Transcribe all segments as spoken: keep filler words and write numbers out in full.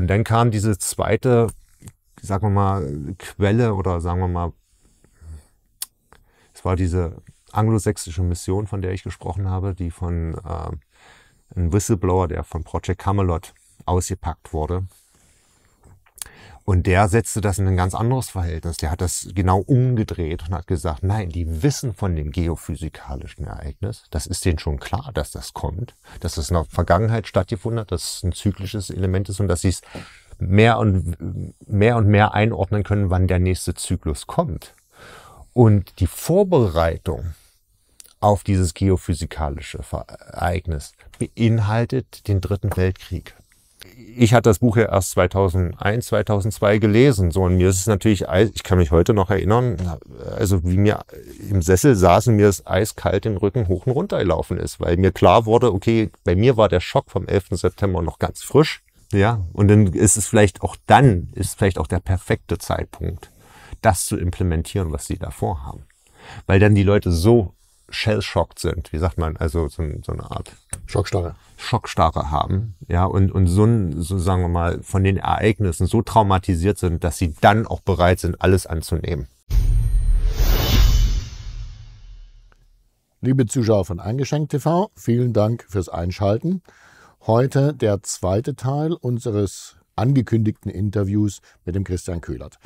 Und dann kam diese zweite, sagen wir mal, Quelle oder sagen wir mal, es war diese anglosächsische Mission, von der ich gesprochen habe, die von äh, einem Whistleblower, der von Project Camelot ausgepackt wurde. Und der setzte das in ein ganz anderes Verhältnis. Der hat das genau umgedreht und hat gesagt, nein, die wissen von dem geophysikalischen Ereignis. Das ist denen schon klar, dass das kommt, dass das in der Vergangenheit stattgefunden hat, dass es ein zyklisches Element ist und dass sie es mehr und mehr und mehr einordnen können, wann der nächste Zyklus kommt. Und die Vorbereitung auf dieses geophysikalische Ereignis beinhaltet den Dritten Weltkrieg. Ich hatte das Buch ja erst zweitausendeins, zweitausendzwei gelesen. So, und mir ist es natürlich, ich kann mich heute noch erinnern, also wie mir im Sessel saßen, mir ist eiskalt den Rücken hoch und runter gelaufen ist, weil mir klar wurde, okay, bei mir war der Schock vom elften September noch ganz frisch. Ja, und dann ist es vielleicht auch dann, ist vielleicht auch der perfekte Zeitpunkt, das zu implementieren, was sie davor haben. Weil dann die Leute so shell-shocked sind, wie sagt man, also so, so eine Art Schockstarre. Schockstarre haben, ja, und, und so, so, sagen wir mal, von den Ereignissen so traumatisiert sind, dass sie dann auch bereit sind, alles anzunehmen. Liebe Zuschauer von eingeschenkt punkt t v, vielen Dank fürs Einschalten. Heute der zweite Teil unseres angekündigten Interviews mit dem Christian Köhlert.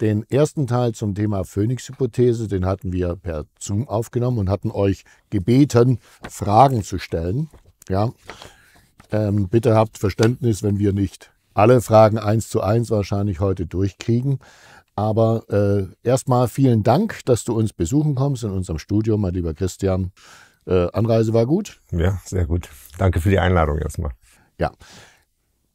Den ersten Teil zum Thema Phönix-Hypothese, den hatten wir per Zoom aufgenommen und hatten euch gebeten, Fragen zu stellen. Ja, ähm, bitte habt Verständnis, wenn wir nicht alle Fragen eins zu eins wahrscheinlich heute durchkriegen. Aber äh, erstmal vielen Dank, dass du uns besuchen kommst in unserem Studio, mein lieber Christian. Äh, Anreise war gut? Ja, sehr gut. Danke für die Einladung erstmal. Ja.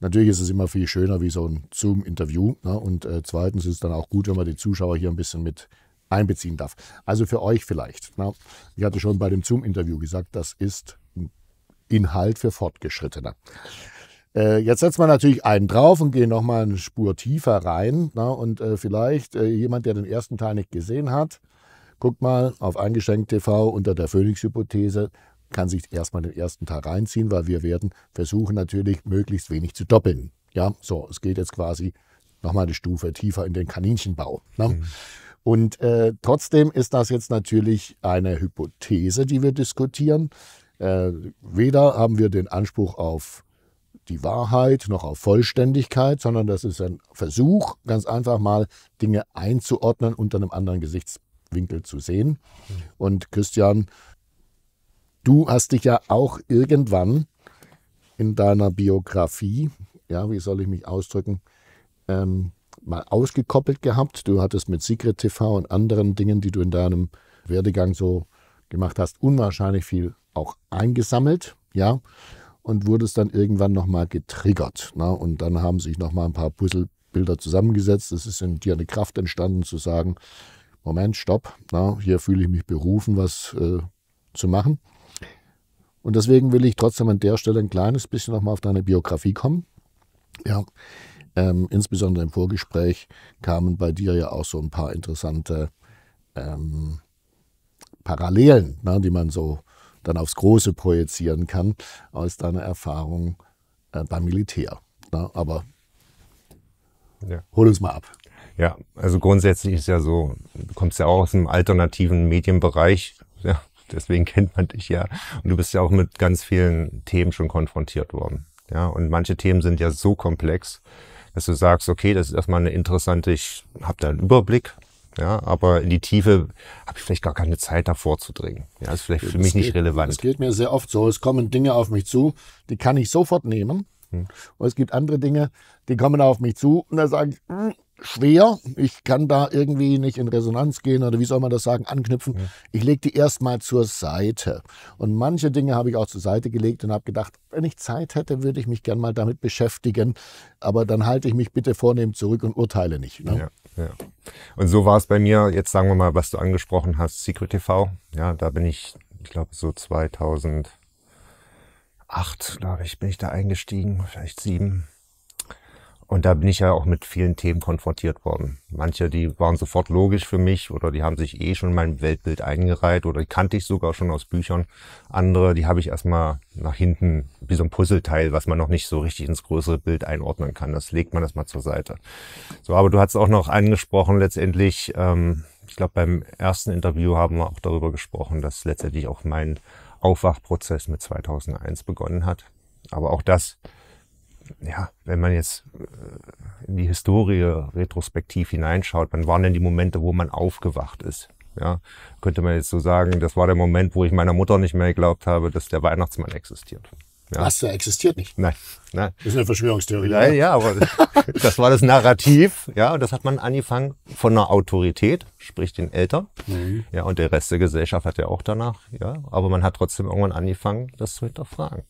Natürlich ist es immer viel schöner wie so ein Zoom-Interview, ne? Und äh, zweitens ist es dann auch gut, wenn man die Zuschauer hier ein bisschen mit einbeziehen darf. Also für euch vielleicht, ne? Ich hatte schon bei dem Zoom-Interview gesagt, das ist Inhalt für Fortgeschrittene. Äh, jetzt setzen wir natürlich einen drauf und gehen nochmal eine Spur tiefer rein, ne? Und äh, vielleicht äh, jemand, der den ersten Teil nicht gesehen hat, guckt mal auf eingeschenkt punkt t v unter der Phönix-Hypothese, kann sich erstmal den ersten Teil reinziehen, weil wir werden versuchen natürlich möglichst wenig zu doppeln. Ja, so, es geht jetzt quasi nochmal eine Stufe tiefer in den Kaninchenbau. Ne? Mhm. Und äh, trotzdem ist das jetzt natürlich eine Hypothese, die wir diskutieren. Äh, weder haben wir den Anspruch auf die Wahrheit noch auf Vollständigkeit, sondern das ist ein Versuch, ganz einfach mal Dinge einzuordnen, unter einem anderen Gesichtswinkel zu sehen. Mhm. Und Christian, du hast dich ja auch irgendwann in deiner Biografie, ja, wie soll ich mich ausdrücken, ähm, mal ausgekoppelt gehabt. Du hattest mit Secret T V und anderen Dingen, die du in deinem Werdegang so gemacht hast, unwahrscheinlich viel auch eingesammelt, ja, und wurdest dann irgendwann nochmal getriggert. Na, und dann haben sich nochmal ein paar Puzzlebilder zusammengesetzt. Es ist in dir eine Kraft entstanden, zu sagen, Moment, stopp, na, hier fühle ich mich berufen, was äh, zu machen. Und deswegen will ich trotzdem an der Stelle ein kleines bisschen nochmal auf deine Biografie kommen. Ja, ähm, insbesondere im Vorgespräch kamen bei dir ja auch so ein paar interessante ähm, Parallelen, ne, die man so dann aufs Große projizieren kann, aus deiner Erfahrung äh, beim Militär. Ne? Aber ja, hol uns mal ab. Ja, also grundsätzlich ist ja so, du kommst ja auch aus dem alternativen Medienbereich, ja. Deswegen kennt man dich ja. Und du bist ja auch mit ganz vielen Themen schon konfrontiert worden. Ja, und manche Themen sind ja so komplex, dass du sagst, okay, das ist erstmal eine interessante, ich habe da einen Überblick, ja, aber in die Tiefe habe ich vielleicht gar keine Zeit, da vorzudringen. Ja, ist vielleicht für mich nicht relevant. Das geht mir sehr oft so. Es kommen Dinge auf mich zu, die kann ich sofort nehmen. Hm. Und es gibt andere Dinge, die kommen auf mich zu und da sage ich, mm, schwer, ich kann da irgendwie nicht in Resonanz gehen oder wie soll man das sagen, anknüpfen. Ja. Ich lege die erstmal zur Seite. Und manche Dinge habe ich auch zur Seite gelegt und habe gedacht, wenn ich Zeit hätte, würde ich mich gerne mal damit beschäftigen. Aber dann halte ich mich bitte vornehm zurück und urteile nicht. Ne? Ja, ja. Und so war es bei mir, jetzt sagen wir mal, was du angesprochen hast, Secret T V. Ja, da bin ich, ich glaube, so zweitausendacht, glaube ich, bin ich da eingestiegen, vielleicht sieben. Und da bin ich ja auch mit vielen Themen konfrontiert worden. Manche, die waren sofort logisch für mich oder die haben sich eh schon in mein Weltbild eingereiht oder die kannte ich sogar schon aus Büchern. Andere, die habe ich erstmal nach hinten, wie so ein Puzzleteil, was man noch nicht so richtig ins größere Bild einordnen kann. Das legt man erstmal zur Seite. So, aber du hast auch noch angesprochen letztendlich, ähm, ich glaube beim ersten Interview haben wir auch darüber gesprochen, dass letztendlich auch mein Aufwachprozess mit zweitausendeins begonnen hat. Aber auch das, ja, wenn man jetzt in die Historie retrospektiv hineinschaut, wann waren denn die Momente, wo man aufgewacht ist? Ja, könnte man jetzt so sagen, das war der Moment, wo ich meiner Mutter nicht mehr geglaubt habe, dass der Weihnachtsmann existiert. Ja. Was, der existiert nicht? Nein, nein. Das ist eine Verschwörungstheorie. Nein, ja, aber das war das Narrativ. Ja, und das hat man angefangen von einer Autorität, sprich den Eltern. Mhm. Ja, und der Rest der Gesellschaft hat ja auch danach. Ja, aber man hat trotzdem irgendwann angefangen, das zu hinterfragen.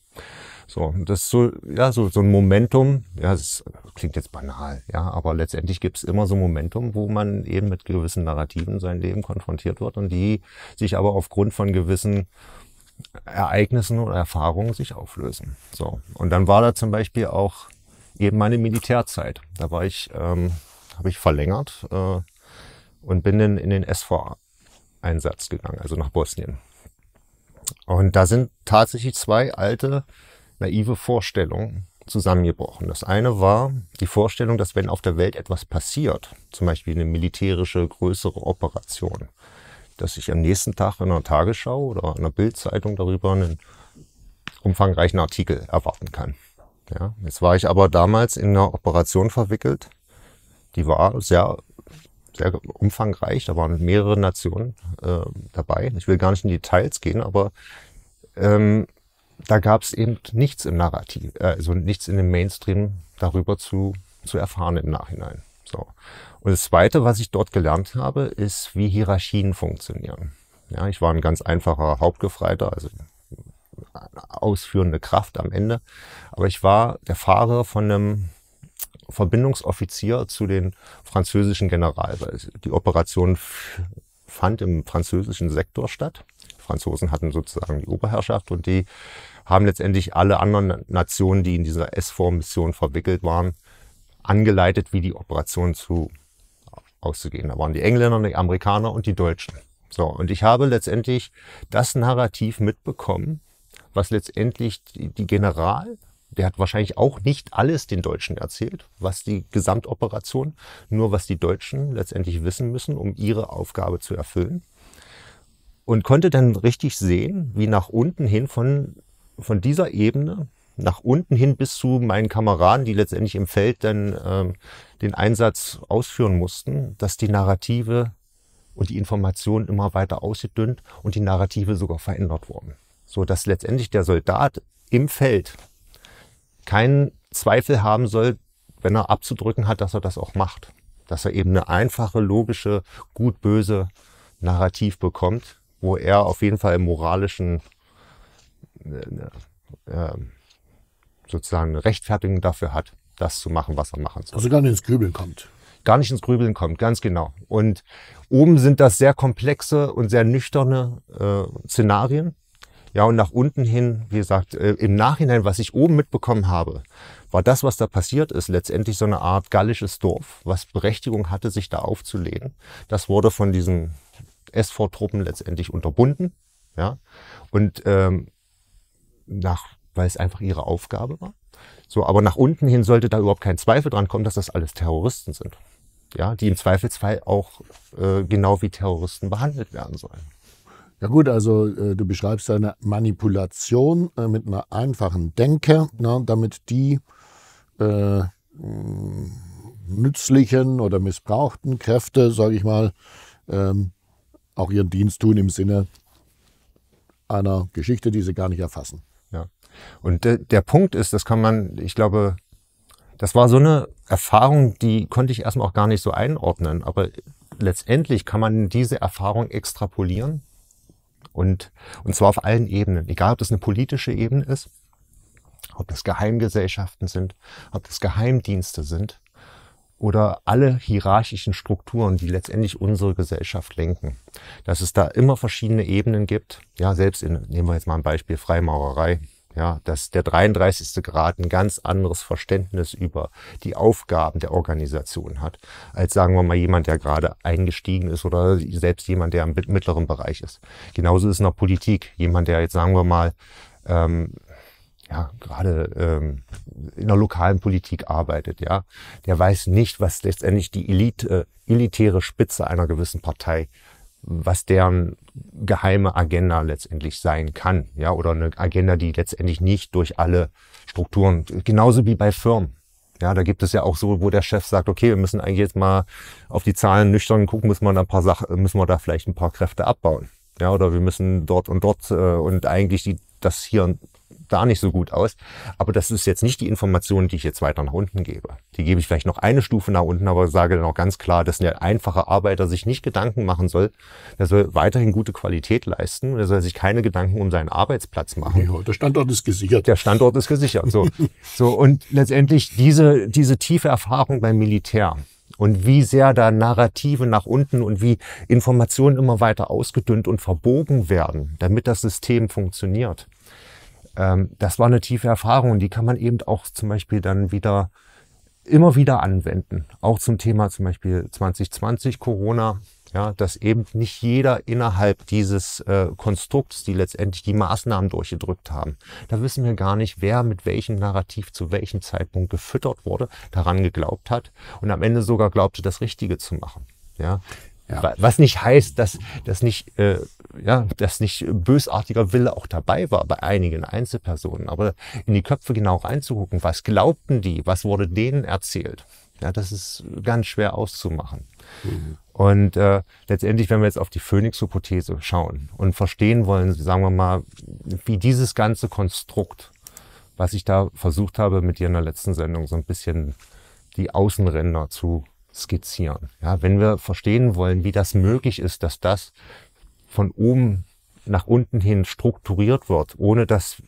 So, das ist so, ja, so, so ein Momentum, ja, das klingt jetzt banal, ja, aber letztendlich gibt es immer so ein Momentum, wo man eben mit gewissen Narrativen sein Leben konfrontiert wird und die sich aber aufgrund von gewissen Ereignissen oder Erfahrungen sich auflösen. So, und dann war da zum Beispiel auch eben meine Militärzeit. Da war ich, ähm, habe ich verlängert äh, und bin dann in den S V A-Einsatz gegangen, also nach Bosnien. Und da sind tatsächlich zwei alte, naive Vorstellungen zusammengebrochen. Das eine war die Vorstellung, dass wenn auf der Welt etwas passiert, zum Beispiel eine militärische, größere Operation, dass ich am nächsten Tag in einer Tagesschau oder in einer Bildzeitung darüber einen umfangreichen Artikel erwarten kann. Ja, jetzt war ich aber damals in einer Operation verwickelt, die war sehr, sehr umfangreich, da waren mehrere Nationen äh, dabei. Ich will gar nicht in die Details gehen, aber ähm, da gab es eben nichts im Narrativ, also nichts in dem Mainstream darüber zu, zu erfahren im Nachhinein. So. Und das Zweite, was ich dort gelernt habe, ist, wie Hierarchien funktionieren. Ja, ich war ein ganz einfacher Hauptgefreiter, also ausführende Kraft am Ende, aber ich war der Fahrer von einem Verbindungsoffizier zu den französischen General, weil die Operation fand im französischen Sektor statt. Franzosen hatten sozusagen die Oberherrschaft und die haben letztendlich alle anderen Nationen, die in dieser S-Form-Mission verwickelt waren, angeleitet, wie die Operation zu, auszugehen. Da waren die Engländer, die Amerikaner und die Deutschen. So, und ich habe letztendlich das Narrativ mitbekommen, was letztendlich die, die General, der hat wahrscheinlich auch nicht alles den Deutschen erzählt, was die Gesamtoperation, nur was die Deutschen letztendlich wissen müssen, um ihre Aufgabe zu erfüllen. Und konnte dann richtig sehen, wie nach unten hin, von, von dieser Ebene, nach unten hin bis zu meinen Kameraden, die letztendlich im Feld dann äh, den Einsatz ausführen mussten, dass die Narrative und die Informationen immer weiter ausgedünnt und die Narrative sogar verändert wurden. So dass letztendlich der Soldat im Feld keinen Zweifel haben soll, wenn er abzudrücken hat, dass er das auch macht. Dass er eben eine einfache, logische, gut-böse Narrativ bekommt, wo er auf jeden Fall im moralischen, äh, äh, sozusagen Rechtfertigung dafür hat, das zu machen, was er machen soll. Also gar nicht ins Grübeln kommt. Gar nicht ins Grübeln kommt, ganz genau. Und oben sind das sehr komplexe und sehr nüchterne äh, Szenarien. Ja, und nach unten hin, wie gesagt, äh, im Nachhinein, was ich oben mitbekommen habe, war das, was da passiert ist, letztendlich so eine Art gallisches Dorf, was Berechtigung hatte, sich da aufzulehnen. Das wurde von diesen S V-Truppen letztendlich unterbunden, ja, und ähm, nach, weil es einfach ihre Aufgabe war. So, aber nach unten hin sollte da überhaupt kein Zweifel dran kommen, dass das alles Terroristen sind, ja, die im Zweifelsfall auch äh, genau wie Terroristen behandelt werden sollen. Ja gut, also äh, du beschreibst eine Manipulation äh, mit einer einfachen Denke, na, damit die äh, nützlichen oder missbrauchten Kräfte, sage ich mal, ähm, auch ihren Dienst tun im Sinne einer Geschichte, die sie gar nicht erfassen. Ja. Und de, der Punkt ist, das kann man, ich glaube, das war so eine Erfahrung, die konnte ich erstmal auch gar nicht so einordnen, aber letztendlich kann man diese Erfahrung extrapolieren und, und zwar auf allen Ebenen, egal ob das eine politische Ebene ist, ob das Geheimgesellschaften sind, ob das Geheimdienste sind, oder alle hierarchischen Strukturen, die letztendlich unsere Gesellschaft lenken. Dass es da immer verschiedene Ebenen gibt. Ja, selbst in, nehmen wir jetzt mal ein Beispiel Freimaurerei. Ja, dass der dreiunddreißigste Grad ein ganz anderes Verständnis über die Aufgaben der Organisation hat, als sagen wir mal jemand, der gerade eingestiegen ist oder selbst jemand, der im mittleren Bereich ist. Genauso ist es in der Politik. Jemand, der jetzt sagen wir mal ähm, ja, gerade ähm, in der lokalen Politik arbeitet, ja, der weiß nicht, was letztendlich die Elite, äh, elitäre Spitze einer gewissen Partei, was deren geheime Agenda letztendlich sein kann, ja, oder eine Agenda, die letztendlich nicht durch alle Strukturen, genauso wie bei Firmen. Ja, da gibt es ja auch so, wo der Chef sagt, okay, wir müssen eigentlich jetzt mal auf die Zahlen nüchtern gucken, müssen wir da ein paar Sachen, müssen wir da vielleicht ein paar Kräfte abbauen. Ja, oder wir müssen dort und dort äh, und eigentlich die, das hier und da nicht so gut aus. Aber das ist jetzt nicht die Information, die ich jetzt weiter nach unten gebe. Die gebe ich vielleicht noch eine Stufe nach unten, aber sage dann auch ganz klar, dass ein einfacher Arbeiter sich nicht Gedanken machen soll. Der soll weiterhin gute Qualität leisten. Der soll sich keine Gedanken um seinen Arbeitsplatz machen. Ja, der Standort ist gesichert. Der Standort ist gesichert. So, so und letztendlich diese, diese tiefe Erfahrung beim Militär. Und wie sehr da Narrative nach unten und wie Informationen immer weiter ausgedünnt und verbogen werden, damit das System funktioniert. Ähm, das war eine tiefe Erfahrung und die kann man eben auch zum Beispiel dann wieder, immer wieder anwenden. Auch zum Thema zum Beispiel zwanzig zwanzig Corona, ja, dass eben nicht jeder innerhalb dieses äh, Konstrukts, die letztendlich die Maßnahmen durchgedrückt haben, da wissen wir gar nicht, wer mit welchem Narrativ zu welchem Zeitpunkt gefüttert wurde, daran geglaubt hat und am Ende sogar glaubte, das Richtige zu machen. Ja. Ja. Was nicht heißt, dass, dass, nicht, äh, ja, dass nicht bösartiger Wille auch dabei war bei einigen Einzelpersonen. Aber in die Köpfe genau reinzugucken, was glaubten die, was wurde denen erzählt, ja, das ist ganz schwer auszumachen. Mhm. Und äh, letztendlich, wenn wir jetzt auf die Phönix-Hypothese schauen und verstehen wollen, sagen wir mal, wie dieses ganze Konstrukt, was ich da versucht habe mit dir in der letzten Sendung, so ein bisschen die Außenränder zu skizzieren. Ja, wenn wir verstehen wollen, wie das möglich ist, dass das von oben nach unten hin strukturiert wird, ohne dass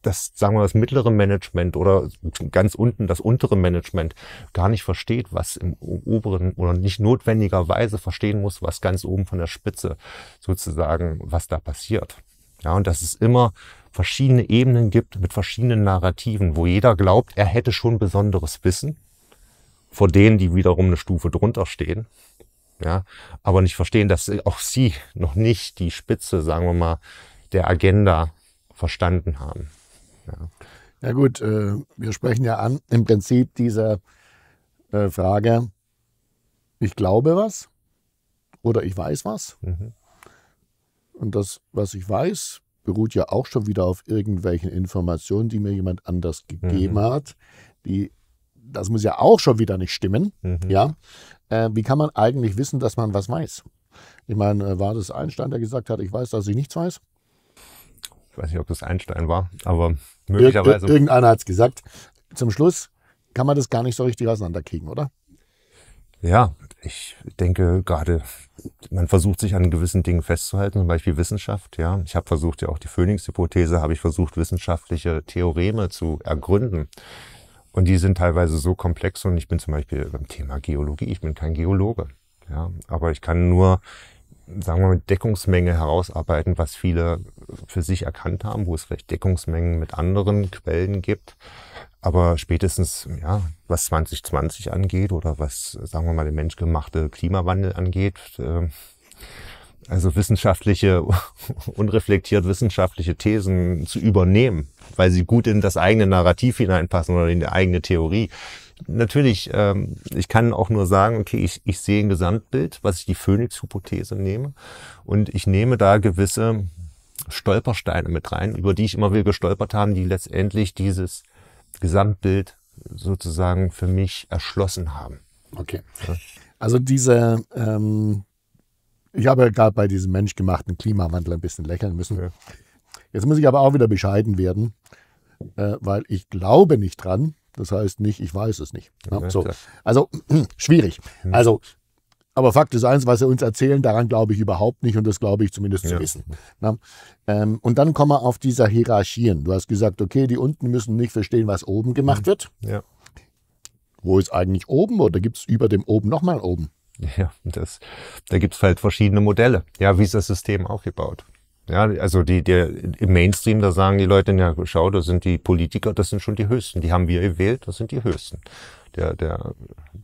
das, sagen wir, das mittlere Management oder ganz unten das untere Management gar nicht versteht, was im oberen oder nicht notwendigerweise verstehen muss, was ganz oben von der Spitze sozusagen, was da passiert. Ja, und dass es immer verschiedene Ebenen gibt mit verschiedenen Narrativen, wo jeder glaubt, er hätte schon besonderes Wissen, vor denen, die wiederum eine Stufe drunter stehen, ja, aber nicht verstehen, dass auch sie noch nicht die Spitze, sagen wir mal, der Agenda verstanden haben. Ja, ja gut, äh, wir sprechen ja an im Prinzip dieser äh, Frage, ich glaube was oder ich weiß was. Mhm. Und das, was ich weiß, beruht ja auch schon wieder auf irgendwelchen Informationen, die mir jemand anders gegeben mhm. hat, die das muss ja auch schon wieder nicht stimmen. Mhm. Ja? Äh, wie kann man eigentlich wissen, dass man was weiß? Ich meine, war das Einstein, der gesagt hat, ich weiß, dass ich nichts weiß? Ich weiß nicht, ob das Einstein war, aber möglicherweise. Ir ir irgendeiner hat es gesagt. Zum Schluss kann man das gar nicht so richtig auseinanderkriegen, oder? Ja, ich denke gerade, man versucht sich an gewissen Dingen festzuhalten, zum Beispiel Wissenschaft. Ja, ich habe versucht, ja auch die Phönix-Hypothese, habe ich versucht, wissenschaftliche Theoreme zu ergründen. Und die sind teilweise so komplex und ich bin zum Beispiel beim Thema Geologie, ich bin kein Geologe, ja, aber ich kann nur, sagen wir mal, mit Deckungsmenge herausarbeiten, was viele für sich erkannt haben, wo es vielleicht Deckungsmengen mit anderen Quellen gibt, aber spätestens, ja, was zwanzig zwanzig angeht oder was, sagen wir mal, der menschgemachte Klimawandel angeht, äh, also wissenschaftliche, unreflektiert wissenschaftliche Thesen zu übernehmen, weil sie gut in das eigene Narrativ hineinpassen oder in die eigene Theorie. Natürlich, ähm, ich kann auch nur sagen, okay, ich, ich sehe ein Gesamtbild, was ich die Phönix-Hypothese nehme und ich nehme da gewisse Stolpersteine mit rein, über die ich immer wieder gestolpert habe, die letztendlich dieses Gesamtbild sozusagen für mich erschlossen haben. Okay, also diese... Ähm Ich habe ja gerade bei diesem menschgemachten Klimawandel ein bisschen lächeln müssen. Ja. Jetzt muss ich aber auch wieder bescheiden werden, äh, weil ich glaube nicht dran. Das heißt nicht, ich weiß es nicht. Ja, ja, so. Also schwierig. Mhm. Also, aber Fakt ist eins, was sie uns erzählen, daran glaube ich überhaupt nicht und das glaube ich zumindest ja. zu wissen. Na? Ähm, und dann kommen wir auf dieser Hierarchien. Du hast gesagt, okay, die unten müssen nicht verstehen, was oben gemacht mhm. wird. Ja. Wo ist eigentlich oben oder gibt es über dem oben nochmal oben? Ja, das, da gibt es halt verschiedene Modelle, ja, wie ist das System aufgebaut. Ja, also die, der, im Mainstream, da sagen die Leute, ja, schau, da sind die Politiker, das sind schon die Höchsten. Die haben wir gewählt, das sind die Höchsten. Der, der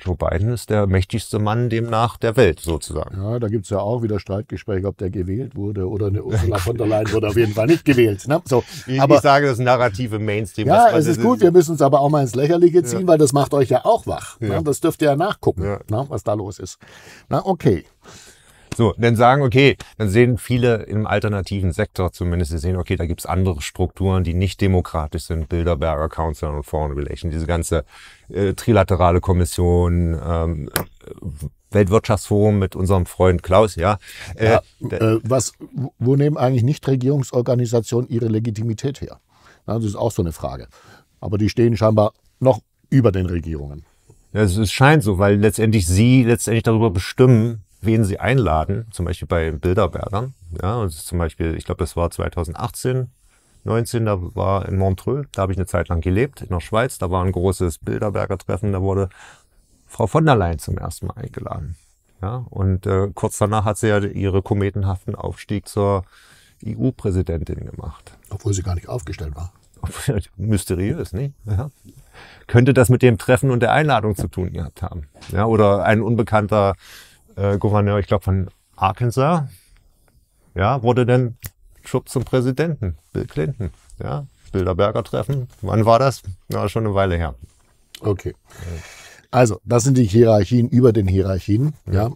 Joe Biden ist der mächtigste Mann demnach der Welt, sozusagen. Ja, da gibt's ja auch wieder Streitgespräche, ob der gewählt wurde oder eine Ursula von der Leyen wurde auf jeden Fall nicht gewählt. Ne? So, ich, aber, ich sage das narrative Mainstream. Ja, was es ist gut, wir müssen es aber auch mal ins Lächerliche ziehen, ja. Weil das macht euch ja auch wach. Ja. Ne? Das dürft ihr ja nachgucken, ja. Ne? Was da los ist. Na, okay. So, dann sagen, okay, dann sehen viele im alternativen Sektor zumindest, die sehen, okay, da gibt's andere Strukturen, die nicht demokratisch sind, Bilderberger, Council on Foreign Relations, diese ganze äh, Trilaterale Kommission, ähm, Weltwirtschaftsforum mit unserem Freund Klaus, ja. Äh, ja äh, was, wo nehmen eigentlich Nichtregierungsorganisationen ihre Legitimität her? Na, das ist auch so eine Frage. Aber die stehen scheinbar noch über den Regierungen. Ja, es scheint so, weil letztendlich sie letztendlich darüber bestimmen, wen sie einladen, zum Beispiel bei Bilderbergern. Ja, und zum Beispiel, ich glaube, das war zweitausendachtzehn, neunzehn, da war in Montreux, da habe ich eine Zeit lang gelebt, in der Schweiz, da war ein großes Bilderberger-Treffen, da wurde Frau von der Leyen zum ersten Mal eingeladen. Ja, und äh, kurz danach hat sie ja ihre kometenhaften Aufstieg zur E U-Präsidentin gemacht. Obwohl sie gar nicht aufgestellt war. Mysteriös, nicht? Ja. Könnte das mit dem Treffen und der Einladung zu tun gehabt haben. Ja, oder ein unbekannter Äh, Gouverneur, ich glaube von Arkansas, ja, wurde dann schub zum Präsidenten, Bill Clinton, ja, Bilderberger Treffen. Wann war das? Ja, schon eine Weile her. Okay. Also, das sind die Hierarchien über den Hierarchien, ja. ja.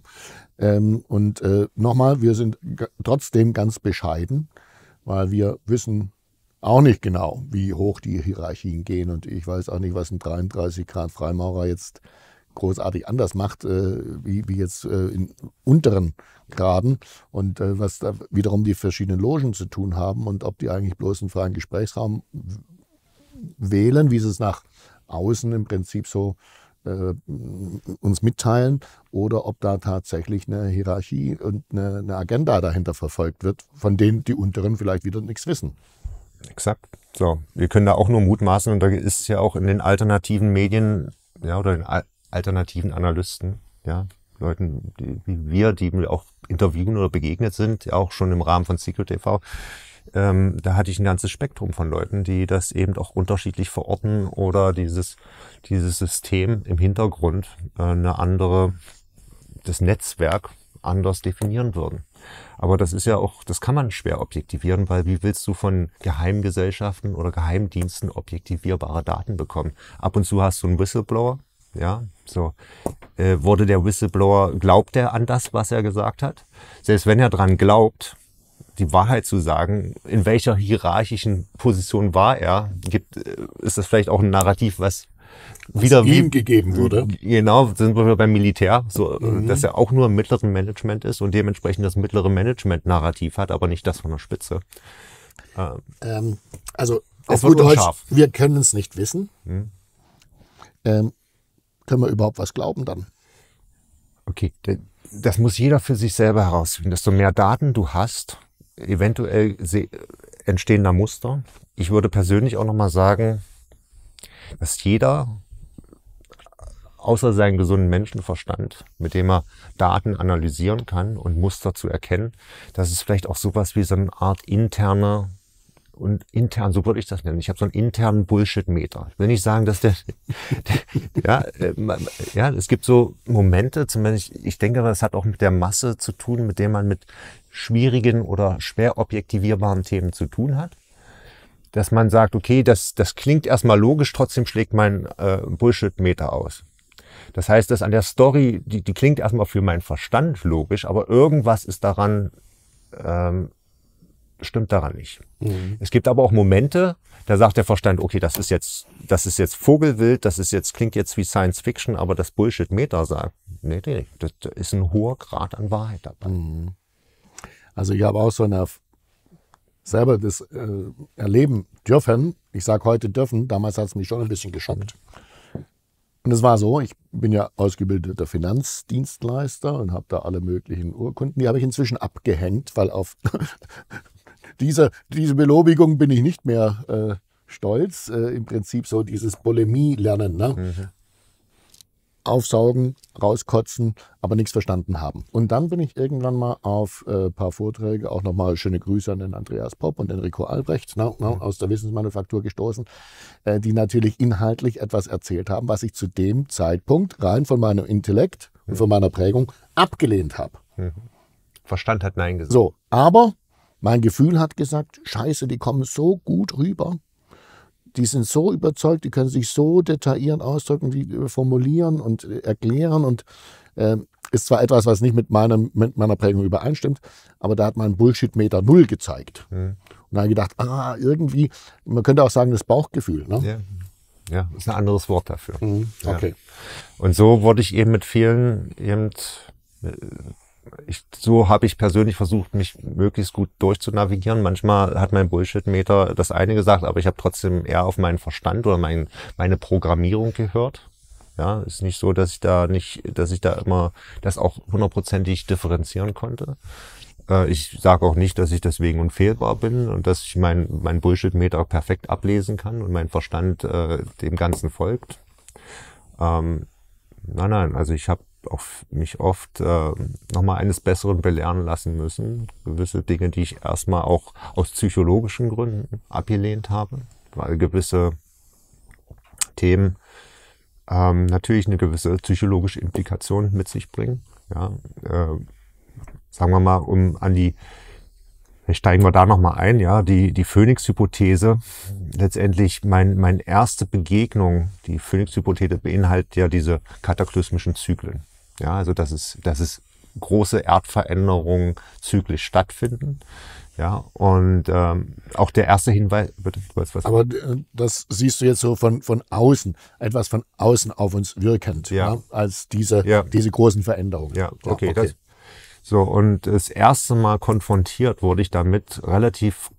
Ähm, und äh, nochmal, wir sind trotzdem ganz bescheiden, weil wir wissen auch nicht genau, wie hoch die Hierarchien gehen. Und ich weiß auch nicht, was ein dreiunddreißig Grad Freimaurer jetzt großartig anders macht, äh, wie, wie jetzt äh, in unteren Graden und äh, was da wiederum die verschiedenen Logen zu tun haben und ob die eigentlich bloß einen freien Gesprächsraum wählen, wie sie es nach außen im Prinzip so äh, uns mitteilen oder ob da tatsächlich eine Hierarchie und eine, eine Agenda dahinter verfolgt wird, von denen die Unteren vielleicht wieder nichts wissen. Exakt. So, wir können da auch nur mutmaßen und da ist es ja auch in den alternativen Medien, ja, oder in alternativen Analysten, ja, Leuten die, wie wir, die auch interviewen oder begegnet sind, auch schon im Rahmen von Secret T V, ähm, da hatte ich ein ganzes Spektrum von Leuten, die das eben auch unterschiedlich verorten oder dieses, dieses System im Hintergrund äh, eine andere, das Netzwerk anders definieren würden. Aber das ist ja auch, das kann man schwer objektivieren, weil wie willst du von Geheimgesellschaften oder Geheimdiensten objektivierbare Daten bekommen? Ab und zu hast du einen Whistleblower, ja, so. Äh, wurde der Whistleblower, glaubt er an das, was er gesagt hat? Selbst wenn er dran glaubt, die Wahrheit zu sagen, in welcher hierarchischen Position war er, gibt, ist das vielleicht auch ein Narrativ, was, was wieder ihm wie, gegeben wurde. Genau, sind wir beim Militär, so, mhm. dass er auch nur im mittleren Management ist und dementsprechend das mittlere Management-Narrativ hat, aber nicht das von der Spitze. Ähm, ähm, also, auf gut Deutsch, wir können es nicht wissen. Mhm. Ähm, Können wir überhaupt was glauben dann? Okay, das muss jeder für sich selber herausfinden. Desto mehr Daten du hast, eventuell entstehen da Muster. Ich würde persönlich auch nochmal sagen, dass jeder, außer seinem gesunden Menschenverstand, mit dem er Daten analysieren kann und Muster zu erkennen, dass es vielleicht auch sowas wie so eine Art interne und intern, so würde ich das nennen. Ich habe so einen internen Bullshit-Meter. Ich will nicht sagen, dass der, der ja, äh, ja, es gibt so Momente, zumindest, ich, ich denke, das hat auch mit der Masse zu tun, mit der man mit schwierigen oder schwer objektivierbaren Themen zu tun hat, dass man sagt, okay, das, das klingt erstmal logisch, trotzdem schlägt mein äh, Bullshit-Meter aus. Das heißt, dass an der Story, die, die klingt erstmal für meinen Verstand logisch, aber irgendwas ist daran, ähm, stimmt daran nicht. Mhm. Es gibt aber auch Momente, da sagt der Verstand, okay, das ist jetzt, das ist jetzt Vogelwild, das ist jetzt, klingt jetzt wie Science Fiction, aber das Bullshit-Meter sagt, nee, nee, das ist ein hoher Grad an Wahrheit dabei. Mhm. Also ich habe auch so eine, selber das äh, erleben dürfen, ich sage heute dürfen, damals hat es mich schon ein bisschen geschockt. Und es war so, ich bin ja ausgebildeter Finanzdienstleister und habe da alle möglichen Urkunden, die habe ich inzwischen abgehängt, weil auf Diese, diese Belobigung bin ich nicht mehr äh, stolz. Äh, Im Prinzip so dieses Bulimie-Lernen. Ne? Mhm. aufsaugen, rauskotzen, aber nichts verstanden haben. Und dann bin ich irgendwann mal auf ein äh, paar Vorträge, auch nochmal schöne Grüße an den Andreas Popp und Enrico Albrecht na, na, aus der Wissensmanufaktur gestoßen, äh, die natürlich inhaltlich etwas erzählt haben, was ich zu dem Zeitpunkt rein von meinem Intellekt und von meiner Prägung abgelehnt habe. Verstand hat Nein gesagt. So, aber mein Gefühl hat gesagt, scheiße, die kommen so gut rüber. Die sind so überzeugt, die können sich so detailliert ausdrücken, wie formulieren und erklären. Und äh, ist zwar etwas, was nicht mit, meinem, mit meiner Prägung übereinstimmt, aber da hat mein Bullshit-Meter null gezeigt. Mhm. Und da habe ich gedacht, ah, irgendwie, man könnte auch sagen, das Bauchgefühl. Ne? Ja. Ja, ist ein anderes Wort dafür. Mhm. Okay. Ja. Und so wurde ich eben mit vielen, eben, ich, so habe ich persönlich versucht, mich möglichst gut durchzunavigieren. Manchmal hat mein Bullshit-Meter das eine gesagt, aber ich habe trotzdem eher auf meinen Verstand oder mein, meine Programmierung gehört. Ja, ist nicht so, dass ich da nicht, dass ich da immer das auch hundertprozentig differenzieren konnte. Ich sage auch nicht, dass ich deswegen unfehlbar bin und dass ich mein, mein Bullshit-Meter perfekt ablesen kann und mein Verstand äh, dem Ganzen folgt. Ähm, nein, nein, also ich habe mich oft äh, nochmal eines Besseren belehren lassen müssen. Gewisse Dinge, die ich erstmal auch aus psychologischen Gründen abgelehnt habe, weil gewisse Themen ähm, natürlich eine gewisse psychologische Implikation mit sich bringen. Ja, äh, sagen wir mal, um an die, steigen wir da nochmal ein, ja, die, die Phönix-Hypothese, letztendlich mein, meine erste Begegnung, die Phönix-Hypothese beinhaltet ja diese kataklysmischen Zyklen. Ja, also dass es, dass es große Erdveränderungen zyklisch stattfinden. Ja, und ähm, auch der erste Hinweis, bitte, du wolltest was. Aber das siehst du jetzt so von, von außen, etwas von außen auf uns wirkend, ja. Ja, als diese, ja. diese großen Veränderungen. Ja, okay. Ja, okay. Das, So, und das erste Mal konfrontiert wurde ich damit relativ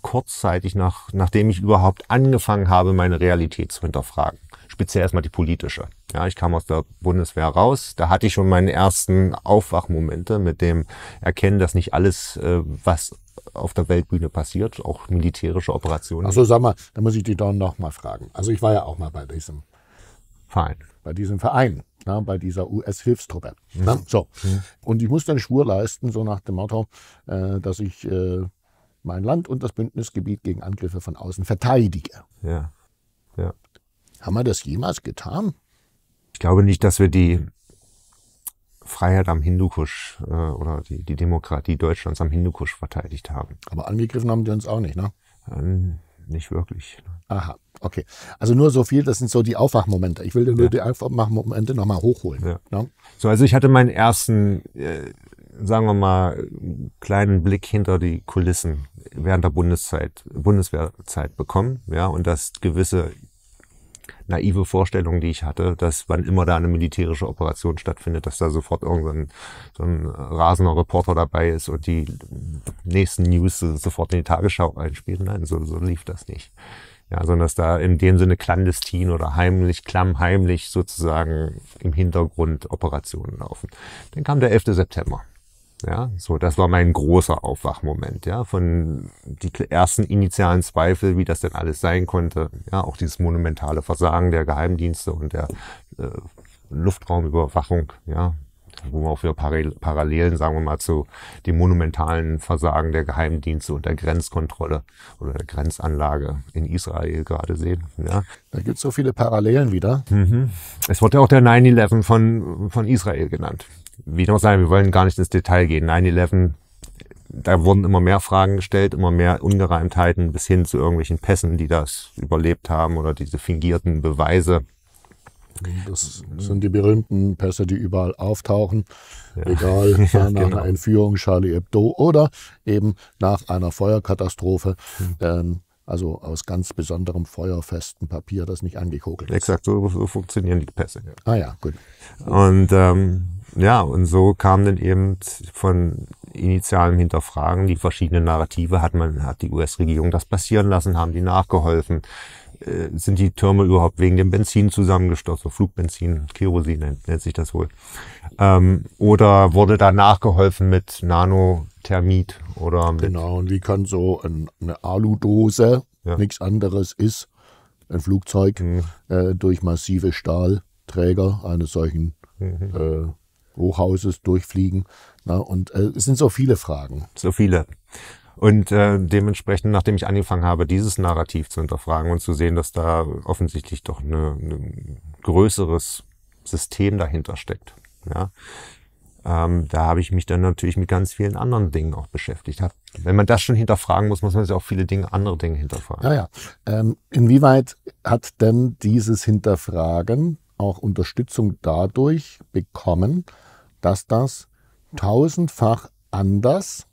kurzzeitig, nach, nachdem ich überhaupt angefangen habe, meine Realität zu hinterfragen. Speziell erstmal die politische. Ja, ich kam aus der Bundeswehr raus, da hatte ich schon meine ersten Aufwachmomente mit dem Erkennen, dass nicht alles, äh, was auf der Weltbühne passiert, auch militärische Operationen. Ach so, sag mal, da muss ich dich doch noch mal fragen. Also ich war ja auch mal bei diesem Verein. Bei diesem Verein. Na, bei dieser U S-Hilfstruppe. Mhm. So. Mhm. Und ich musste einen Schwur leisten, so nach dem Motto, äh, dass ich äh, mein Land und das Bündnisgebiet gegen Angriffe von außen verteidige. Ja. Ja. Haben wir das jemals getan? Ich glaube nicht, dass wir die Freiheit am Hindukusch äh, oder die, die Demokratie Deutschlands am Hindukusch verteidigt haben. Aber angegriffen haben die uns auch nicht, ne? Ähm, nicht wirklich. Aha. Okay, also nur so viel, das sind so die Aufwachmomente. Ich will nur ja. die Aufwachmomente nochmal hochholen. Ja. Ja. So, also ich hatte meinen ersten, äh, sagen wir mal, kleinen Blick hinter die Kulissen während der Bundeszeit, Bundeswehrzeit bekommen. Ja, und das gewisse naive Vorstellungen, die ich hatte, dass wann immer da eine militärische Operation stattfindet, dass da sofort irgendein so ein rasender Reporter dabei ist und die nächsten News sofort in die Tagesschau einspielen. Nein, so, so lief das nicht. Ja, sondern dass da in dem Sinne clandestin oder heimlich, klammheimlich sozusagen im Hintergrund Operationen laufen. Dann kam der elfte September. Ja, so, das war mein großer Aufwachmoment, ja, von die ersten initialen Zweifel, wie das denn alles sein konnte. Ja, auch dieses monumentale Versagen der Geheimdienste und der äh, Luftraumüberwachung, ja, wo wir auch wieder Parallelen, sagen wir mal, zu dem monumentalen Versagen der Geheimdienste und der Grenzkontrolle oder der Grenzanlage in Israel gerade sehen. Ja. Da gibt es so viele Parallelen wieder. Mhm. Es wurde ja auch der nine eleven von, von Israel genannt. Wie noch sagen, wir wollen gar nicht ins Detail gehen. nine eleven, da wurden immer mehr Fragen gestellt, immer mehr Ungereimtheiten bis hin zu irgendwelchen Pässen, die das überlebt haben oder diese fingierten Beweise. Das sind die berühmten Pässe, die überall auftauchen, ja. egal ja, nach genau. einer Entführung, Charlie Hebdo oder eben nach einer Feuerkatastrophe, mhm. ähm, also aus ganz besonderem feuerfesten Papier, das nicht angekokelt ist. Exakt, so, so funktionieren die Pässe. Ja. Ah ja, gut. Und ähm, ja, und so kam dann eben von initialen Hinterfragen die verschiedenen Narrative, hat man, hat die U S-Regierung das passieren lassen, haben die nachgeholfen. Sind die Türme überhaupt wegen dem Benzin zusammengestürzt, so Flugbenzin, Kerosin nennt, nennt sich das wohl. Ähm, oder wurde da nachgeholfen mit Nanothermit oder mit... Genau, und wie kann so ein, eine Aludose, ja. nichts anderes ist, ein Flugzeug, mhm. äh, durch massive Stahl, Träger eines solchen mhm. äh, Hochhauses durchfliegen. Na, und äh, es sind so viele Fragen. So viele. Und äh, dementsprechend, nachdem ich angefangen habe, dieses Narrativ zu hinterfragen und zu sehen, dass da offensichtlich doch ein größeres System dahinter steckt, ja, ähm, da habe ich mich dann natürlich mit ganz vielen anderen Dingen auch beschäftigt. Wenn man das schon hinterfragen muss, muss man sich auch viele Dinge, andere Dinge hinterfragen. Ja, ja. Ähm, inwieweit hat denn dieses Hinterfragen auch Unterstützung dadurch bekommen, dass das tausendfach anders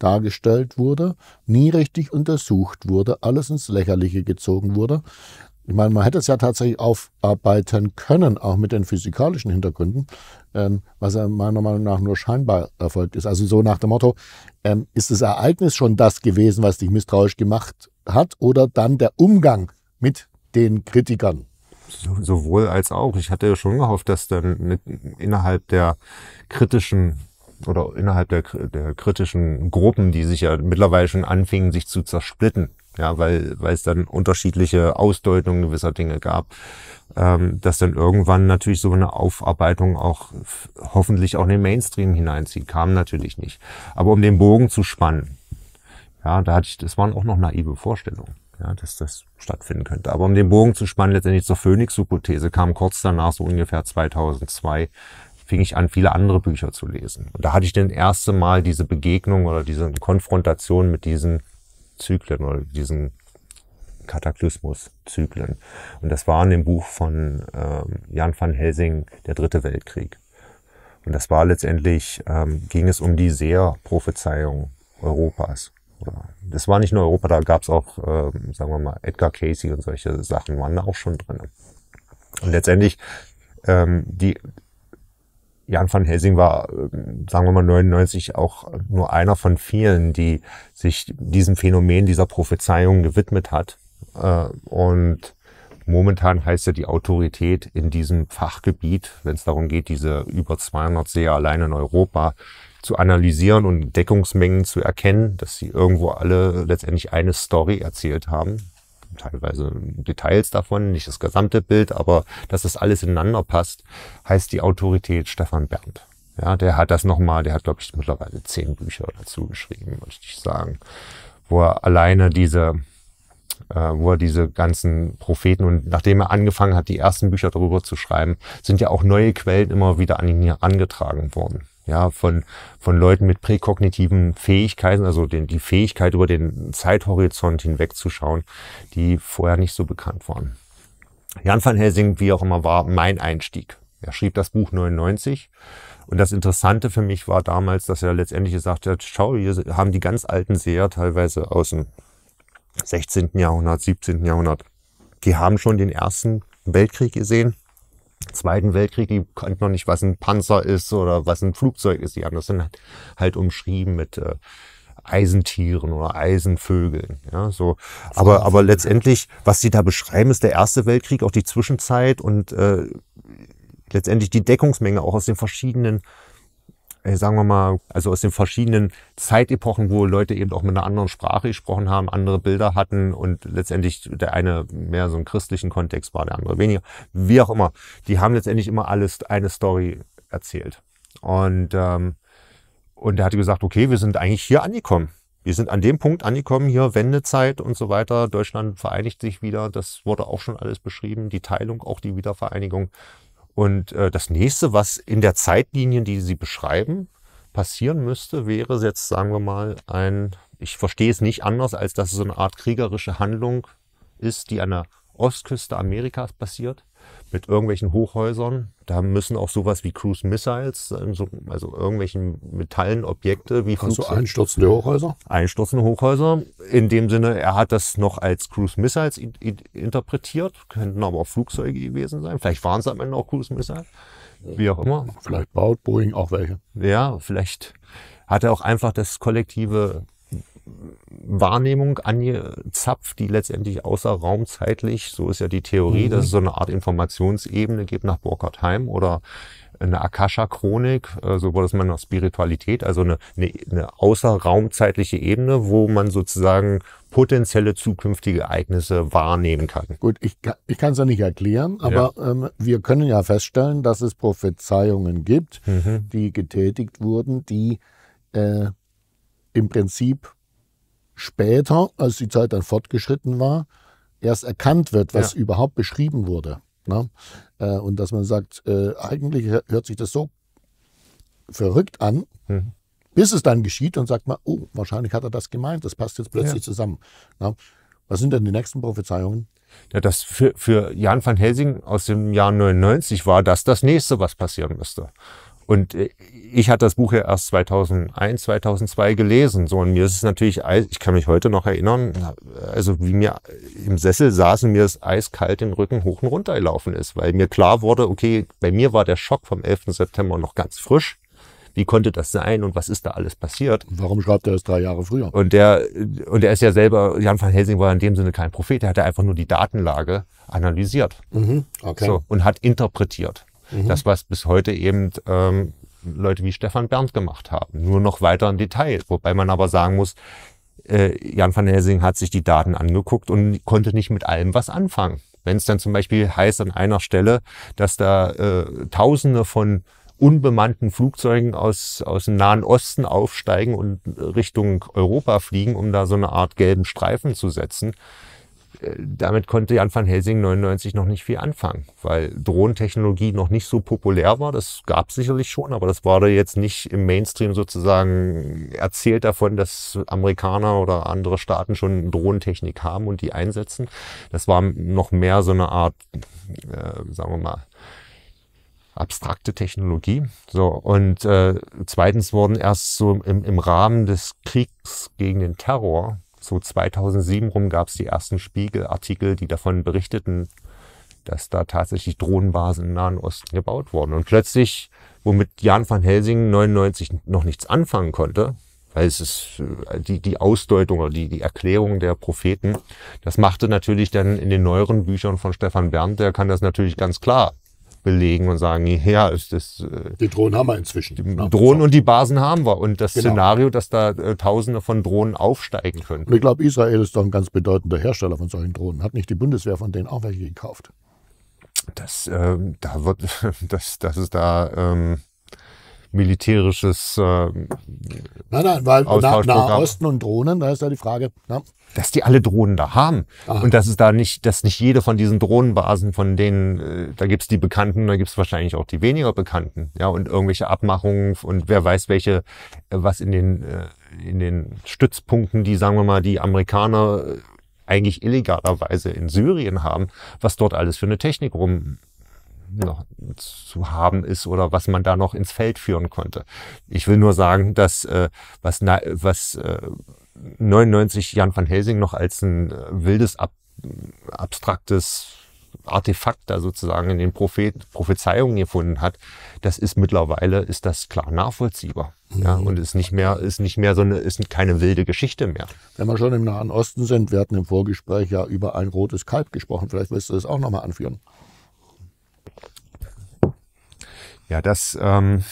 dargestellt wurde, nie richtig untersucht wurde, alles ins Lächerliche gezogen wurde? Ich meine, man hätte es ja tatsächlich aufarbeiten können, auch mit den physikalischen Hintergründen, ähm, was ja meiner Meinung nach nur scheinbar erfolgt ist. Also so nach dem Motto, ähm, ist das Ereignis schon das gewesen, was dich misstrauisch gemacht hat, oder dann der Umgang mit den Kritikern? So, sowohl als auch. Ich hatte ja schon gehofft, dass dann mit, innerhalb der kritischen oder innerhalb der, der kritischen Gruppen, die sich ja mittlerweile schon anfingen, sich zu zersplitten, ja, weil, weil es dann unterschiedliche Ausdeutungen gewisser Dinge gab, ähm, dass dann irgendwann natürlich so eine Aufarbeitung auch hoffentlich auch in den Mainstream hineinzieht. Kam natürlich nicht. Aber um den Bogen zu spannen, ja, da hatte ich, das waren auch noch naive Vorstellungen, ja, dass das stattfinden könnte. Aber um den Bogen zu spannen, letztendlich zur Phönix-Hypothese, kam kurz danach, so ungefähr zweitausendzwei, fing ich an, viele andere Bücher zu lesen. Und da hatte ich das erste Mal diese Begegnung oder diese Konfrontation mit diesen Zyklen oder diesen Kataklysmus-Zyklen. Und das war in dem Buch von ähm, Jan van Helsing, Der dritte Weltkrieg. Und das war letztendlich, ähm, ging es um die Seher-Prophezeiung Europas. Oder, das war nicht nur Europa, da gab es auch, ähm, sagen wir mal, Edgar Casey und solche Sachen waren da auch schon drin. Und letztendlich, ähm, die Jan van Helsing war, sagen wir mal, neunundneunzig auch nur einer von vielen, die sich diesem Phänomen, dieser Prophezeiung gewidmet hat. Und momentan heißt ja die Autorität in diesem Fachgebiet, wenn es darum geht, diese über zweihundert Seher allein in Europa zu analysieren und Deckungsmengen zu erkennen, dass sie irgendwo alle letztendlich eine Story erzählt haben. Teilweise Details davon, nicht das gesamte Bild, aber dass das alles ineinander passt, heißt die Autorität Stefan Bernd. Ja, der hat das nochmal, der hat, glaube ich, mittlerweile zehn Bücher dazu geschrieben, möchte ich sagen, wo er alleine diese, äh, wo er diese ganzen Propheten, und nachdem er angefangen hat, die ersten Bücher darüber zu schreiben, sind ja auch neue Quellen immer wieder an ihn herangetragen worden. Ja, von, von Leuten mit präkognitiven Fähigkeiten, also den, die Fähigkeit, über den Zeithorizont hinwegzuschauen, die vorher nicht so bekannt waren. Jan van Helsing, wie auch immer, war mein Einstieg. Er schrieb das Buch neunundneunzig. Und das Interessante für mich war damals, dass er letztendlich gesagt hat, schau, hier haben die ganz alten Seher, teilweise aus dem sechzehnten Jahrhundert, siebzehnten Jahrhundert, die haben schon den Ersten Weltkrieg gesehen. Zweiten Weltkrieg, die kannten noch nicht, was ein Panzer ist oder was ein Flugzeug ist. Die haben das dann halt umschrieben mit äh, Eisentieren oder Eisenvögeln. Ja, so. aber, aber letztendlich, was sie da beschreiben, ist der Erste Weltkrieg, auch die Zwischenzeit und äh, letztendlich die Deckungsmenge auch aus den verschiedenen, äh, sagen wir mal, also aus den verschiedenen Zeitepochen, wo Leute eben auch mit einer anderen Sprache gesprochen haben, andere Bilder hatten und letztendlich der eine mehr so einen christlichen Kontext war, der andere weniger. Wie auch immer, die haben letztendlich immer alles eine Story erzählt. Und, ähm, und er hatte gesagt, okay, wir sind eigentlich hier angekommen. Wir sind an dem Punkt angekommen, hier Wendezeit und so weiter. Deutschland vereinigt sich wieder, das wurde auch schon alles beschrieben, die Teilung, auch die Wiedervereinigung. Und äh, das nächste, was in der Zeitlinie, die sie beschreiben, passieren müsste, wäre jetzt, sagen wir mal, ein, ich verstehe es nicht anders, als dass es so eine Art kriegerische Handlung ist, die an der Ostküste Amerikas passiert, mit irgendwelchen Hochhäusern. Da müssen auch sowas wie Cruise Missiles, also, also irgendwelchen metallen Objekte wie Kannst du einstürzende Hochhäuser? Einstürzende Hochhäuser. In dem Sinne, er hat das noch als Cruise Missiles interpretiert, könnten aber auch Flugzeuge gewesen sein. Vielleicht waren es am Ende auch Cruise Missiles, wie auch immer. Vielleicht baut Boeing auch welche. Ja, vielleicht hat er auch einfach das kollektive Wahrnehmung angezapft, die letztendlich außer raumzeitlich, so ist ja die Theorie, mhm. dass es so eine Art Informationsebene gibt nach Burkhard Heim oder eine Akasha-Chronik, so wurde es mal noch Spiritualität, also eine, eine, eine außerraumzeitliche Ebene, wo man sozusagen potenzielle zukünftige Ereignisse wahrnehmen kann. Gut, ich, ich kann es ja nicht erklären, aber ja. ähm, wir können ja feststellen, dass es Prophezeiungen gibt, mhm. die getätigt wurden, die äh, im Prinzip später, als die Zeit dann fortgeschritten war, erst erkannt wird, was ja. überhaupt beschrieben wurde. Ne? Äh, und dass man sagt, äh, eigentlich hört sich das so verrückt an, mhm. bis es dann geschieht und sagt man, oh, wahrscheinlich hat er das gemeint, das passt jetzt plötzlich ja. zusammen. Na, was sind denn die nächsten Prophezeiungen? Ja, das für, für Jan van Helsing aus dem Jahr neunundneunzig war das das Nächste, was passieren müsste. Und ich hatte das Buch ja erst zweitausendeins, zweitausendzwei gelesen. So, und mir ist es natürlich, ich kann mich heute noch erinnern, also wie mir im Sessel saßen, mir ist eiskalt den Rücken hoch und runter gelaufen ist, weil mir klar wurde, okay, bei mir war der Schock vom elften September noch ganz frisch. Wie konnte das sein und was ist da alles passiert? Warum schreibt er das drei Jahre früher? Und der, und er ist ja selber, Jan van Helsing war in dem Sinne kein Prophet, er hat einfach nur die Datenlage analysiert. Mhm, okay. So, und hat interpretiert. Mhm. Das, was bis heute eben ähm, Leute wie Stefan Bernd gemacht haben. Nur noch weiter im Detail. Wobei man aber sagen muss, äh, Jan van Helsing hat sich die Daten angeguckt und konnte nicht mit allem was anfangen. Wenn es dann zum Beispiel heißt an einer Stelle, dass da äh, Tausende von unbemannten Flugzeugen aus, aus dem Nahen Osten aufsteigen und Richtung Europa fliegen, um da so eine Art gelben Streifen zu setzen. Damit konnte Jan van Helsing neunundneunzig noch nicht viel anfangen, weil Drohnentechnologie noch nicht so populär war. Das gab es sicherlich schon, aber das war da jetzt nicht im Mainstream sozusagen erzählt davon, dass Amerikaner oder andere Staaten schon Drohnentechnik haben und die einsetzen. Das war noch mehr so eine Art, äh, sagen wir mal, abstrakte Technologie. So, und äh, zweitens wurden erst so im, im Rahmen des Kriegs gegen den Terror, so zweitausendsieben rum, gab es die ersten Spiegelartikel, die davon berichteten, dass da tatsächlich Drohnenbasen im Nahen Osten gebaut wurden. Und plötzlich, womit Jan van Helsing neunundneunzig noch nichts anfangen konnte, weil es ist die, die Ausdeutung oder die, die Erklärung der Propheten, das machte natürlich dann in den neueren Büchern von Stefan Bernd, der kann das natürlich ganz klar belegen und sagen, ja, ist das... Die Drohnen haben wir inzwischen. Die Drohnen und die Basen haben wir. Und das genau. Szenario, dass da äh, Tausende von Drohnen aufsteigen können. Und ich glaube, Israel ist doch ein ganz bedeutender Hersteller von solchen Drohnen. Hat nicht die Bundeswehr von denen auch welche gekauft? Das, äh, da wird, das, das ist da... Ähm militärisches äh, Nein, nein, weil Nahosten nah und Drohnen, da ist ja die Frage, na? Dass die alle Drohnen da haben. Aha. Und dass es da nicht, dass nicht jede von diesen Drohnenbasen, von denen, äh, da gibt es die Bekannten, da gibt es wahrscheinlich auch die weniger Bekannten, ja, und irgendwelche Abmachungen und wer weiß welche, was in den, äh, in den Stützpunkten, die, sagen wir mal, die Amerikaner eigentlich illegalerweise in Syrien haben, was dort alles für eine Technik rum noch zu haben ist oder was man da noch ins Feld führen konnte. Ich will nur sagen, dass äh, was, na, was äh, neunundneunzig Jan van Helsing noch als ein wildes, ab, abstraktes Artefakt da sozusagen in den Prophet, Prophezeiungen gefunden hat, das ist mittlerweile, ist das klar nachvollziehbar. Mhm. Ja, und ist nicht mehr, ist nicht mehr so eine, ist keine wilde Geschichte mehr. Wenn wir schon im Nahen Osten sind, wir hatten im Vorgespräch ja über ein rotes Kalb gesprochen, vielleicht willst du das auch nochmal anführen. Ja, das, ähm,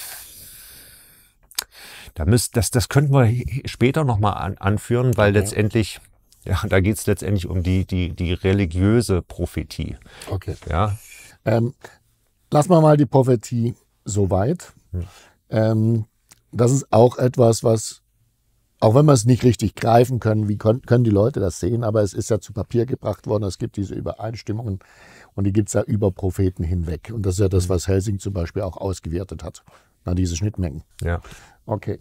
da müsst, das, das könnten wir später nochmal an, anführen, weil okay. letztendlich, ja, da geht es letztendlich um die, die, die religiöse Prophetie. Okay. Ja. Ähm, lassen wir mal die Prophetie so weit. Hm. Ähm, das ist auch etwas, was, auch wenn wir es nicht richtig greifen können, wie können, können die Leute das sehen, aber es ist ja zu Papier gebracht worden, es gibt diese Übereinstimmungen. Und die gibt es ja über Propheten hinweg. Und das ist ja das, was Helsing zum Beispiel auch ausgewertet hat. Na, diese Schnittmengen. Ja. Okay.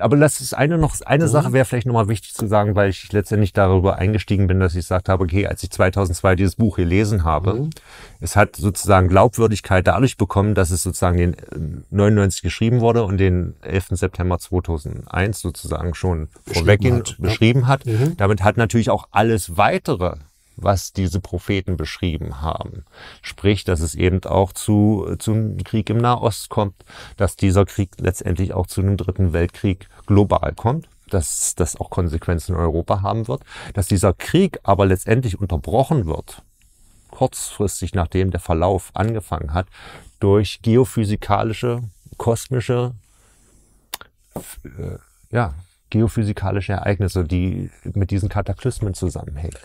Aber das ist eine, noch, eine mhm. Sache wäre vielleicht nochmal wichtig zu sagen, weil ich letztendlich darüber eingestiegen bin, dass ich gesagt habe, okay, als ich zweitausendzwei dieses Buch gelesen habe, mhm. es hat sozusagen Glaubwürdigkeit dadurch bekommen, dass es sozusagen den neunundneunzig geschrieben wurde und den elften September zweitausendeins sozusagen schon vorweggehend hat. beschrieben ja. hat. Mhm. Damit hat natürlich auch alles Weitere, was diese Propheten beschrieben haben. Sprich, dass es eben auch zu, zum Krieg im Nahost kommt, dass dieser Krieg letztendlich auch zu einem dritten Weltkrieg global kommt, dass das auch Konsequenzen in Europa haben wird, dass dieser Krieg aber letztendlich unterbrochen wird kurzfristig, nachdem der Verlauf angefangen hat, durch geophysikalische, kosmische, äh, ja, geophysikalische Ereignisse, die mit diesen Kataklysmen zusammenhängen.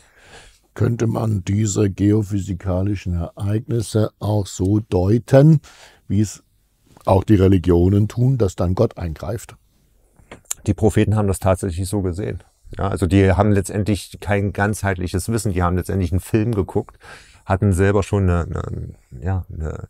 Könnte man diese geophysikalischen Ereignisse auch so deuten, wie es auch die Religionen tun, dass dann Gott eingreift? Die Propheten haben das tatsächlich so gesehen. Ja, also die haben letztendlich kein ganzheitliches Wissen, die haben letztendlich einen Film geguckt, hatten selber schon eine, eine, ja, eine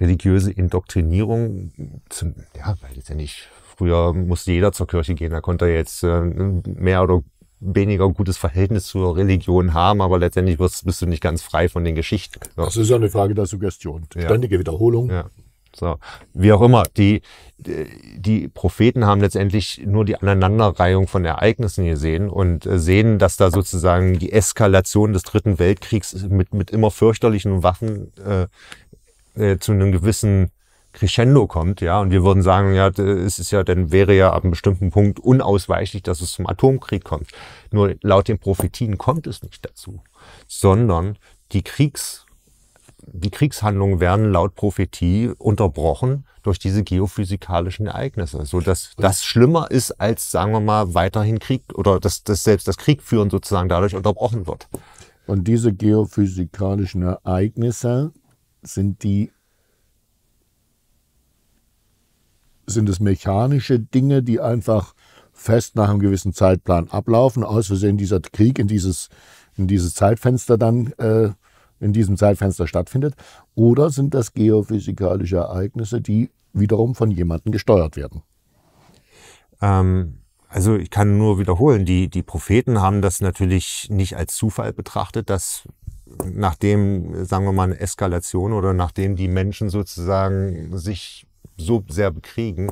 religiöse Indoktrinierung. Zum, ja, weil letztendlich früher musste jeder zur Kirche gehen, da konnte er jetzt äh, mehr oder weniger gutes Verhältnis zur Religion haben, aber letztendlich wirst, bist du nicht ganz frei von den Geschichten. So. Das ist ja eine Frage der Suggestion, ständige ja. Wiederholung. Ja. So, wie auch immer, die, die Propheten haben letztendlich nur die Aneinanderreihung von Ereignissen gesehen und sehen, dass da sozusagen die Eskalation des Dritten Weltkriegs mit, mit immer fürchterlichen Waffen äh, äh, zu einem gewissen Crescendo kommt, ja, und wir würden sagen, ja, es ist ja, dann wäre ja ab einem bestimmten Punkt unausweichlich, dass es zum Atomkrieg kommt. Nur laut den Prophetien kommt es nicht dazu, sondern die Kriegs Die Kriegshandlungen werden laut Prophetie unterbrochen durch diese geophysikalischen Ereignisse, so dass das schlimmer ist als, sagen wir mal, weiterhin Krieg oder dass, dass selbst das Kriegführen sozusagen dadurch unterbrochen wird. Und diese geophysikalischen Ereignisse sind die, sind es mechanische Dinge, die einfach fest nach einem gewissen Zeitplan ablaufen, aus Versehen dieser Krieg in dieses, in dieses Zeitfenster dann äh, in diesem Zeitfenster stattfindet, oder sind das geophysikalische Ereignisse, die wiederum von jemandem gesteuert werden? Ähm, also ich kann nur wiederholen, die, die Propheten haben das natürlich nicht als Zufall betrachtet, dass nachdem, sagen wir mal, eine Eskalation oder nachdem die Menschen sozusagen sich so sehr bekriegen,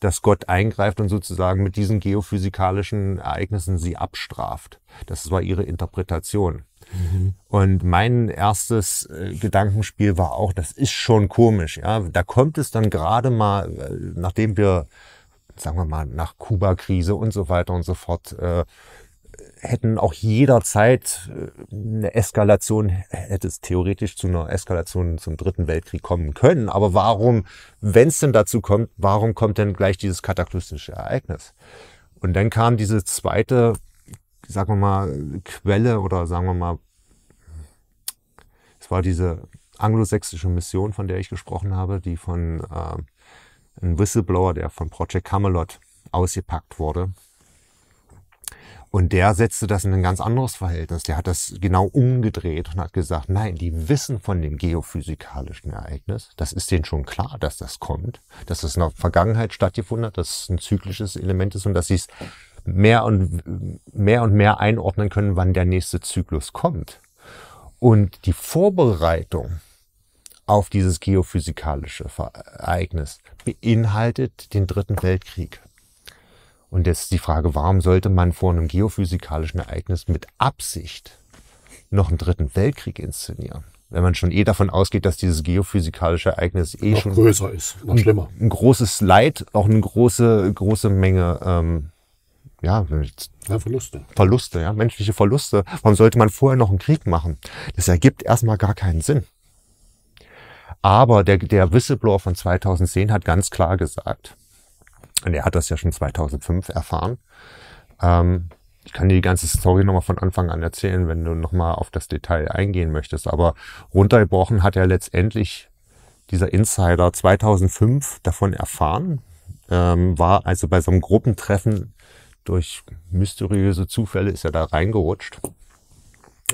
dass Gott eingreift und sozusagen mit diesen geophysikalischen Ereignissen sie abstraft. Das war ihre Interpretation. Mhm. Und mein erstes äh, Gedankenspiel war auch, das ist schon komisch. Ja? Da kommt es dann gerade mal, äh, nachdem wir, sagen wir mal, nach Kuba-Krise und so weiter und so fort, äh, hätten auch jederzeit äh, eine Eskalation, hätte es theoretisch zu einer Eskalation zum Dritten Weltkrieg kommen können. Aber warum, wenn es denn dazu kommt, warum kommt denn gleich dieses kataklysmische Ereignis? Und dann kam diese zweite, sagen wir mal, Quelle oder sagen wir mal, es war diese anglosächsische Mission, von der ich gesprochen habe, die von äh, einem Whistleblower, der von Project Camelot ausgepackt wurde. Und der setzte das in ein ganz anderes Verhältnis. Der hat das genau umgedreht und hat gesagt, nein, die wissen von dem geophysikalischen Ereignis. Das ist denen schon klar, dass das kommt, dass das in der Vergangenheit stattgefunden hat, dass es ein zyklisches Element ist und dass sie es mehr und mehr und mehr einordnen können, wann der nächste Zyklus kommt. Und die Vorbereitung auf dieses geophysikalische Ereignis beinhaltet den Dritten Weltkrieg. Und jetzt ist die Frage, warum sollte man vor einem geophysikalischen Ereignis mit Absicht noch einen Dritten Weltkrieg inszenieren? Wenn man schon eh davon ausgeht, dass dieses geophysikalische Ereignis eh noch schon größer ist, noch schlimmer. Ein, ein großes Leid, auch eine große, große Menge ähm, ja, ja, Verluste. Verluste, ja, menschliche Verluste. Warum sollte man vorher noch einen Krieg machen? Das ergibt erstmal gar keinen Sinn. Aber der, der Whistleblower von zweitausendzehn hat ganz klar gesagt, und er hat das ja schon zweitausendfünf erfahren. Ähm, ich kann dir die ganze Story nochmal von Anfang an erzählen, wenn du nochmal auf das Detail eingehen möchtest. Aber runtergebrochen hat er letztendlich dieser Insider zweitausendfünf davon erfahren, ähm, war also bei so einem Gruppentreffen durch mysteriöse Zufälle ist er da reingerutscht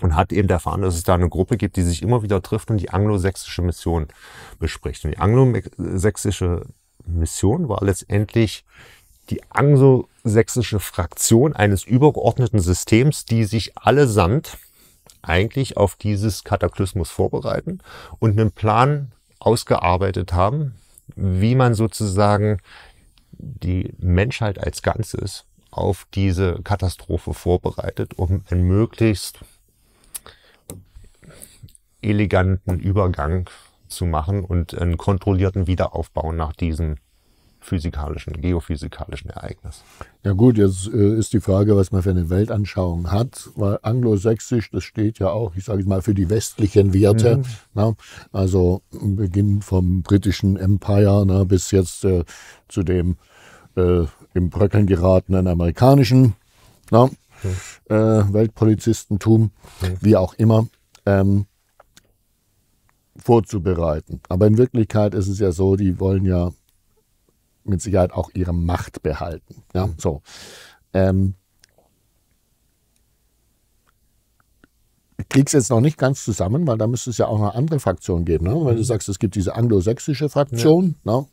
und hat eben erfahren, dass es da eine Gruppe gibt, die sich immer wieder trifft und die anglosächsische Mission bespricht. Und die anglosächsische Mission war letztendlich die anglosächsische Fraktion eines übergeordneten Systems, die sich allesamt eigentlich auf dieses Kataklysmus vorbereiten und einen Plan ausgearbeitet haben, wie man sozusagen die Menschheit als Ganzes auf diese Katastrophe vorbereitet, um einen möglichst eleganten Übergang zu machen und einen kontrollierten Wiederaufbau nach diesem physikalischen, geophysikalischen Ereignis. Ja gut, jetzt ist die Frage, was man für eine Weltanschauung hat, weil anglosächsisch, das steht ja auch, ich sage mal, für die westlichen Werte, mhm. na, also beginnend vom britischen Empire na, bis jetzt äh, zu dem äh, im Bröckeln geratenen amerikanischen na, mhm. äh, Weltpolizistentum, mhm. wie auch immer, ähm, vorzubereiten. Aber in Wirklichkeit ist es ja so, die wollen ja mit Sicherheit auch ihre Macht behalten. Ja, so. Ähm, ich krieg's jetzt noch nicht ganz zusammen, weil da müsste es ja auch eine andere Fraktion geben. Ne? Wenn du sagst, es gibt diese anglosächsische Fraktion, ja. ne?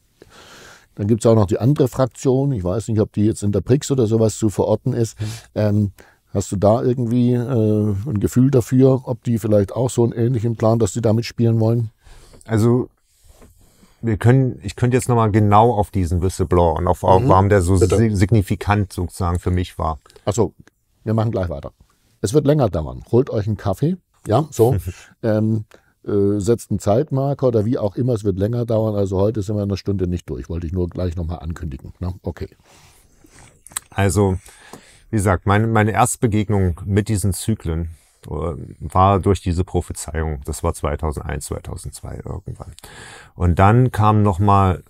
Dann gibt es auch noch die andere Fraktion. Ich weiß nicht, ob die jetzt in der BRICS oder sowas zu verorten ist. Mhm. Ähm, hast du da irgendwie äh, ein Gefühl dafür, ob die vielleicht auch so einen ähnlichen Plan, dass sie damit spielen wollen? Also wir können, ich könnte jetzt nochmal genau auf diesen Whistleblower und auf, auf mhm. warum der so Bitte. signifikant sozusagen für mich war. Achso, wir machen gleich weiter. Es wird länger dauern. Holt euch einen Kaffee, ja, so, ähm, äh, setzt einen Zeitmarker oder wie auch immer, es wird länger dauern. Also heute sind wir in einer Stunde nicht durch. Wollte ich nur gleich nochmal ankündigen. Na, okay. Also, wie gesagt, meine, meine erste Begegnung mit diesen Zyklen war durch diese Prophezeiung. Das war zweitausendeins, zweitausendzwei irgendwann. Und dann kam nochmal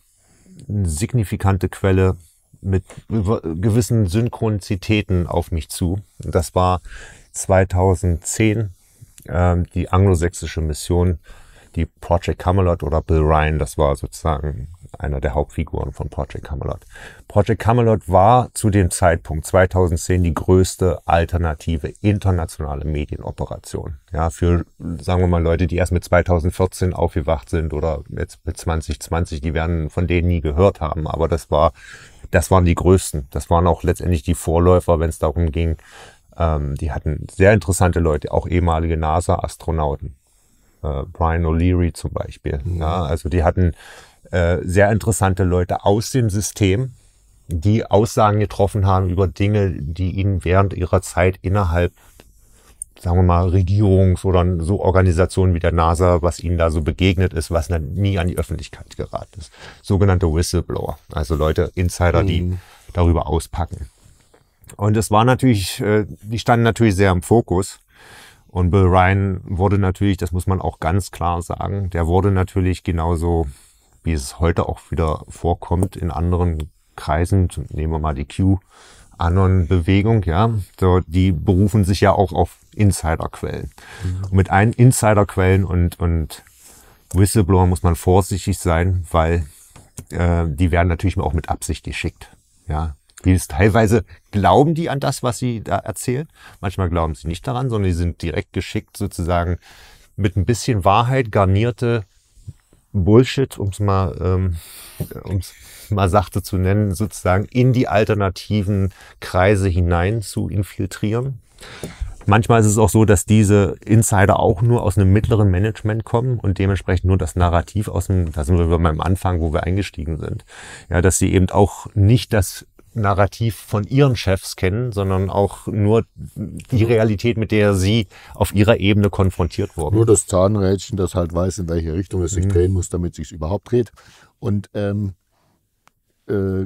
eine signifikante Quelle mit gewissen Synchronizitäten auf mich zu. Das war zweitausendzehn, äh, die anglosächsische Mission, die Project Camelot oder Bill Ryan, das war sozusagen einer der Hauptfiguren von Project Camelot. Project Camelot war zu dem Zeitpunkt zweitausendzehn die größte alternative internationale Medienoperation. Ja, für, sagen wir mal, Leute, die erst mit zweitausendvierzehn aufgewacht sind oder jetzt mit zweitausendzwanzig, die werden von denen nie gehört haben. Aber das war, das waren die größten. Das waren auch letztendlich die Vorläufer, wenn es darum ging. Ähm, die hatten sehr interessante Leute, auch ehemalige NASA-Astronauten. Äh, Brian O'Leary zum Beispiel. Mhm. Ja, also die hatten sehr interessante Leute aus dem System, die Aussagen getroffen haben über Dinge, die ihnen während ihrer Zeit innerhalb, sagen wir mal, Regierungs- oder so Organisationen wie der NASA, was ihnen da so begegnet ist, was dann nie an die Öffentlichkeit geraten ist. Sogenannte Whistleblower, also Leute, Insider, mhm. die darüber auspacken. Und es war natürlich, die standen natürlich sehr im Fokus. Und Bill Ryan wurde natürlich, das muss man auch ganz klar sagen, der wurde natürlich genauso, wie es heute auch wieder vorkommt in anderen Kreisen, nehmen wir mal die Q-Anon-Bewegung, ja, so, die berufen sich ja auch auf Insiderquellen. Mhm. Mit allen Insiderquellen und, und Whistleblower muss man vorsichtig sein, weil äh, die werden natürlich auch mit Absicht geschickt. Ja. Die ist teilweise glauben die an das, was sie da erzählen, manchmal glauben sie nicht daran, sondern die sind direkt geschickt, sozusagen mit ein bisschen Wahrheit garnierte Bullshit, um es mal, ähm, um's mal sachte zu nennen, sozusagen in die alternativen Kreise hinein zu infiltrieren. Manchmal ist es auch so, dass diese Insider auch nur aus einem mittleren Management kommen und dementsprechend nur das Narrativ aus dem, da sind wir beim Anfang, wo wir eingestiegen sind, ja, dass sie eben auch nicht das Narrativ von ihren Chefs kennen, sondern auch nur die Realität, mit der sie auf ihrer Ebene konfrontiert wurden. Nur das Zahnrädchen, das halt weiß, in welche Richtung es sich mhm. drehen muss, damit es sich überhaupt dreht. Und, ähm, äh,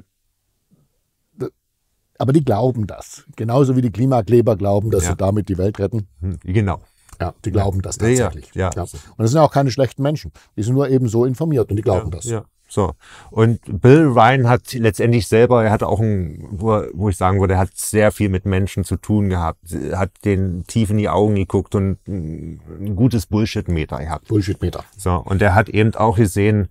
aber die glauben das. Genauso wie die Klimakleber glauben, dass ja. sie damit die Welt retten. Mhm. Genau. Ja, die glauben das tatsächlich. Ja, ja. Ja. Und das sind auch keine schlechten Menschen. Die sind nur eben so informiert und die glauben ja, das. Ja. So. Und Bill Ryan hat letztendlich selber, er hatte auch ein, wo, wo ich sagen würde, er hat sehr viel mit Menschen zu tun gehabt, hat den tief in die Augen geguckt und ein gutes Bullshit-Meter gehabt. Bullshit-Meter. So. Und er hat eben auch gesehen,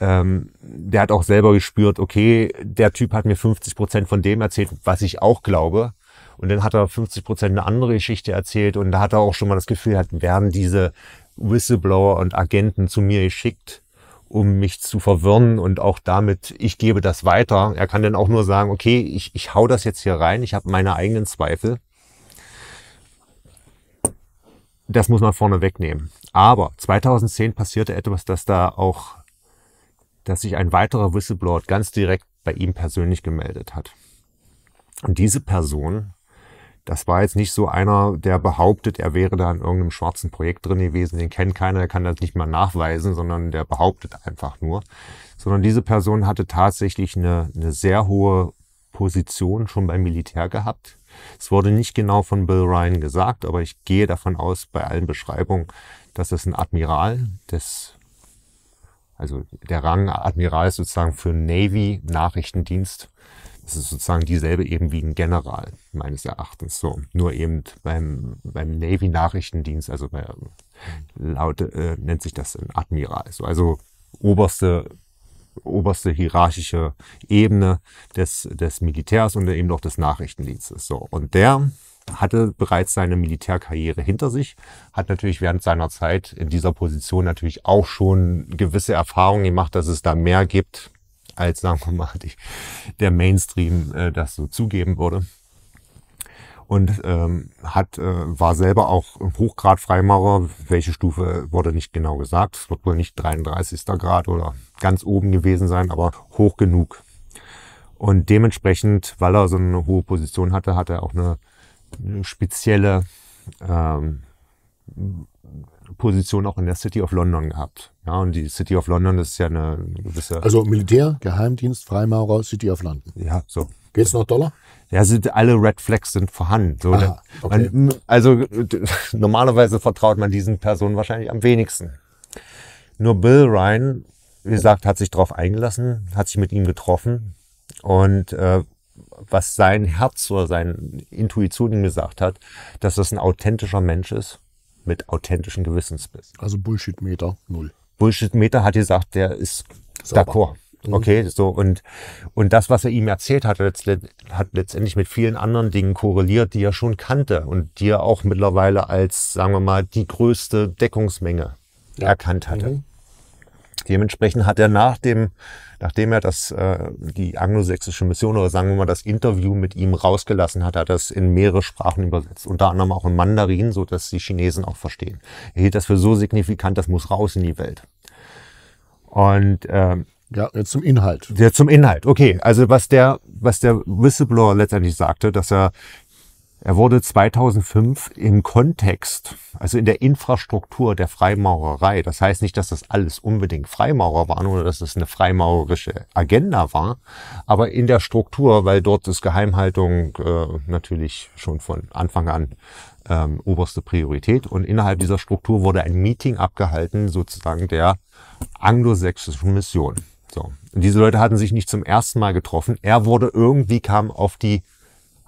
ähm, der hat auch selber gespürt, okay, der Typ hat mir fünfzig Prozent von dem erzählt, was ich auch glaube. Und dann hat er fünfzig Prozent eine andere Geschichte erzählt und da hat er auch schon mal das Gefühl, hat, werden diese Whistleblower und Agenten zu mir geschickt, um mich zu verwirren und auch damit, ich gebe das weiter. Er kann dann auch nur sagen, okay, ich, ich hau das jetzt hier rein, ich habe meine eigenen Zweifel. Das muss man vorne wegnehmen. Aber zweitausendzehn passierte etwas, dass da auch, dass sich ein weiterer Whistleblower ganz direkt bei ihm persönlich gemeldet hat. Und diese Person, Das war jetzt nicht so einer, der behauptet, er wäre da in irgendeinem schwarzen Projekt drin gewesen. Den kennt keiner, der kann das nicht mal nachweisen, sondern der behauptet einfach nur. Sondern diese Person hatte tatsächlich eine, eine sehr hohe Position schon beim Militär gehabt. Es wurde nicht genau von Bill Ryan gesagt, aber ich gehe davon aus, bei allen Beschreibungen, dass es ein Admiral des, also der Rang Admiral ist sozusagen für Navy Nachrichtendienst. Das ist sozusagen dieselbe eben wie ein General, meines Erachtens. So, nur eben beim, beim Navy Nachrichtendienst, also bei, laut, äh, nennt sich das ein Admiral. So, also oberste, oberste hierarchische Ebene des, des Militärs und eben auch des Nachrichtendienstes. So, und der hatte bereits seine Militärkarriere hinter sich, hat natürlich während seiner Zeit in dieser Position natürlich auch schon gewisse Erfahrungen gemacht, dass es da mehr gibt, als, sagen wir mal, die, der Mainstream äh, das so zugeben würde. Und ähm, hat, äh, war selber auch ein Hochgrad-Freimaurer. Welche Stufe wurde nicht genau gesagt. Es wird wohl nicht dreiunddreißigster Grad oder ganz oben gewesen sein, aber hoch genug. Und dementsprechend, weil er so eine hohe Position hatte, hat er auch eine, eine spezielle ähm, Position auch in der City of London gehabt. Ja, und die City of London ist ja eine gewisse... Also Militär, Geheimdienst, Freimaurer, City of London. Ja, so. Geht's noch doller? Ja, sind, alle Red Flags sind vorhanden. So, aha, okay. Man, also normalerweise vertraut man diesen Personen wahrscheinlich am wenigsten. Nur Bill Ryan, wie gesagt, hat sich darauf eingelassen, hat sich mit ihm getroffen und äh, was sein Herz oder seine Intuition ihm gesagt hat, dass das ein authentischer Mensch ist, mit authentischem Gewissensbiss. Also Bullshit-Meter null. Bullshit-Meter hat gesagt, der ist d'accord. Mhm. Okay, so und und das, was er ihm erzählt hat, hat letztendlich mit vielen anderen Dingen korreliert, die er schon kannte und die er auch mittlerweile als, sagen wir mal, die größte Deckungsmenge ja. erkannt hatte. Mhm. Dementsprechend hat er nach dem, nachdem er das äh, die anglosächsische Mission oder sagen wir mal das Interview mit ihm rausgelassen hat, hat er das in mehrere Sprachen übersetzt, unter anderem auch in Mandarin, so dass die Chinesen auch verstehen. Er hielt das für so signifikant, das muss raus in die Welt. Und äh, ja, jetzt zum Inhalt. Jetzt zum Inhalt. Okay, also was der, was der Whistleblower letztendlich sagte, dass er Er wurde zweitausendfünf im Kontext, also in der Infrastruktur der Freimaurerei, das heißt nicht, dass das alles unbedingt Freimaurer waren oder dass das eine freimaurerische Agenda war, aber in der Struktur, weil dort ist Geheimhaltung äh, natürlich schon von Anfang an ähm, oberste Priorität und innerhalb dieser Struktur wurde ein Meeting abgehalten, sozusagen der anglosächsischen Mission. So. Und diese Leute hatten sich nicht zum ersten Mal getroffen, er wurde irgendwie, kam auf die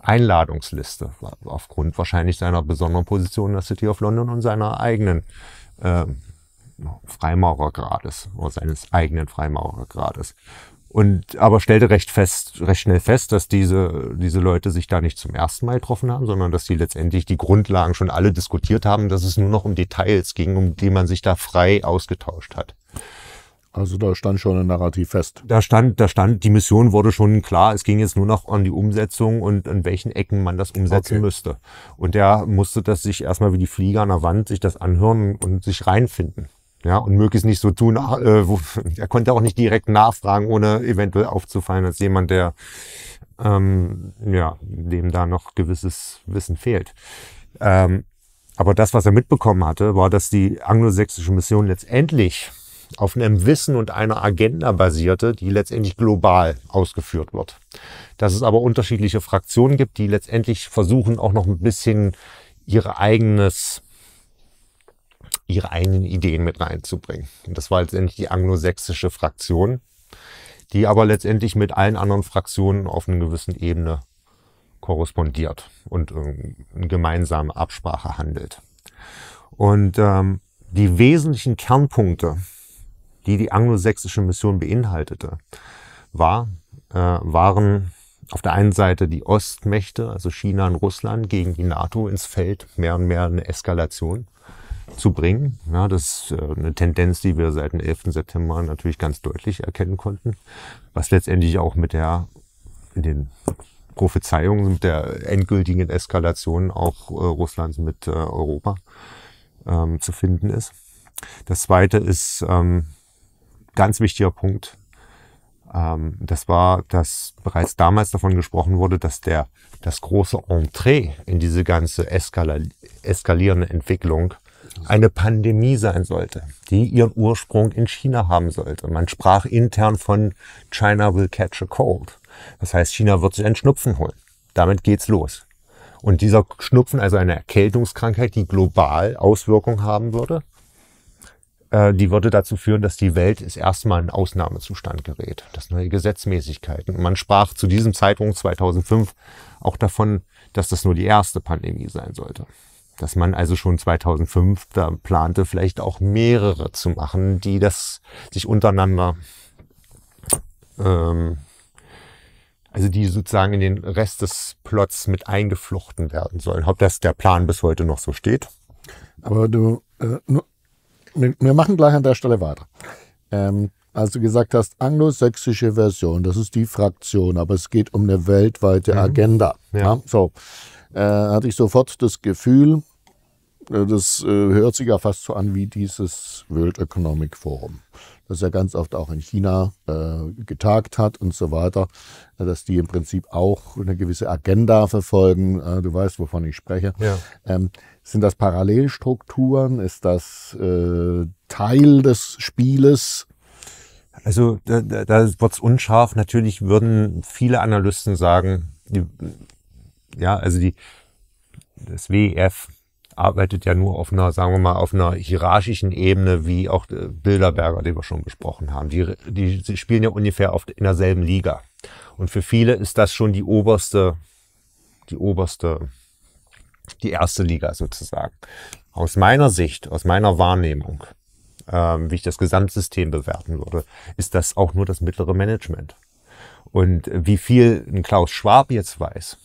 Einladungsliste, aufgrund wahrscheinlich seiner besonderen Position in der City of London und seiner eigenen äh, Freimaurergrades oder seines eigenen Freimaurergrades. Und aber stellte recht fest, recht schnell fest, dass diese, diese Leute sich da nicht zum ersten Mal getroffen haben, sondern dass sie letztendlich die Grundlagen schon alle diskutiert haben, dass es nur noch um Details ging, um die man sich da frei ausgetauscht hat. Also da stand schon ein Narrativ fest. Da stand, da stand, die Mission wurde schon klar, es ging jetzt nur noch an die Umsetzung und an welchen Ecken man das umsetzen okay. müsste. Und der musste das sich erstmal wie die Fliege an der Wand, sich das anhören und sich reinfinden. Ja, und möglichst nicht so tun, äh, wo, er konnte auch nicht direkt nachfragen, ohne eventuell aufzufallen als jemand, der, ähm, ja, dem da noch gewisses Wissen fehlt. Ähm, aber das, was er mitbekommen hatte, war, dass die anglosächsische Mission letztendlich auf einem Wissen und einer Agenda basierte, die letztendlich global ausgeführt wird. Dass es aber unterschiedliche Fraktionen gibt, die letztendlich versuchen, auch noch ein bisschen ihre eigenes, ihre eigenen Ideen mit reinzubringen. Und das war letztendlich die anglosächsische Fraktion, die aber letztendlich mit allen anderen Fraktionen auf einer gewissen Ebene korrespondiert und in gemeinsame Absprache handelt. Und ähm, die wesentlichen Kernpunkte, die die anglosächsische Mission beinhaltete, war, äh, waren auf der einen Seite die Ostmächte, also China und Russland, gegen die NATO ins Feld mehr und mehr eine Eskalation zu bringen. Ja, das ist äh, eine Tendenz, die wir seit dem elften September natürlich ganz deutlich erkennen konnten, was letztendlich auch mit der, in den Prophezeiungen, mit der endgültigen Eskalation auch äh, Russlands mit äh, Europa ähm, zu finden ist. Das zweite ist... Ähm, ganz wichtiger Punkt, Ähm, das war, dass bereits damals davon gesprochen wurde, dass der, das große Entree in diese ganze eskal- eskalierende Entwicklung eine Pandemie sein sollte, die ihren Ursprung in China haben sollte. Man sprach intern von China will catch a cold. Das heißt, China wird sich einen Schnupfen holen. Damit geht's los. Und dieser Schnupfen, also eine Erkältungskrankheit, die global Auswirkungen haben würde, äh, die würde dazu führen, dass die Welt das erste Mal in Ausnahmezustand gerät. Das neue Gesetzmäßigkeiten. Und man sprach zu diesem Zeitpunkt zweitausendfünf auch davon, dass das nur die erste Pandemie sein sollte. Dass man also schon zweitausendfünf da plante, vielleicht auch mehrere zu machen, die das sich untereinander, ähm, also die sozusagen in den Rest des Plots mit eingeflochten werden sollen. Ob das der Plan bis heute noch so steht. Aber du, äh, nur, wir, wir machen gleich an der Stelle weiter. Ähm, als du gesagt hast, anglosächsische Version, das ist die Fraktion, aber es geht um eine weltweite mhm. Agenda. Ja. Ja, so. Hatte ich sofort das Gefühl, das hört sich ja fast so an wie dieses World Economic Forum, das ja ganz oft auch in China getagt hat und so weiter, dass die im Prinzip auch eine gewisse Agenda verfolgen. Du weißt, wovon ich spreche. Ja. Ähm, sind das Parallelstrukturen? Ist das äh, Teil des Spieles? Also da, da wird es unscharf. Natürlich würden viele Analysten sagen, die, ja, also die, das W E F arbeitet ja nur auf einer, sagen wir mal, auf einer hierarchischen Ebene wie auch Bilderberger, die wir schon besprochen haben. Die, die, die spielen ja ungefähr auf, in derselben Liga. Und für viele ist das schon die oberste, die oberste, die erste Liga sozusagen. Aus meiner Sicht, aus meiner Wahrnehmung, ähm, wie ich das Gesamtsystem bewerten würde, ist das auch nur das mittlere Management. Und wie viel ein Klaus Schwab jetzt weiß,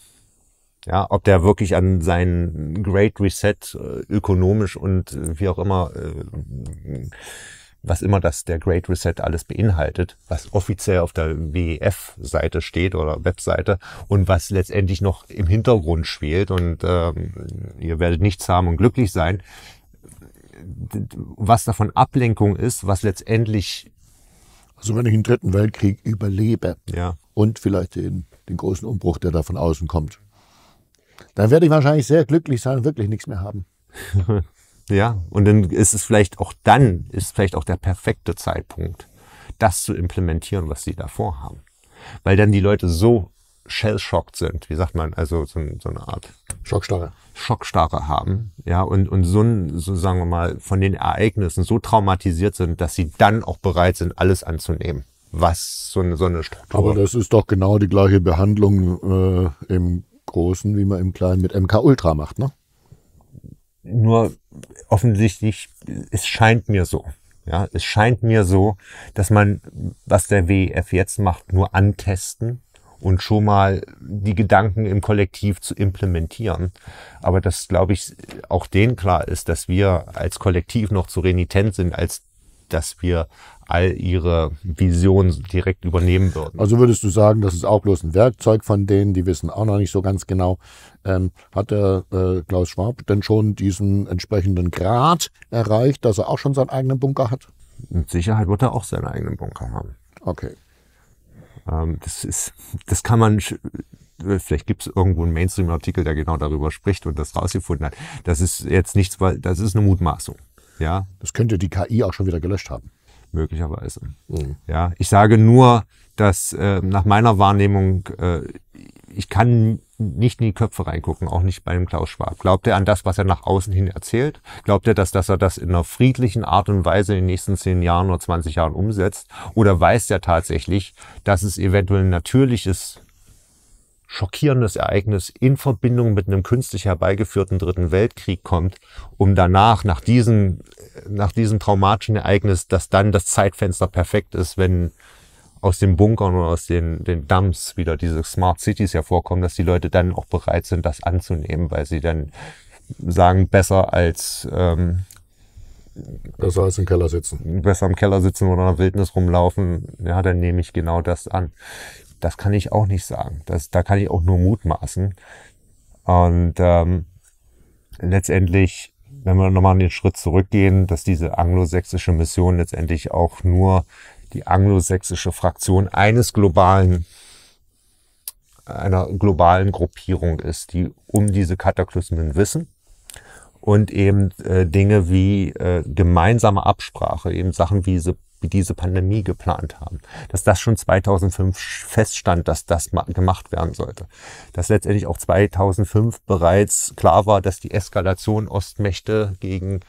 ja, ob der wirklich an seinen Great Reset äh, ökonomisch und äh, wie auch immer, äh, was immer das der Great Reset alles beinhaltet, was offiziell auf der W E F-Seite steht oder Webseite und was letztendlich noch im Hintergrund schwelt und äh, ihr werdet nichts haben und glücklich sein, was davon Ablenkung ist, was letztendlich... Also wenn ich den Dritten Weltkrieg überlebe, ja, und vielleicht den, den großen Umbruch, der da von außen kommt, dann werde ich wahrscheinlich sehr glücklich sein und wirklich nichts mehr haben. Ja, und dann ist es vielleicht auch dann, ist vielleicht auch der perfekte Zeitpunkt, das zu implementieren, was sie davor haben. Weil dann die Leute so shell-shocked sind, wie sagt man, also so, so eine Art Schockstarre. Schockstarre haben, ja, und, und so, so, sagen wir mal, von den Ereignissen so traumatisiert sind, dass sie dann auch bereit sind, alles anzunehmen, was so eine, so eine Struktur. Aber das ist doch genau die gleiche Behandlung äh, im Großen, wie man im Kleinen mit M K Ultra macht, ne? Nur offensichtlich, es scheint mir so, ja, es scheint mir so, dass man, was der W E F jetzt macht, nur antesten und schon mal die Gedanken im Kollektiv zu implementieren. Aber das, glaube ich, auch denen klar ist, dass wir als Kollektiv noch zu renitent sind, als dass wir all ihre Visionen direkt übernehmen würden. Also würdest du sagen, das ist auch bloß ein Werkzeug von denen, die wissen auch noch nicht so ganz genau. Ähm, hat der äh, Klaus Schwab denn schon diesen entsprechenden Grad erreicht, dass er auch schon seinen eigenen Bunker hat? Mit Sicherheit wird er auch seinen eigenen Bunker haben. Okay. Ähm, das ist, das kann man... Vielleicht gibt es irgendwo einen Mainstream-Artikel, der genau darüber spricht und das rausgefunden hat. Das ist jetzt nichts, weil das ist eine Mutmaßung. Ja. Das könnte die K I auch schon wieder gelöscht haben. Möglicherweise. Mhm. Ja, ich sage nur, dass äh, nach meiner Wahrnehmung, äh, ich kann nicht in die Köpfe reingucken, auch nicht bei dem Klaus Schwab. Glaubt er an das, was er nach außen hin erzählt? Glaubt er, dass, dass er das in einer friedlichen Art und Weise in den nächsten zehn Jahren oder zwanzig Jahren umsetzt? Oder weiß er tatsächlich, dass es eventuell ein natürliches, schockierendes Ereignis in Verbindung mit einem künstlich herbeigeführten Dritten Weltkrieg kommt, um danach, nach diesem, nach diesem traumatischen Ereignis, dass dann das Zeitfenster perfekt ist, wenn aus den Bunkern oder aus den, den Dumps wieder diese Smart Cities hervorkommen, dass die Leute dann auch bereit sind, das anzunehmen, weil sie dann sagen, besser als... Ähm, Besser als im Keller sitzen. Besser im Keller sitzen oder in der Wildnis rumlaufen, ja, dann nehme ich genau das an. Das kann ich auch nicht sagen. Das, da kann ich auch nur mutmaßen. Und ähm, letztendlich, wenn wir nochmal einen Schritt zurückgehen, dass diese anglosächsische Mission letztendlich auch nur die anglosächsische Fraktion eines globalen, einer globalen Gruppierung ist, die um diese Kataklysmen wissen und eben äh, Dinge wie äh, gemeinsame Absprache, eben Sachen wie diese, wie diese Pandemie geplant haben, dass das schon zweitausendfünf feststand, dass das gemacht werden sollte, dass letztendlich auch zweitausendfünf bereits klar war, dass die Eskalation Ostmächte gegen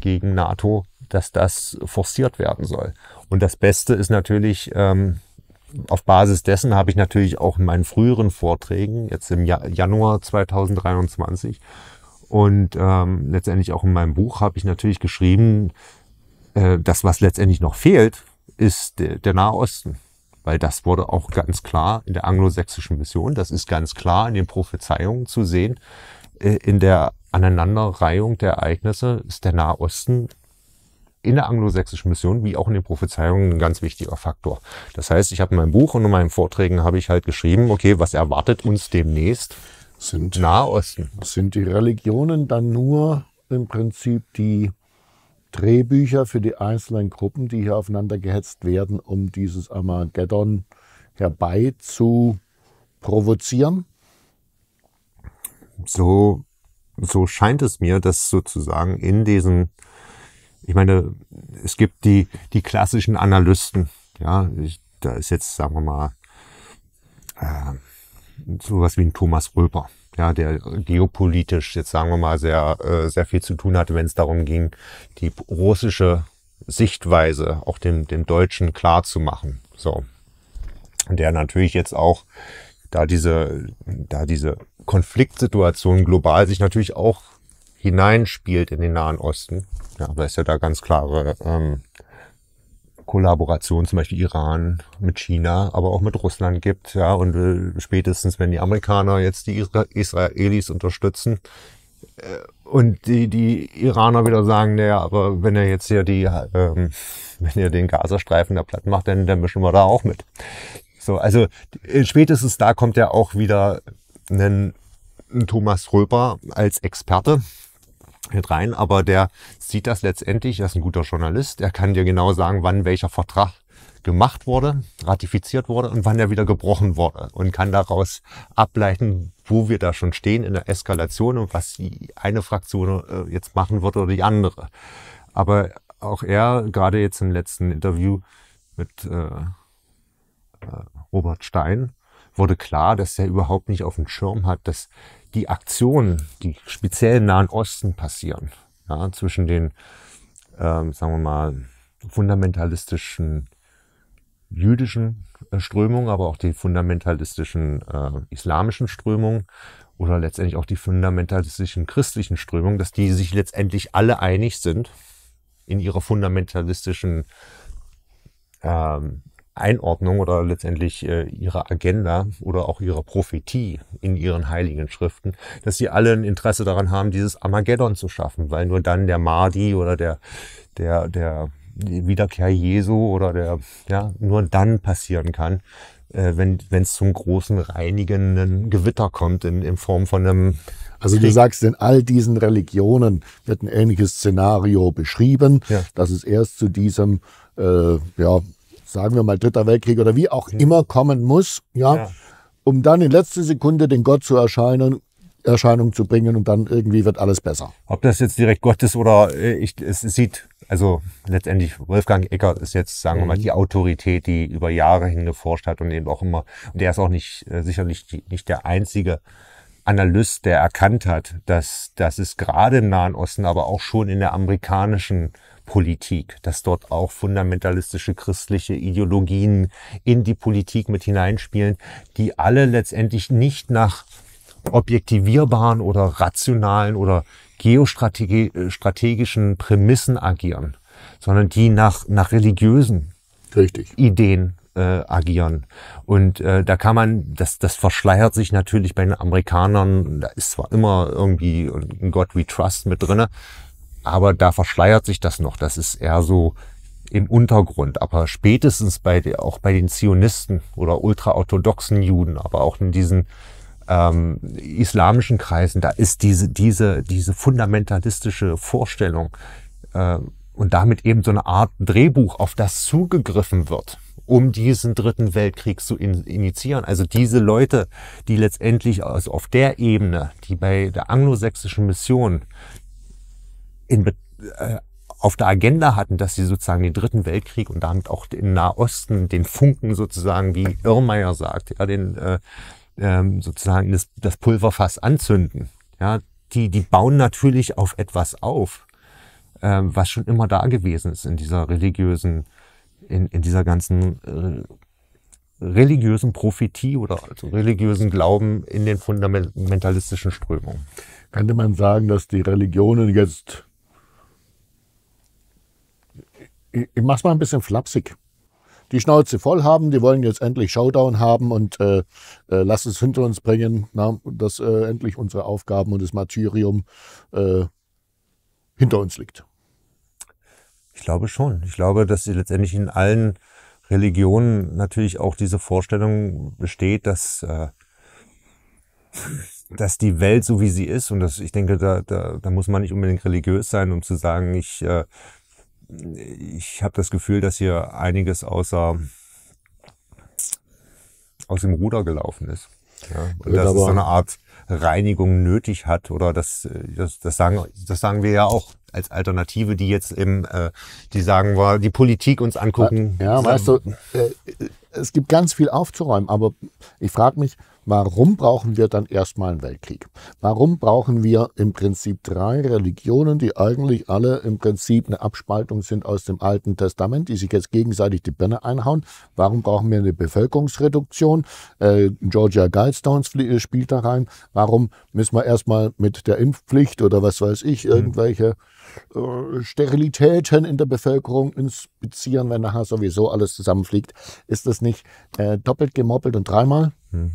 gegen NATO, dass das forciert werden soll. Und das Beste ist natürlich, ähm, auf Basis dessen habe ich natürlich auch in meinen früheren Vorträgen, jetzt im Januar zweitausenddreiundzwanzig und ähm, letztendlich auch in meinem Buch, habe ich natürlich geschrieben, äh, das, was letztendlich noch fehlt, ist der, der Nahe Osten. Weil das wurde auch ganz klar in der anglosächsischen Mission, das ist ganz klar in den Prophezeiungen zu sehen, äh, in der Aneinanderreihung der Ereignisse ist der Nahe Osten in der anglosächsischen Mission wie auch in den Prophezeiungen ein ganz wichtiger Faktor. Das heißt, ich habe in meinem Buch und in meinen Vorträgen habe ich halt geschrieben, okay, was erwartet uns demnächst? Sind, Nahe Osten. Sind die Religionen dann nur im Prinzip die Drehbücher für die einzelnen Gruppen, die hier aufeinander gehetzt werden, um dieses Armageddon herbei zu provozieren? So... So scheint es mir, dass sozusagen in diesen, ich meine, es gibt die, die klassischen Analysten, ja, ich, da ist jetzt, sagen wir mal, äh, sowas wie ein Thomas Röper, ja, der geopolitisch jetzt, sagen wir mal, sehr, äh, sehr viel zu tun hatte, wenn es darum ging, die russische Sichtweise auch dem, dem Deutschen klar zu machen, so. Und der natürlich jetzt auch, da diese, da diese Konfliktsituation global sich natürlich auch hineinspielt in den Nahen Osten. Ja, weil es ja da ganz klare ähm, Kollaboration, zum Beispiel Iran mit China, aber auch mit Russland gibt. Ja, und äh, spätestens, wenn die Amerikaner jetzt die Isra- Israelis unterstützen äh, und die, die Iraner wieder sagen, naja, aber wenn er jetzt hier die, ähm, wenn er den Gazastreifen da platt macht, dann, dann mischen wir da auch mit. So, also äh, spätestens da kommt ja auch wieder einen Thomas Röper als Experte mit rein, aber der sieht das letztendlich, er ist ein guter Journalist, er kann dir genau sagen, wann welcher Vertrag gemacht wurde, ratifiziert wurde und wann er wieder gebrochen wurde und kann daraus ableiten, wo wir da schon stehen in der Eskalation und was die eine Fraktion jetzt machen wird oder die andere. Aber auch er, gerade jetzt im letzten Interview mit äh, Robert Stein, wurde klar, dass er überhaupt nicht auf dem Schirm hat, dass die Aktionen, die speziell im Nahen Osten passieren, ja, zwischen den, ähm, sagen wir mal, fundamentalistischen jüdischen äh, Strömungen, aber auch die fundamentalistischen äh, islamischen Strömungen oder letztendlich auch die fundamentalistischen christlichen Strömungen, dass die sich letztendlich alle einig sind in ihrer fundamentalistischen ähm, Einordnung oder letztendlich äh, ihre Agenda oder auch ihre Prophetie in ihren heiligen Schriften, dass sie alle ein Interesse daran haben, dieses Armageddon zu schaffen, weil nur dann der Mahdi oder der, der, der Wiederkehr Jesu oder der, ja, nur dann passieren kann, äh, wenn es zum großen reinigenden Gewitter kommt in, in Form von einem... Also du sagst, in all diesen Religionen wird ein ähnliches Szenario beschrieben, ja, dass es erst zu diesem, äh, ja, sagen wir mal Dritter Weltkrieg oder wie auch immer kommen muss, ja, ja, um dann in letzter Sekunde den Gott zur Erscheinung, Erscheinung zu bringen und dann irgendwie wird alles besser. Ob das jetzt direkt Gott ist oder ich, es, es sieht, also letztendlich Wolfgang Eckert ist jetzt, sagen wir mal, die Autorität, die über Jahre hin geforscht hat und eben auch immer, und der ist auch nicht, sicherlich nicht der einzige Analyst, der erkannt hat, dass, dass es gerade im Nahen Osten, aber auch schon in der amerikanischen Politik, dass dort auch fundamentalistische christliche Ideologien in die Politik mit hineinspielen, die alle letztendlich nicht nach objektivierbaren oder rationalen oder geostrategischen Prämissen agieren, sondern die nach, nach religiösen Richtig. Ideen äh, agieren. Und äh, da kann man, das, das verschleiert sich natürlich bei den Amerikanern, da ist zwar immer irgendwie ein God We Trust mit drinne, aber da verschleiert sich das noch. Das ist eher so im Untergrund. Aber spätestens bei der, auch bei den Zionisten oder ultraorthodoxen Juden, aber auch in diesen ähm, islamischen Kreisen, da ist diese, diese, diese fundamentalistische Vorstellung äh, und damit eben so eine Art Drehbuch, auf das zugegriffen wird, um diesen dritten Weltkrieg zu in initiieren. Also diese Leute, die letztendlich also auf der Ebene, die bei der anglosächsischen Mission in Be äh, auf der Agenda hatten, dass sie sozusagen den dritten Weltkrieg und damit auch den Nahosten, den Funken sozusagen, wie Irrmeier sagt, ja, den äh, ähm, sozusagen das, das Pulverfass anzünden. Ja, die, die bauen natürlich auf etwas auf, ähm, was schon immer da gewesen ist in dieser religiösen, in, in dieser ganzen äh, religiösen Prophetie oder also religiösen Glauben in den fundamentalistischen Strömungen. Könnte man sagen, dass die Religionen jetzt, ich mach's mal ein bisschen flapsig, die Schnauze voll haben, die wollen jetzt endlich Showdown haben und äh, äh, lass es hinter uns bringen, na, dass äh, endlich unsere Aufgaben und das Martyrium äh, hinter uns liegt. Ich glaube schon. Ich glaube, dass letztendlich in allen Religionen natürlich auch diese Vorstellung besteht, dass, äh, dass die Welt so wie sie ist, und das, ich denke, da, da, da muss man nicht unbedingt religiös sein, um zu sagen, ich... Äh, Ich habe das Gefühl, dass hier einiges außer, aus dem Ruder gelaufen ist. Ja, und dass es so eine Art Reinigung nötig hat. Oder das, das, das, sagen, das sagen wir ja auch als Alternative, die jetzt eben, äh, die sagen wir, die Politik uns angucken. Ja, ja, weißt du, äh, es gibt ganz viel aufzuräumen. Aber ich frage mich, warum brauchen wir dann erstmal einen Weltkrieg? Warum brauchen wir im Prinzip drei Religionen, die eigentlich alle im Prinzip eine Abspaltung sind aus dem Alten Testament, die sich jetzt gegenseitig die Birne einhauen? Warum brauchen wir eine Bevölkerungsreduktion? Äh, Georgia Guidestones spielt da rein. Warum müssen wir erstmal mit der Impfpflicht oder was weiß ich, irgendwelche äh, Sterilitäten in der Bevölkerung inspizieren, wenn nachher sowieso alles zusammenfliegt? Ist das nicht äh, doppelt gemoppelt und dreimal? Mhm.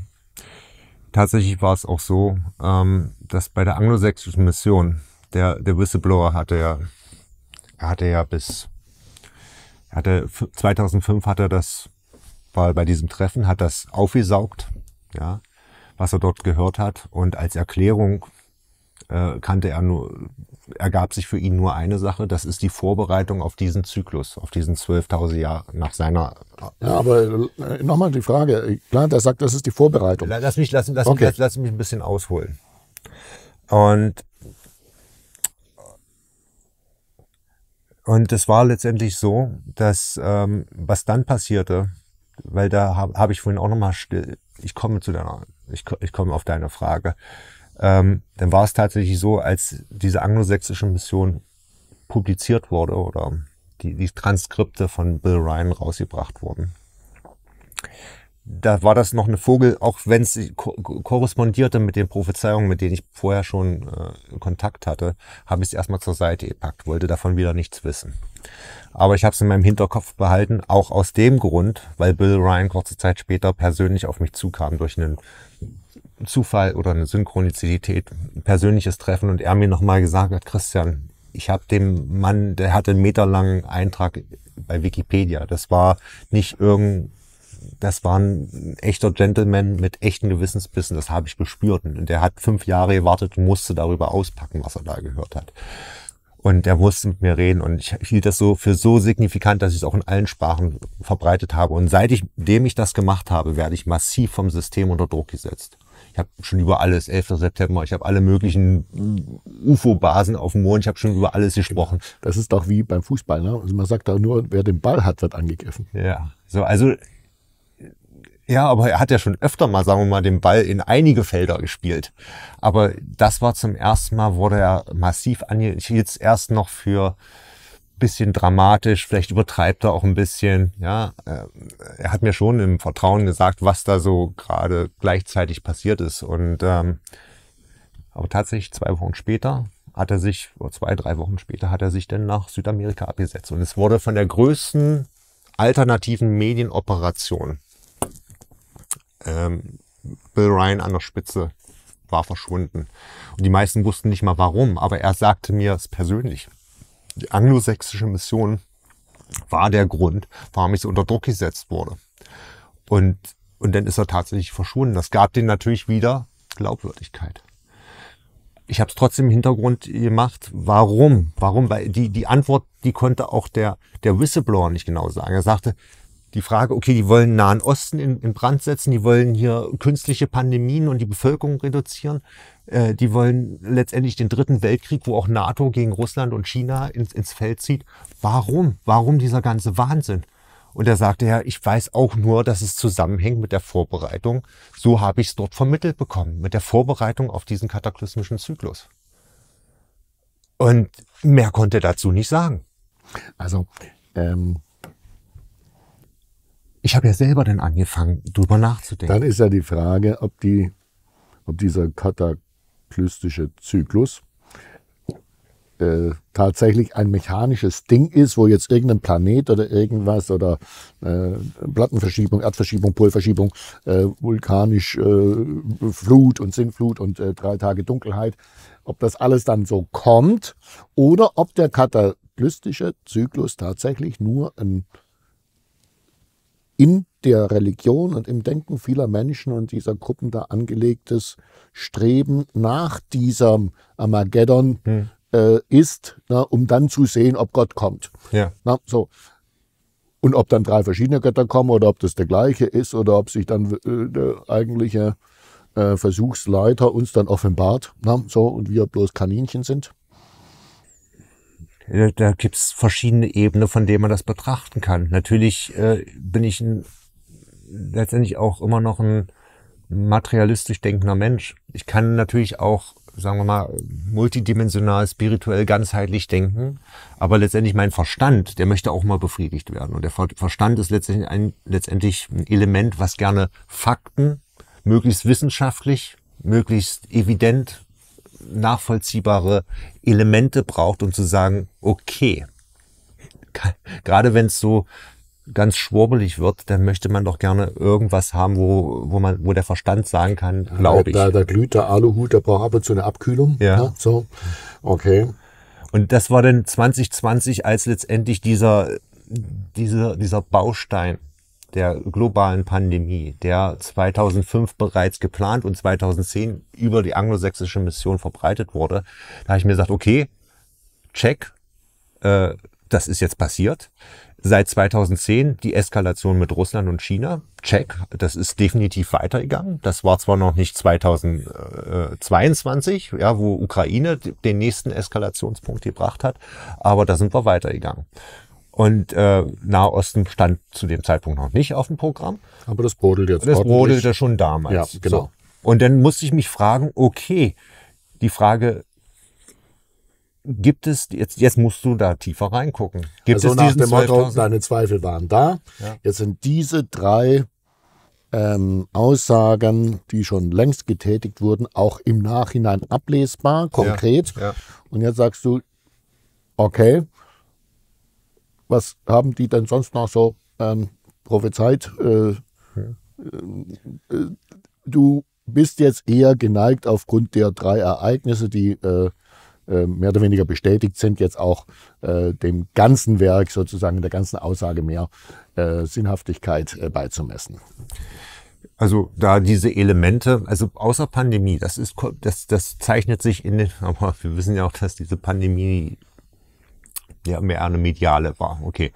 Tatsächlich war es auch so, ähm, dass bei der anglosächsischen Mission, der, der Whistleblower hatte ja, er hatte ja bis, er hatte, zweitausendfünf hat er das, war bei diesem Treffen, hat das aufgesaugt, ja, was er dort gehört hat, und als Erklärung äh, kannte er nur, ergab sich für ihn nur eine Sache, das ist die Vorbereitung auf diesen Zyklus, auf diesen zwölftausend Jahre nach seiner... Ja, aber nochmal die Frage, klar, der sagt, das ist die Vorbereitung. Lass mich, lass, lass, okay. lass, lass mich ein bisschen ausholen. Und und es war letztendlich so, dass ähm, was dann passierte, weil da habe hab ich vorhin auch nochmal still, ich komme zu deiner, ich, ich komme auf deine Frage. Ähm, dann war es tatsächlich so, als diese anglosächsische Mission publiziert wurde oder die, die Transkripte von Bill Ryan rausgebracht wurden. Da war das noch eine Vogel, auch wenn es ko korrespondierte mit den Prophezeiungen, mit denen ich vorher schon äh, Kontakt hatte, habe ich es erstmal zur Seite gepackt, wollte davon wieder nichts wissen. Aber ich habe es in meinem Hinterkopf behalten, auch aus dem Grund, weil Bill Ryan kurze Zeit später persönlich auf mich zukam durch einen Zufall oder eine Synchronizität, ein persönliches Treffen, und er mir nochmal gesagt hat, Christian, ich habe dem Mann, der hatte einen meterlangen Eintrag bei Wikipedia. Das war nicht irgendein, das war ein echter Gentleman mit echten Gewissensbissen, das habe ich gespürt. Und der hat fünf Jahre gewartet und musste darüber auspacken, was er da gehört hat. Und er musste mit mir reden, und ich hielt das so für so signifikant, dass ich es auch in allen Sprachen verbreitet habe. Und seit ich, dem ich das gemacht habe, werde ich massiv vom System unter Druck gesetzt. Ich habe schon über alles, elfter September, ich habe alle möglichen U F O-Basen auf dem Mond, ich habe schon über alles gesprochen. Das ist doch wie beim Fußball, ne? Also man sagt da nur, wer den Ball hat, wird angegriffen. Ja, so, also, ja, aber er hat ja schon öfter mal, sagen wir mal, den Ball in einige Felder gespielt. Aber das war zum ersten Mal, wurde er massiv angegriffen. Ich hielt es erst noch für ein bisschen dramatisch, vielleicht übertreibt er auch ein bisschen, ja. Er hat mir schon im Vertrauen gesagt, was da so gerade gleichzeitig passiert ist. Und ähm, aber tatsächlich zwei Wochen später hat er sich, oder zwei, drei Wochen später hat er sich dann nach Südamerika abgesetzt. Und es wurde von der größten alternativen Medienoperation, Bill Ryan an der Spitze war verschwunden. Und die meisten wussten nicht mal warum, aber er sagte mir es persönlich. Die anglosächsische Mission war der Grund, warum ich so unter Druck gesetzt wurde. Und, und dann ist er tatsächlich verschwunden. Das gab denen natürlich wieder Glaubwürdigkeit. ich habe es trotzdem im Hintergrund gemacht. Warum? Warum? Weil die, die Antwort, die konnte auch der, der Whistleblower nicht genau sagen. Er sagte, die Frage, okay, die wollen Nahen Osten in, in Brand setzen, die wollen hier künstliche Pandemien und die Bevölkerung reduzieren, äh, die wollen letztendlich den Dritten Weltkrieg, wo auch NATO gegen Russland und China ins, ins Feld zieht. Warum? Warum dieser ganze Wahnsinn? Und er sagte, ja, ich weiß auch nur, dass es zusammenhängt mit der Vorbereitung. So habe ich es dort vermittelt bekommen, mit der Vorbereitung auf diesen kataklysmischen Zyklus. Und mehr konnte er dazu nicht sagen. Also, ähm ich habe ja selber dann angefangen, darüber nachzudenken. Dann ist ja die Frage, ob, die, ob dieser kataklystische Zyklus äh, tatsächlich ein mechanisches Ding ist, wo jetzt irgendein Planet oder irgendwas oder äh, Plattenverschiebung, Erdverschiebung, Polverschiebung, äh, vulkanisch äh, Flut und Sintflut und äh, drei Tage Dunkelheit, ob das alles dann so kommt oder ob der kataklystische Zyklus tatsächlich nur ein in der Religion und im Denken vieler Menschen und dieser Gruppen da angelegtes Streben nach diesem Armageddon hm. äh, ist, na, um dann zu sehen, ob Gott kommt. Ja. Na, so. Und ob dann drei verschiedene Götter kommen oder ob das der gleiche ist oder ob sich dann äh, der eigentliche äh, Versuchsleiter uns dann offenbart, na, so, und wir bloß Kaninchen sind. Da gibt es verschiedene Ebenen, von denen man das betrachten kann. Natürlich äh, bin ich ein, letztendlich auch immer noch ein materialistisch denkender Mensch. Ich kann natürlich auch, sagen wir mal, multidimensional, spirituell, ganzheitlich denken. Aber letztendlich mein Verstand, der möchte auch mal befriedigt werden. Und der Ver Verstand ist letztendlich ein, letztendlich ein Element, was gerne Fakten, möglichst wissenschaftlich, möglichst evident, nachvollziehbare Elemente braucht, um zu sagen, okay, gerade wenn es so ganz schwurbelig wird, dann möchte man doch gerne irgendwas haben, wo, wo, man, wo der Verstand sagen kann, glaube ich. Da, da glüht der Aluhut, da braucht man so eine Abkühlung. Ja. Ja, so. Okay. Und das war dann zwanzig zwanzig, als letztendlich dieser, dieser, dieser Baustein der globalen Pandemie, der zweitausendfünf bereits geplant und zweitausendzehn über die anglosächsische Mission verbreitet wurde. Da habe ich mir gesagt, okay, check, äh, das ist jetzt passiert. Seit zweitausendzehn die Eskalation mit Russland und China, check, das ist definitiv weitergegangen. Das war zwar noch nicht zweitausendzweiundzwanzig, ja, wo Ukraine den nächsten Eskalationspunkt gebracht hat, aber da sind wir weitergegangen. Und äh, Nahosten stand zu dem Zeitpunkt noch nicht auf dem Programm. Aber das brodelt jetzt ordentlich. Das brodelte schon damals. Ja, genau. So. Und dann musste ich mich fragen, okay, die Frage, gibt es, jetzt, jetzt musst du da tiefer reingucken. Gibt also es nach dem Motto, deine Zweifel waren da. Ja. Jetzt sind diese drei ähm, Aussagen, die schon längst getätigt wurden, auch im Nachhinein ablesbar, konkret. Ja, ja. Und jetzt sagst du, okay, was haben die denn sonst noch so ähm, prophezeit? Äh, äh, du bist jetzt eher geneigt, aufgrund der drei Ereignisse, die äh, mehr oder weniger bestätigt sind, jetzt auch äh, dem ganzen Werk sozusagen, der ganzen Aussage mehr äh, Sinnhaftigkeit äh, beizumessen. Also da diese Elemente, also außer Pandemie, das, ist, das, das zeichnet sich in den, aber wir wissen ja auch, dass diese Pandemie ja mehr eine mediale war. Okay,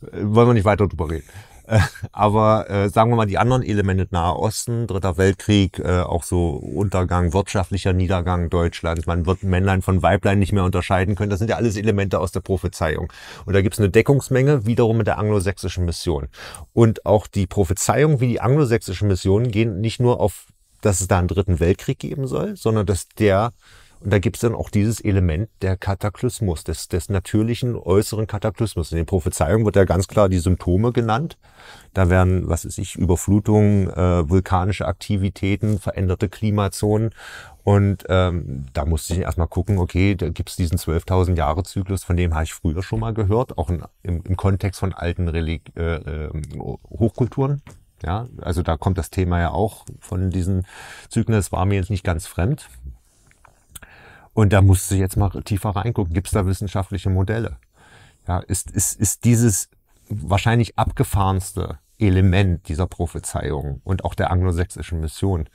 wollen wir nicht weiter drüber reden. Äh, aber äh, sagen wir mal, die anderen Elemente, Nahe Osten, Dritter Weltkrieg, äh, auch so Untergang, wirtschaftlicher Niedergang Deutschlands, man wird Männlein von Weiblein nicht mehr unterscheiden können, das sind ja alles Elemente aus der Prophezeiung. Und da gibt es eine Deckungsmenge, wiederum mit der anglosächsischen Mission. Und auch die Prophezeiung wie die anglosächsische Mission gehen nicht nur auf, dass es da einen Dritten Weltkrieg geben soll, sondern dass der... Und da gibt es dann auch dieses Element der Kataklysmus, des, des natürlichen äußeren Kataklysmus. In den Prophezeiungen wird ja ganz klar die Symptome genannt. Da werden, was weiß ich, Überflutungen, äh, vulkanische Aktivitäten, veränderte Klimazonen. Und ähm, da musste ich erstmal gucken, okay, da gibt es diesen zwölftausend-Jahre-Zyklus, von dem habe ich früher schon mal gehört, auch in, im, im Kontext von alten Relig- äh, Hochkulturen. Ja, also da kommt das Thema ja auch von diesen Zyklen, das war mir jetzt nicht ganz fremd. Und da musst du jetzt mal tiefer reingucken. Gibt es da wissenschaftliche Modelle? Ja, ist, ist, ist dieses wahrscheinlich abgefahrenste Element dieser Prophezeiung und auch der anglosächsischen Mission,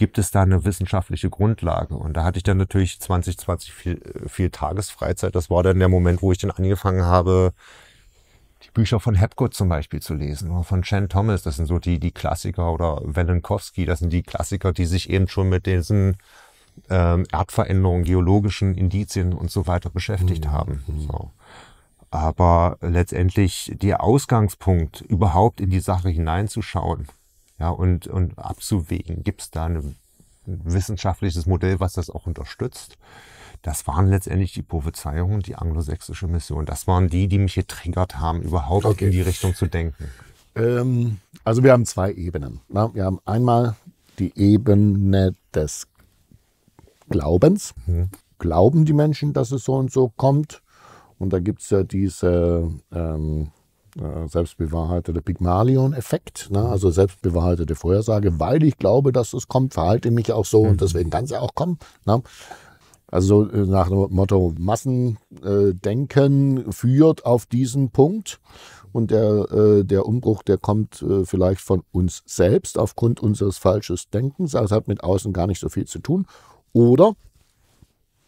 gibt es da eine wissenschaftliche Grundlage? Und da hatte ich dann natürlich zwanzig zwanzig viel, viel Tagesfreizeit. Das war dann der Moment, wo ich dann angefangen habe, die Bücher von Hapgood zum Beispiel zu lesen oder von Chan Thomas. Das sind so die, die Klassiker, oder Velenkowski. Das sind die Klassiker, die sich eben schon mit diesen ähm, Erdveränderungen, geologischen Indizien und so weiter beschäftigt mhm. haben. So. Aber letztendlich der Ausgangspunkt, überhaupt in die Sache hineinzuschauen, ja, und, und abzuwägen, gibt es da ein wissenschaftliches Modell, was das auch unterstützt? Das waren letztendlich die Prophezeiungen, die anglosächsische Mission. Das waren die, die mich getriggert haben, überhaupt okay. in die Richtung zu denken. Ähm, also wir haben zwei Ebenen. Wir haben einmal die Ebene des Glaubens. Mhm. Glauben die Menschen, dass es so und so kommt? Und da gibt es ja diese ähm, selbstbewahrheitete Pygmalion-Effekt, ne? Also selbstbewahrheitete Vorhersage, weil ich glaube, dass es kommt, verhalte mich auch so mhm. und deswegen kann es ja auch kommen. Ne? Also nach dem Motto Massendenken führt auf diesen Punkt, und der, der Umbruch, der kommt vielleicht von uns selbst aufgrund unseres falschen Denkens, also hat mit außen gar nicht so viel zu tun. Oder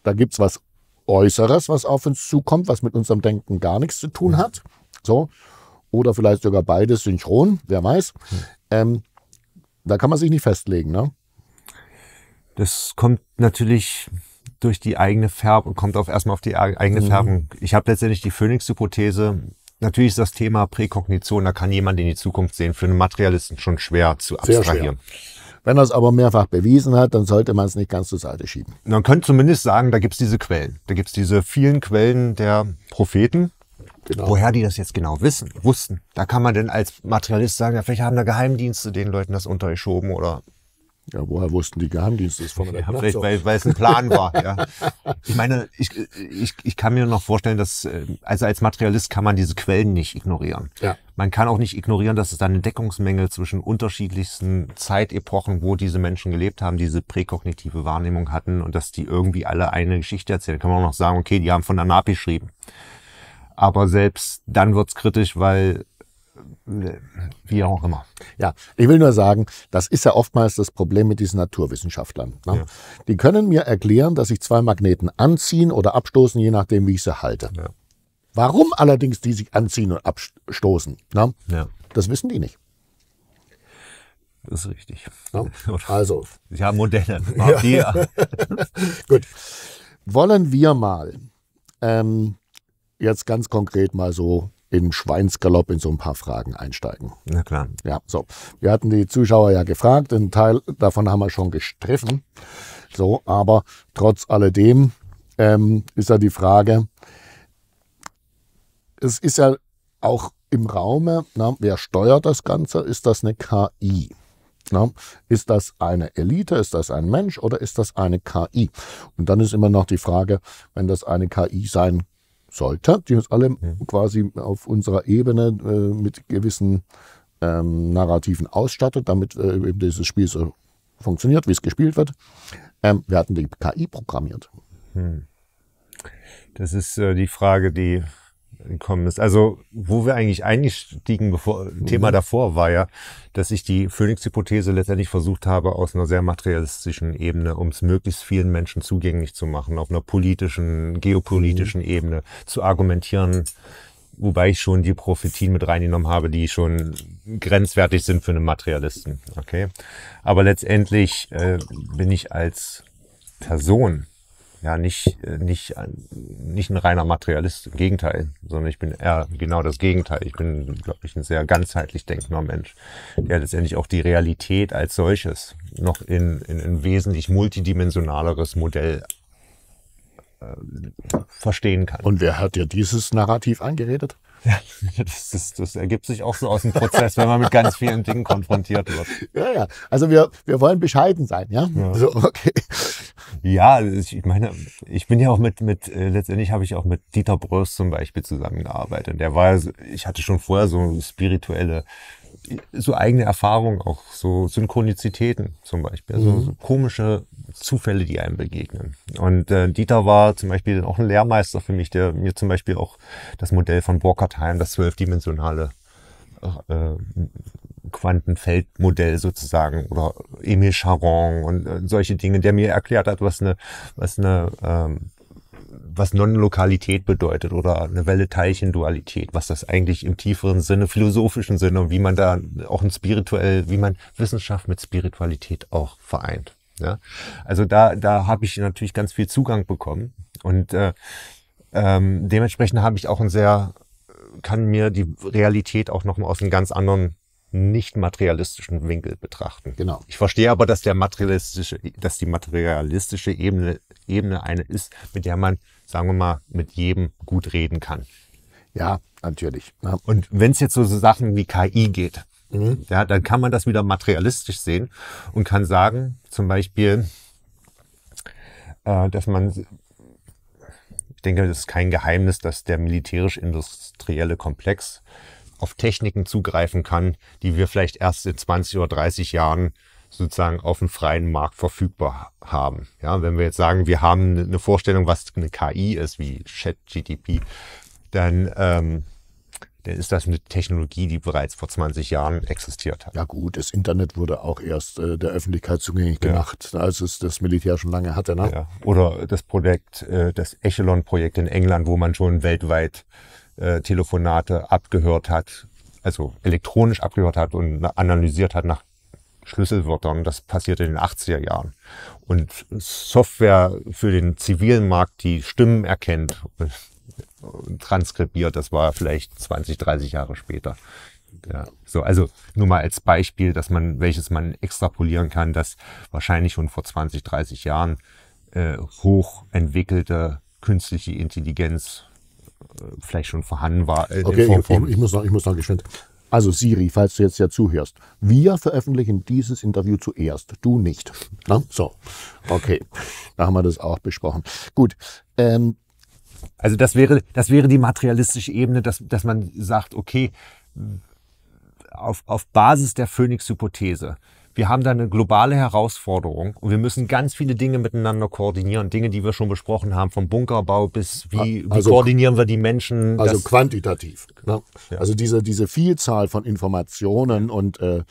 da gibt es was Äußeres, was auf uns zukommt, was mit unserem Denken gar nichts zu tun hat. So. Oder vielleicht sogar beides synchron, wer weiß. Ähm, da kann man sich nicht festlegen, ne? Das kommt natürlich durch die eigene Färbung, kommt auf erstmal auf die eigene Färbung. Ich habe letztendlich die Phönix-Hypothese. Natürlich ist das Thema Präkognition, da kann jemand in die Zukunft sehen, für einen Materialisten schon schwer zu abstrahieren. Wenn er es aber mehrfach bewiesen hat, dann sollte man es nicht ganz zur Seite schieben. Man könnte zumindest sagen, da gibt es diese Quellen. Da gibt es diese vielen Quellen der Propheten. Genau. Woher die das jetzt genau wissen, wussten. Da kann man denn als Materialist sagen, ja, vielleicht haben da Geheimdienste den Leuten das untergeschoben, oder... Ja, woher wussten die Geheimdienste das von der Nacht? Vielleicht, weil, weil es ein Plan war. Ja. Ich meine, ich, ich, ich kann mir noch vorstellen, dass, also als Materialist kann man diese Quellen nicht ignorieren. Ja. Man kann auch nicht ignorieren, dass es da eine Deckungsmenge zwischen unterschiedlichsten Zeitepochen, wo diese Menschen gelebt haben, diese präkognitive Wahrnehmung hatten, und dass die irgendwie alle eine Geschichte erzählen. Kann man auch noch sagen, okay, die haben von Anapi geschrieben. Aber selbst dann wird's kritisch, weil... wie auch immer. Ja, ich will nur sagen, das ist ja oftmals das Problem mit diesen Naturwissenschaftlern. Ne? Ja. Die können mir erklären, dass sich zwei Magneten anziehen oder abstoßen, je nachdem, wie ich sie halte. Ja. Warum allerdings die sich anziehen und abstoßen, ne? Ja. Das wissen die nicht. Das ist richtig. Ja. Also. Sie haben Modelle. Ja. Die. Gut. Wollen wir mal ähm, jetzt ganz konkret mal so im Schweinsgalopp in so ein paar Fragen einsteigen. Na klar. Ja, so. Wir hatten die Zuschauer ja gefragt, einen Teil davon haben wir schon gestriffen. So, aber trotz alledem ähm, ist ja die Frage, es ist ja auch im Raume, na, wer steuert das Ganze? Ist das eine K I? Na, ist das eine Elite? Ist das ein Mensch oder ist das eine K I? Und dann ist immer noch die Frage, wenn das eine K I sein kann, sollte, die uns alle quasi auf unserer Ebene äh, mit gewissen ähm, Narrativen ausstattet, damit äh, eben dieses Spiel so funktioniert, wie es gespielt wird. Ähm, wir hatten die K I programmiert. Hm. Das ist äh, die Frage, die gekommen ist. Also, wo wir eigentlich eingestiegen, bevor, mhm. Thema davor war ja, dass ich die Phönix-Hypothese letztendlich versucht habe, aus einer sehr materialistischen Ebene, um es möglichst vielen Menschen zugänglich zu machen, auf einer politischen, geopolitischen mhm. Ebene zu argumentieren, wobei ich schon die Prophetien mit reingenommen habe, die schon grenzwertig sind für einen Materialisten. Okay. Aber letztendlich äh, bin ich als Person ja, nicht, nicht, nicht ein reiner Materialist, im Gegenteil, sondern ich bin eher genau das Gegenteil. Ich bin, glaube ich, ein sehr ganzheitlich denkender Mensch, der letztendlich auch die Realität als solches noch in, in ein wesentlich multidimensionaleres Modell äh, verstehen kann. Und wer hat dir dieses Narrativ eingeredet? Ja, das, das, das ergibt sich auch so aus dem Prozess, wenn man mit ganz vielen Dingen konfrontiert wird. Ja, ja. Also wir, wir wollen bescheiden sein, ja? Ja. So, okay. Ja, ich meine, ich bin ja auch mit, mit äh, letztendlich habe ich auch mit Dieter Bröst zum Beispiel zusammengearbeitet. Der war, ich hatte schon vorher so spirituelle, so eigene Erfahrungen, auch so Synchronizitäten zum Beispiel, also mhm. so komische Zufälle, die einem begegnen. Und äh, Dieter war zum Beispiel auch ein Lehrmeister für mich, der mir zum Beispiel auch das Modell von Burkhard Heim, das zwölfdimensionale äh, Quantenfeldmodell sozusagen oder Emil Charon und äh, solche Dinge, der mir erklärt hat, was eine, was eine, ähm, was Nonlokalität bedeutet oder eine Welle-Teilchen-Dualität, was das eigentlich im tieferen Sinne, philosophischen Sinne und wie man da auch ein spirituell, wie man Wissenschaft mit Spiritualität auch vereint. Ja? Also da, da habe ich natürlich ganz viel Zugang bekommen und äh, ähm, dementsprechend habe ich auch ein sehr, kann mir die Realität auch nochmal aus einem ganz anderen nicht materialistischen Winkel betrachten. Genau. Ich verstehe aber, dass der materialistische, dass die materialistische Ebene, Ebene eine ist, mit der man, sagen wir mal, mit jedem gut reden kann. Ja, natürlich. Ja. Und wenn es jetzt so, so Sachen wie K I geht, mhm. ja, dann kann man das wieder materialistisch sehen und kann sagen, zum Beispiel, äh, dass man, ich denke, das ist kein Geheimnis, dass der militärisch-industrielle Komplex auf Techniken zugreifen kann, die wir vielleicht erst in zwanzig oder dreißig Jahren sozusagen auf dem freien Markt verfügbar haben. Ja, wenn wir jetzt sagen, wir haben eine Vorstellung, was eine K I ist, wie Chat G P T, dann, ähm, dann ist das eine Technologie, die bereits vor zwanzig Jahren existiert hat. Ja gut, das Internet wurde auch erst äh, der Öffentlichkeit zugänglich ja. gemacht, als es das Militär schon lange hatte. Ne? Ja. Oder das Projekt, äh, das Echelon-Projekt in England, wo man schon weltweit Äh, Telefonate abgehört hat, also elektronisch abgehört hat und analysiert hat nach Schlüsselwörtern. Das passierte in den achtziger Jahren. Und Software für den zivilen Markt, die Stimmen erkennt und, und transkribiert, das war vielleicht zwanzig, dreißig Jahre später. Ja, so, also nur mal als Beispiel, dass man, welches man extrapolieren kann, dass wahrscheinlich schon vor zwanzig, dreißig Jahren äh, hochentwickelte künstliche Intelligenz vielleicht schon vorhanden war. Äh, okay, Form, Form. Ich, ich, muss noch, ich muss noch geschwind. Also Siri, falls du jetzt ja zuhörst, wir veröffentlichen dieses Interview zuerst, du nicht. Na? So, okay, da haben wir das auch besprochen. Gut. Ähm, also das wäre, das wäre die materialistische Ebene, dass, dass man sagt, okay, auf, auf Basis der Phönix-Hypothese, wir haben da eine globale Herausforderung und wir müssen ganz viele Dinge miteinander koordinieren. Dinge, die wir schon besprochen haben, vom Bunkerbau bis wie, also, wie koordinieren wir die Menschen. Also quantitativ. Ne? Ja. Also diese, diese Vielzahl von Informationen und äh,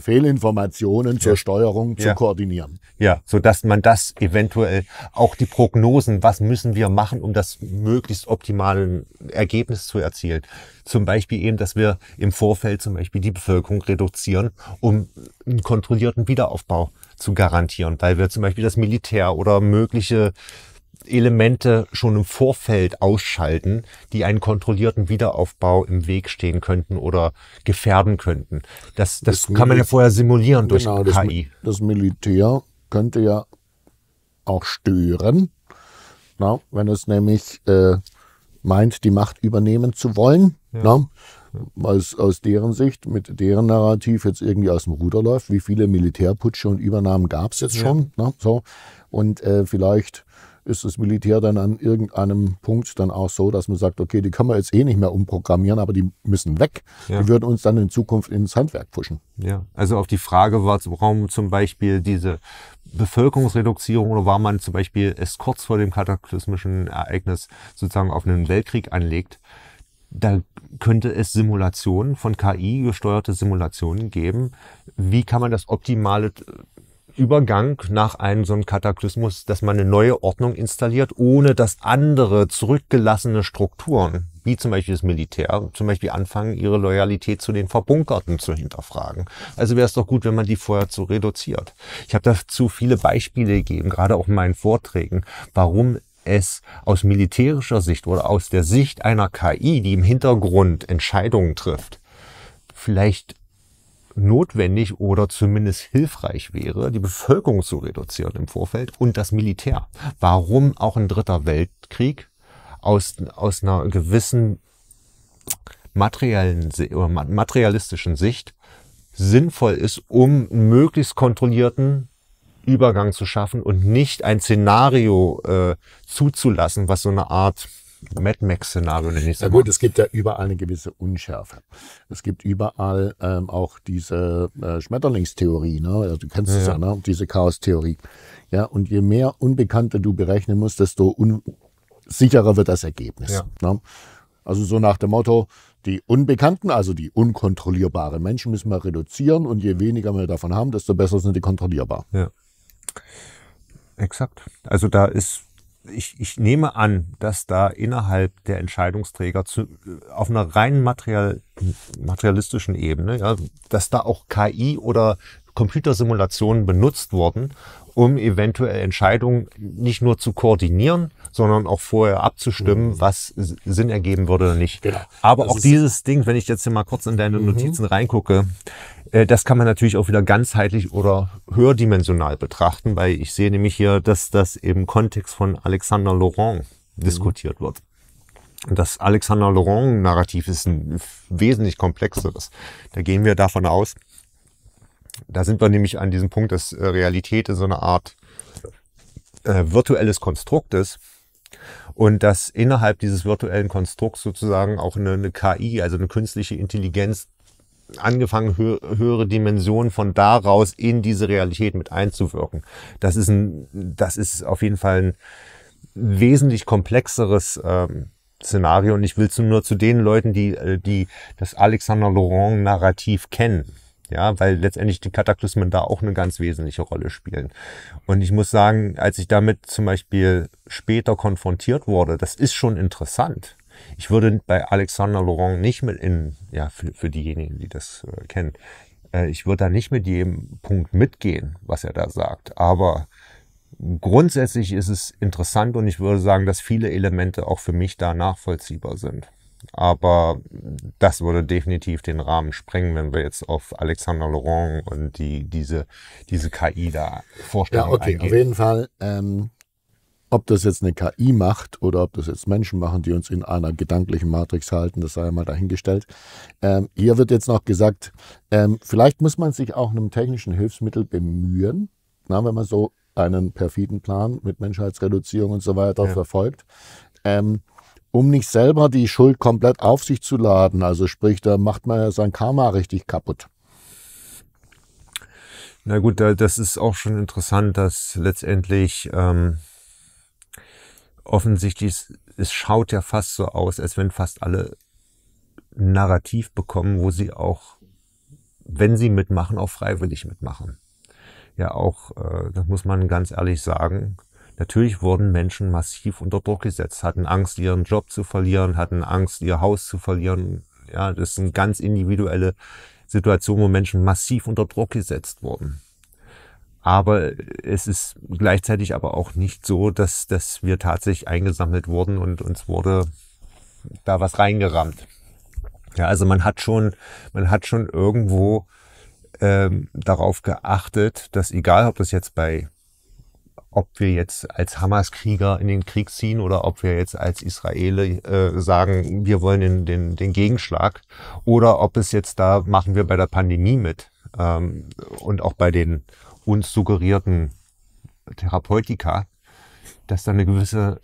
Fehlinformationen zur ja. Steuerung zu ja. koordinieren. Ja, sodass man das eventuell auch die Prognosen, was müssen wir machen, um das möglichst optimale Ergebnis zu erzielen. Zum Beispiel eben, dass wir im Vorfeld zum Beispiel die Bevölkerung reduzieren, um einen kontrollierten Wiederaufbau zu garantieren, weil wir zum Beispiel das Militär oder mögliche Elemente schon im Vorfeld ausschalten, die einen kontrollierten Wiederaufbau im Weg stehen könnten oder gefährden könnten. Das, das, das kann man ja vorher simulieren durch genau, K I. Das, das Militär könnte ja auch stören, na, wenn es nämlich äh, meint, die Macht übernehmen zu wollen, ja. na, weil es aus deren Sicht, mit deren Narrativ jetzt irgendwie aus dem Ruder läuft. Wie viele Militärputsche und Übernahmen gab es jetzt ja. schon? Na, so. Und äh, vielleicht ist das Militär dann an irgendeinem Punkt dann auch so, dass man sagt, okay, die können wir jetzt eh nicht mehr umprogrammieren, aber die müssen weg. Ja. Die würden uns dann in Zukunft ins Handwerk pushen. Ja, also auf die Frage war im Raum zum Beispiel diese Bevölkerungsreduzierung oder war man zum Beispiel es kurz vor dem kataklysmischen Ereignis sozusagen auf einen Weltkrieg anlegt, da könnte es Simulationen von K I gesteuerte Simulationen geben. Wie kann man das optimale Übergang nach einem so einem Kataklysmus, dass man eine neue Ordnung installiert, ohne dass andere zurückgelassene Strukturen, wie zum Beispiel das Militär, zum Beispiel anfangen, ihre Loyalität zu den Verbunkerten zu hinterfragen. Also wäre es doch gut, wenn man die vorher zu reduziert. Ich habe dazu viele Beispiele gegeben, gerade auch in meinen Vorträgen, warum es aus militärischer Sicht oder aus der Sicht einer K I, die im Hintergrund Entscheidungen trifft, vielleicht notwendig oder zumindest hilfreich wäre, die Bevölkerung zu reduzieren im Vorfeld und das Militär. Warum auch ein dritter Weltkrieg aus, aus einer gewissen materiellen oder materialistischen Sicht sinnvoll ist, um möglichst kontrollierten Übergang zu schaffen und nicht ein Szenario äh, zuzulassen, was so eine Art Mad Max-Szenario nenne ich es. Na gut, es gibt ja überall eine gewisse Unschärfe. Es gibt überall ähm, auch diese äh, Schmetterlingstheorie, ne? Du kennst ja, es ja, ne? Diese Chaos-Theorie. Ja, und je mehr Unbekannte du berechnen musst, desto unsicherer wird das Ergebnis. Ja. Ne? Also so nach dem Motto, Die Unbekannten, also die unkontrollierbaren Menschen, müssen wir reduzieren. Und je weniger wir davon haben, desto besser sind die kontrollierbar. Ja, exakt. Also da ist, ich, ich nehme an, dass da innerhalb der Entscheidungsträger zu, auf einer rein material, materialistischen Ebene, ja, dass da auch K I oder Computersimulationen benutzt wurden, um eventuell Entscheidungen nicht nur zu koordinieren, sondern auch vorher abzustimmen, was Sinn ergeben würde oder nicht. Genau. Aber das auch dieses Ding, wenn ich jetzt hier mal kurz in deine mhm. Notizen reingucke, äh, das kann man natürlich auch wieder ganzheitlich oder höherdimensional betrachten, weil ich sehe nämlich hier, dass das im Kontext von Alexandre Lauret mhm. diskutiert wird. Das Alexandre Lauret-Narrativ ist ein wesentlich komplexeres. Da gehen wir davon aus, da sind wir nämlich an diesem Punkt, dass Realität so eine Art äh, virtuelles Konstrukt ist und dass innerhalb dieses virtuellen Konstrukts sozusagen auch eine, eine K I, also eine künstliche Intelligenz, angefangen hö höhere Dimensionen von daraus in diese Realität mit einzuwirken. Das ist, ein, das ist auf jeden Fall ein wesentlich komplexeres ähm, Szenario, und ich will zu, nur zu den Leuten, die, die das Alexandre Lauret-Narrativ kennen. Ja, weil letztendlich die Kataklysmen da auch eine ganz wesentliche Rolle spielen. Und ich muss sagen, als ich damit zum Beispiel später konfrontiert wurde, das ist schon interessant. Ich würde bei Alexandre Lauret nicht mit in, ja, für, für diejenigen, die das äh, kennen, äh, ich würde da nicht mit jedem Punkt mitgehen, was er da sagt. Aber grundsätzlich ist es interessant, und ich würde sagen, dass viele Elemente auch für mich da nachvollziehbar sind. Aber das würde definitiv den Rahmen sprengen, wenn wir jetzt auf Alexandre Lauret und die, diese, diese K I da vorstellen. Ja, okay, eingehen. Auf jeden Fall, ähm, ob das jetzt eine K I macht oder ob das jetzt Menschen machen, die uns in einer gedanklichen Matrix halten, das sei mal dahingestellt. Ähm, hier wird jetzt noch gesagt, ähm, vielleicht muss man sich auch einem technischen Hilfsmittel bemühen, na, wenn man so einen perfiden Plan mit Menschheitsreduzierung und so weiter ja. verfolgt. Ähm, um nicht selber die Schuld komplett auf sich zu laden. Also sprich, da macht man ja sein Karma richtig kaputt. Na gut, das ist auch schon interessant, dass letztendlich ähm, offensichtlich, es schaut ja fast so aus, als wenn fast alle ein Narrativ bekommen, wo sie auch, wenn sie mitmachen, auch freiwillig mitmachen. Ja auch, äh, das muss man ganz ehrlich sagen, natürlich wurden Menschen massiv unter Druck gesetzt, hatten Angst, ihren Job zu verlieren, hatten Angst, ihr Haus zu verlieren. Ja, das sind ganz individuelle Situationen, wo Menschen massiv unter Druck gesetzt wurden. Aber es ist gleichzeitig aber auch nicht so, dass, dass wir tatsächlich eingesammelt wurden und uns wurde da was reingerammt. Ja, also man hat schon, man hat schon irgendwo ähm, darauf geachtet, dass egal, ob das jetzt bei ob wir jetzt als Hamas-Krieger in den Krieg ziehen oder ob wir jetzt als Israeler äh, sagen, wir wollen den, den, den Gegenschlag, oder ob es jetzt da, machen wir bei der Pandemie mit ähm, und auch bei den uns suggerierten Therapeutika, dass da eine gewisse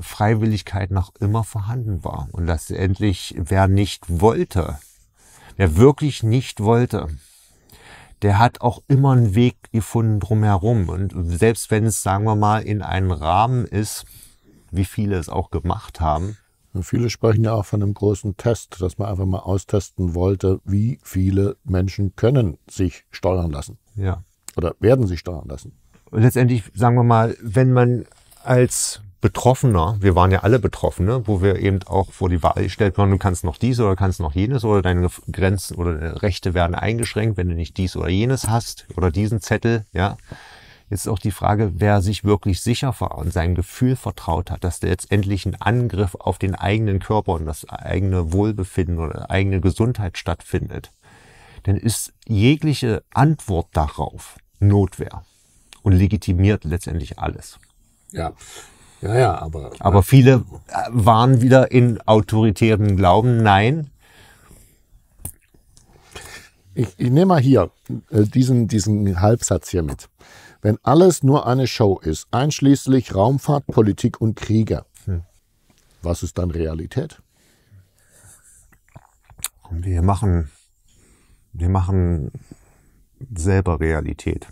Freiwilligkeit noch immer vorhanden war. Und letztendlich, wer nicht wollte, wer wirklich nicht wollte, der hat auch immer einen Weg gefunden drumherum. Und selbst wenn es, sagen wir mal, in einem Rahmen ist, wie viele es auch gemacht haben. Und viele sprechen ja auch von einem großen Test, dass man einfach mal austesten wollte, wie viele Menschen können sich steuern lassen. Ja. Oder werden sich steuern lassen. Und letztendlich, sagen wir mal, wenn man als Betroffener, wir waren ja alle Betroffene, wo wir eben auch vor die Wahl gestellt waren, du kannst noch dies oder kannst noch jenes, oder deine Grenzen oder deine Rechte werden eingeschränkt, wenn du nicht dies oder jenes hast oder diesen Zettel, ja. Jetzt ist auch die Frage, wer sich wirklich sicher war und sein Gefühl vertraut hat, dass der jetzt endlich ein Angriff auf den eigenen Körper und das eigene Wohlbefinden oder eigene Gesundheit stattfindet. Denn ist jegliche Antwort darauf Notwehr und legitimiert letztendlich alles. Ja. Ja, ja, aber, aber viele waren wieder in autoritären Glauben. Nein. Ich, ich nehme mal hier äh, diesen, diesen Halbsatz hier mit. Wenn alles nur eine Show ist, einschließlich Raumfahrt, Politik und Kriege, hm. was ist dann Realität? Wir machen, wir machen selber Realität.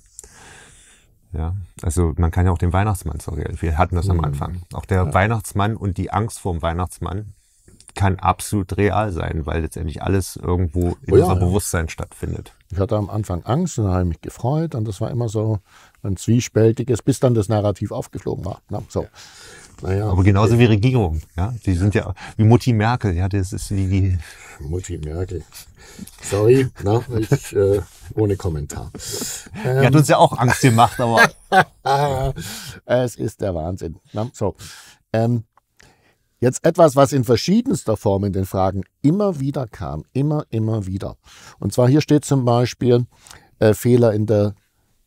Ja, also man kann ja auch den Weihnachtsmann zur Realität. Wir hatten das am Anfang. Auch der ja. Weihnachtsmann und die Angst vor dem Weihnachtsmann kann absolut real sein, weil letztendlich alles irgendwo in oh ja, unserem ja. Bewusstsein stattfindet. Ich hatte am Anfang Angst und dann habe ich mich gefreut und das war immer so ein zwiespältiges, bis dann das Narrativ aufgeflogen war. Na, so. Naja, aber genauso okay. wie Regierung, ja, die sind ja wie Mutti Merkel, ja, das ist wie die Mutti Merkel. Sorry, na, ich, äh, ohne Kommentar. Die ähm, hat uns ja auch Angst gemacht, aber es ist der Wahnsinn. Na, so, ähm, jetzt etwas, was in verschiedenster Form in den Fragen immer wieder kam, immer, immer wieder. Und zwar hier steht zum Beispiel äh, Fehler in der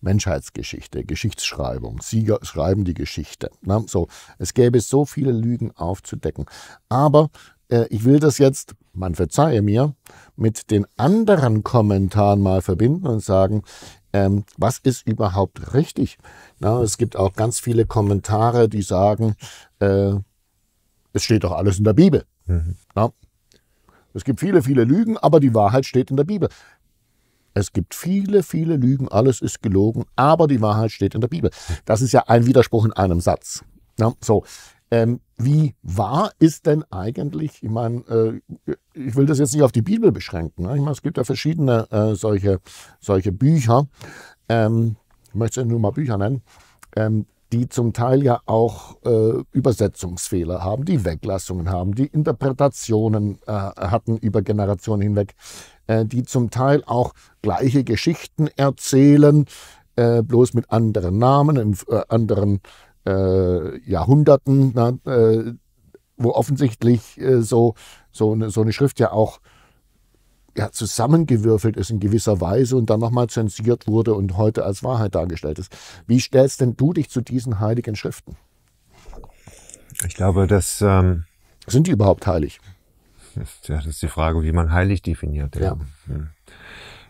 Menschheitsgeschichte, Geschichtsschreibung, Sieger schreiben die Geschichte. Na, so, es gäbe so viele Lügen aufzudecken. Aber äh, ich will das jetzt, man verzeihe mir, mit den anderen Kommentaren mal verbinden und sagen, ähm, was ist überhaupt richtig? Na, es gibt auch ganz viele Kommentare, die sagen, äh, es steht doch alles in der Bibel. Mhm. Na, es gibt viele, viele Lügen, aber die Wahrheit steht in der Bibel. Es gibt viele, viele Lügen, alles ist gelogen, aber die Wahrheit steht in der Bibel. Das ist ja ein Widerspruch in einem Satz. Ja, so, ähm, wie wahr ist denn eigentlich, ich meine, äh, ich will das jetzt nicht auf die Bibel beschränken. Ne? Ich meine, es gibt ja verschiedene äh, solche, solche Bücher, ähm, ich möchte es nur mal Bücher nennen, ähm, die zum Teil ja auch äh, Übersetzungsfehler haben, die Weglassungen haben, die Interpretationen äh, hatten über Generationen hinweg, äh, die zum Teil auch gleiche Geschichten erzählen, äh, bloß mit anderen Namen, in äh, anderen äh, Jahrhunderten, na, äh, wo offensichtlich äh, so, so, eine, so eine Schrift ja auch ja, zusammengewürfelt ist in gewisser Weise und dann nochmal zensiert wurde und heute als Wahrheit dargestellt ist. Wie stellst denn du dich zu diesen heiligen Schriften? Ich glaube, dass... Ähm, sind die überhaupt heilig? Ist, ja, das ist die Frage, wie man heilig definiert. Ja. Ja.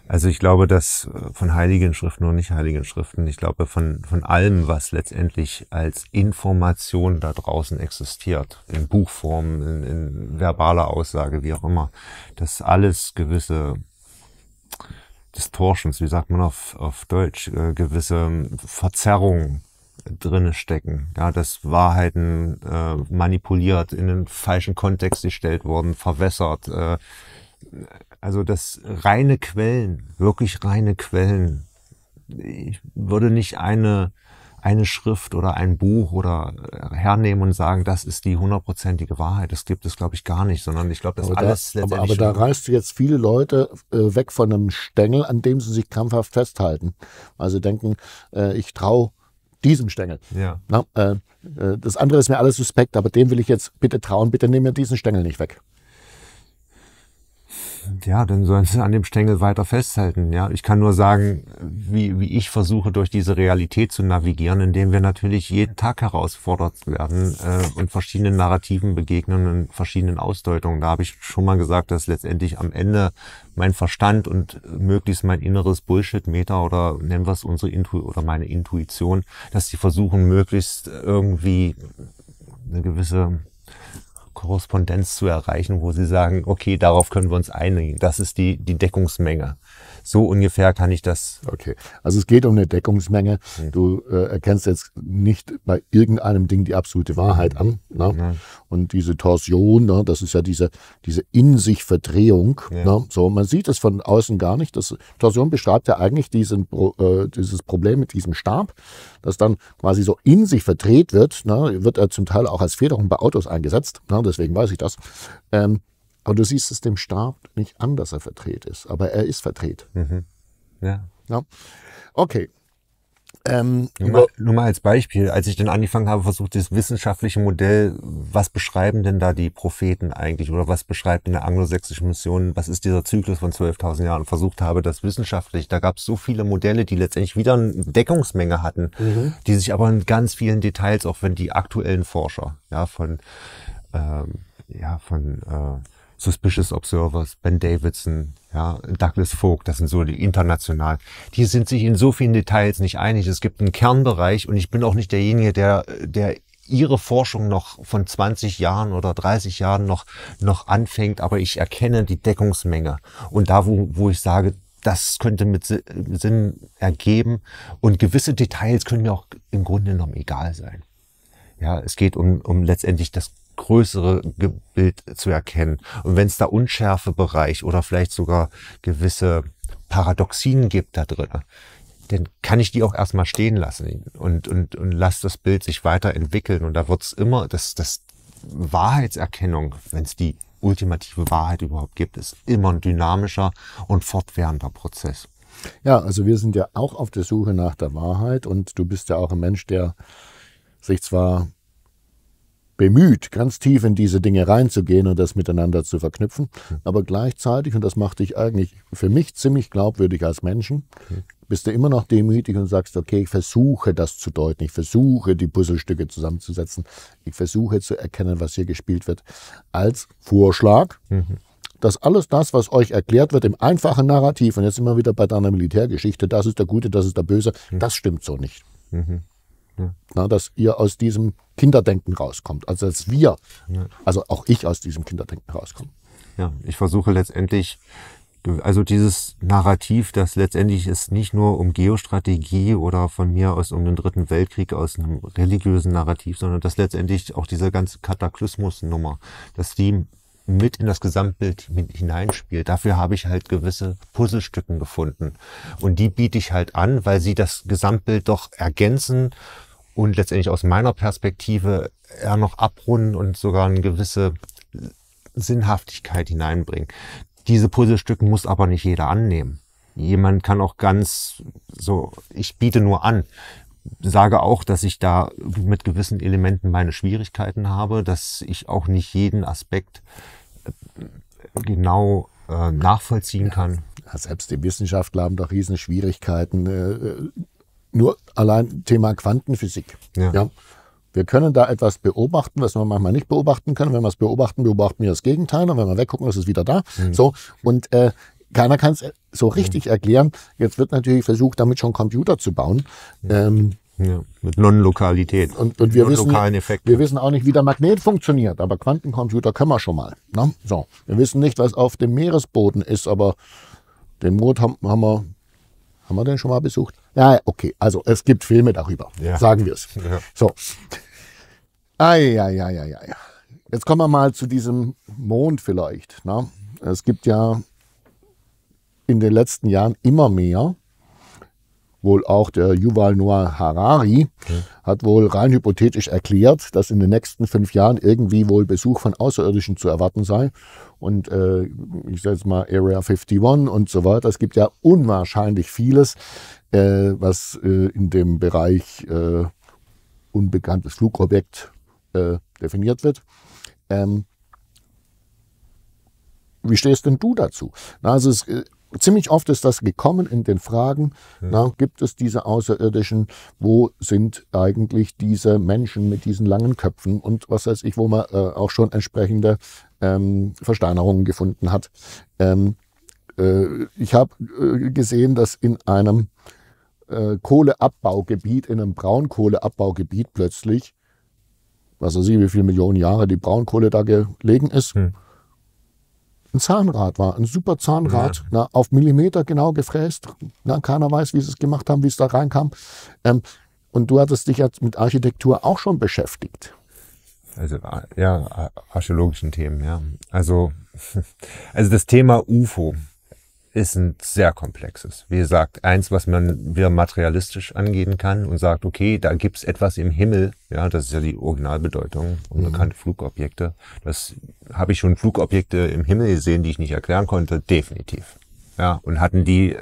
Also ich glaube, dass von heiligen Schriften und nicht heiligen Schriften, ich glaube von, von allem, was letztendlich als Information da draußen existiert, in Buchform, in, in verbaler Aussage, wie auch immer, dass alles gewisse Distortions, wie sagt man auf, auf Deutsch, äh, gewisse Verzerrungen drinne stecken, ja, dass Wahrheiten äh, manipuliert, in den falschen Kontext gestellt wurden, verwässert, äh, also das reine Quellen, wirklich reine Quellen. Ich würde nicht eine, eine Schrift oder ein Buch oder hernehmen und sagen, das ist die hundertprozentige Wahrheit. Das gibt es, glaube ich, gar nicht, sondern ich glaube, das aber alles da, letztendlich... Aber, aber da reißt du jetzt viele Leute äh, weg von einem Stängel, an dem sie sich krampfhaft festhalten. Also denken, äh, ich traue diesem Stängel. Ja. Na, äh, das andere ist mir alles suspekt, aber dem will ich jetzt bitte trauen, bitte nimm mir diesen Stängel nicht weg. Ja, dann sollen sie an dem Stängel weiter festhalten. Ja, ich kann nur sagen, wie, wie ich versuche, durch diese Realität zu navigieren, indem wir natürlich jeden Tag herausgefordert werden äh, und verschiedenen Narrativen begegnen und verschiedenen Ausdeutungen. Da habe ich schon mal gesagt, dass letztendlich am Ende mein Verstand und möglichst mein inneres Bullshit-Meter oder nennen wir es unsere Intu oder meine Intuition, dass sie versuchen, möglichst irgendwie eine gewisse Korrespondenz zu erreichen, wo sie sagen, okay, darauf können wir uns einigen. Das ist die, die Deckungsmenge. So ungefähr kann ich das... Okay, also es geht um eine Deckungsmenge. Mhm. Du äh, erkennst jetzt nicht bei irgendeinem Ding die absolute Wahrheit an. Ne? Mhm. Und diese Torsion, ne? Das ist ja diese, diese in sich Verdrehung. Ja. Ne? So, man sieht es von außen gar nicht. Das, Torsion beschreibt ja eigentlich diesen, äh, dieses Problem mit diesem Stab, das dann quasi so in sich verdreht wird. Ne? Wird er zum Teil auch als Federung bei Autos eingesetzt. Ne? Deswegen weiß ich das. Ähm, Aber du siehst es dem Stab nicht an, dass er verdreht ist. Aber er ist verdreht. Mhm. Ja. Ja. Okay. Ähm, nur, mal, nur mal als Beispiel, als ich dann angefangen habe, versucht das wissenschaftliche Modell, was beschreiben denn da die Propheten eigentlich oder was beschreibt in der anglosächsischen Mission, was ist dieser Zyklus von zwölftausend Jahren, versucht habe, das wissenschaftlich, da gab es so viele Modelle, die letztendlich wieder eine Deckungsmenge hatten, mhm. die sich aber in ganz vielen Details, auch wenn die aktuellen Forscher, ja, von, ähm, ja, von, äh, Suspicious Observers, Ben Davidson, ja, Douglas Vogt, das sind so die international. Die sind sich in so vielen Details nicht einig. Es gibt einen Kernbereich und ich bin auch nicht derjenige, der, der ihre Forschung noch von zwanzig Jahren oder dreißig Jahren noch, noch anfängt, aber ich erkenne die Deckungsmenge. Und da, wo, wo ich sage, das könnte mit Sinn ergeben und gewisse Details können mir auch im Grunde genommen egal sein. Ja, es geht um, um letztendlich das größere Bild zu erkennen. Und wenn es da Unschärfebereich oder vielleicht sogar gewisse Paradoxien gibt da drin, dann kann ich die auch erstmal stehen lassen und, und, und lasse das Bild sich weiterentwickeln. Und da wird es immer, das, das Wahrheitserkennung, wenn es die ultimative Wahrheit überhaupt gibt, ist immer ein dynamischer und fortwährender Prozess. Ja, also wir sind ja auch auf der Suche nach der Wahrheit und du bist ja auch ein Mensch, der sich zwar bemüht, ganz tief in diese Dinge reinzugehen und das miteinander zu verknüpfen, mhm. aber gleichzeitig, und das macht dich eigentlich für mich ziemlich glaubwürdig als Menschen, mhm. bist du immer noch demütig und sagst, okay, ich versuche das zu deuten, ich versuche die Puzzlestücke zusammenzusetzen, ich versuche zu erkennen, was hier gespielt wird, als Vorschlag, mhm. dass alles das, was euch erklärt wird, im einfachen Narrativ, und jetzt immer wieder bei deiner Militärgeschichte, das ist der Gute, das ist der Böse, mhm. das stimmt so nicht. Mhm. Ja. Na, dass ihr aus diesem Kinderdenken rauskommt, also dass wir, ja. also auch ich aus diesem Kinderdenken rauskomme. Ja, ich versuche letztendlich, also dieses Narrativ, dass letztendlich es nicht nur um Geostrategie oder von mir aus um den Dritten Weltkrieg, aus einem religiösen Narrativ, sondern dass letztendlich auch diese ganze Kataklysmus-Nummer, dass die mit in das Gesamtbild hineinspielt. Dafür habe ich halt gewisse Puzzlestücken gefunden. Und die biete ich halt an, weil sie das Gesamtbild doch ergänzen und letztendlich aus meiner Perspektive eher noch abrunden und sogar eine gewisse Sinnhaftigkeit hineinbringen. Diese Puzzlestücken muss aber nicht jeder annehmen. Jemand kann auch ganz so, ich biete nur an. Sage auch, dass ich da mit gewissen Elementen meine Schwierigkeiten habe, dass ich auch nicht jeden Aspekt genau äh, nachvollziehen kann. Ja, selbst die Wissenschaftler haben doch riesen Schwierigkeiten. Äh, nur allein Thema Quantenphysik. Ja. Ja. Wir können da etwas beobachten, was wir manchmal nicht beobachten können. Wenn wir es beobachten, beobachten wir das Gegenteil. Und wenn wir weggucken, ist es wieder da. Mhm. So, und äh, keiner kann es so richtig mhm. erklären. Jetzt wird natürlich versucht, damit schon Computer zu bauen. Ja. Ähm, ja. Mit Non-Lokalität. Und, und wir, wissen, wir wissen auch nicht, wie der Magnet funktioniert. Aber Quantencomputer können wir schon mal. Ne? So. Wir wissen nicht, was auf dem Meeresboden ist. Aber den Mond haben, haben wir... Haben wir den schon mal besucht? Ja, okay. Also es gibt Filme darüber. Ja. Sagen wir es. Ja. So. Ai, ai, ai, ai, ai. Jetzt kommen wir mal zu diesem Mond vielleicht. Na? Es gibt ja in den letzten Jahren immer mehr, wohl auch der Yuval Noah Harari, okay. hat wohl rein hypothetisch erklärt, dass in den nächsten fünf Jahren irgendwie wohl Besuch von Außerirdischen zu erwarten sei. Und äh, ich sage jetzt mal Area einundfünfzig und so weiter. Es gibt ja unwahrscheinlich vieles, äh, was äh, in dem Bereich äh, unbekanntes Flugobjekt äh, definiert wird. Ähm, wie stehst denn du dazu? Na, also es, äh, ziemlich oft ist das gekommen in den Fragen, ja. na, gibt es diese Außerirdischen, wo sind eigentlich diese Menschen mit diesen langen Köpfen und was weiß ich, wo man äh, auch schon entsprechende ähm, Versteinerungen gefunden hat. Ähm, äh, ich habe äh, gesehen, dass in einem äh, Kohleabbaugebiet, in einem Braunkohleabbaugebiet plötzlich, was weiß ich, wie viele Millionen Jahre die Braunkohle da gelegen ist, hm. ein Zahnrad war, ein super Zahnrad, ja. na, auf Millimeter genau gefräst. Na, keiner weiß, wie sie es gemacht haben, wie es da reinkam. Ähm, und du hattest dich jetzt mit Architektur auch schon beschäftigt. Also, ja, archäologischen Themen, ja. Also, also das Thema U F O ist ein sehr komplexes. Wie gesagt, eins, was man wieder materialistisch angehen kann und sagt, okay, da gibt es etwas im Himmel. Ja, das ist ja die Originalbedeutung, unbekannte mhm. Flugobjekte. Das habe ich schon Flugobjekte im Himmel gesehen, die ich nicht erklären konnte, definitiv. Ja, und hatten die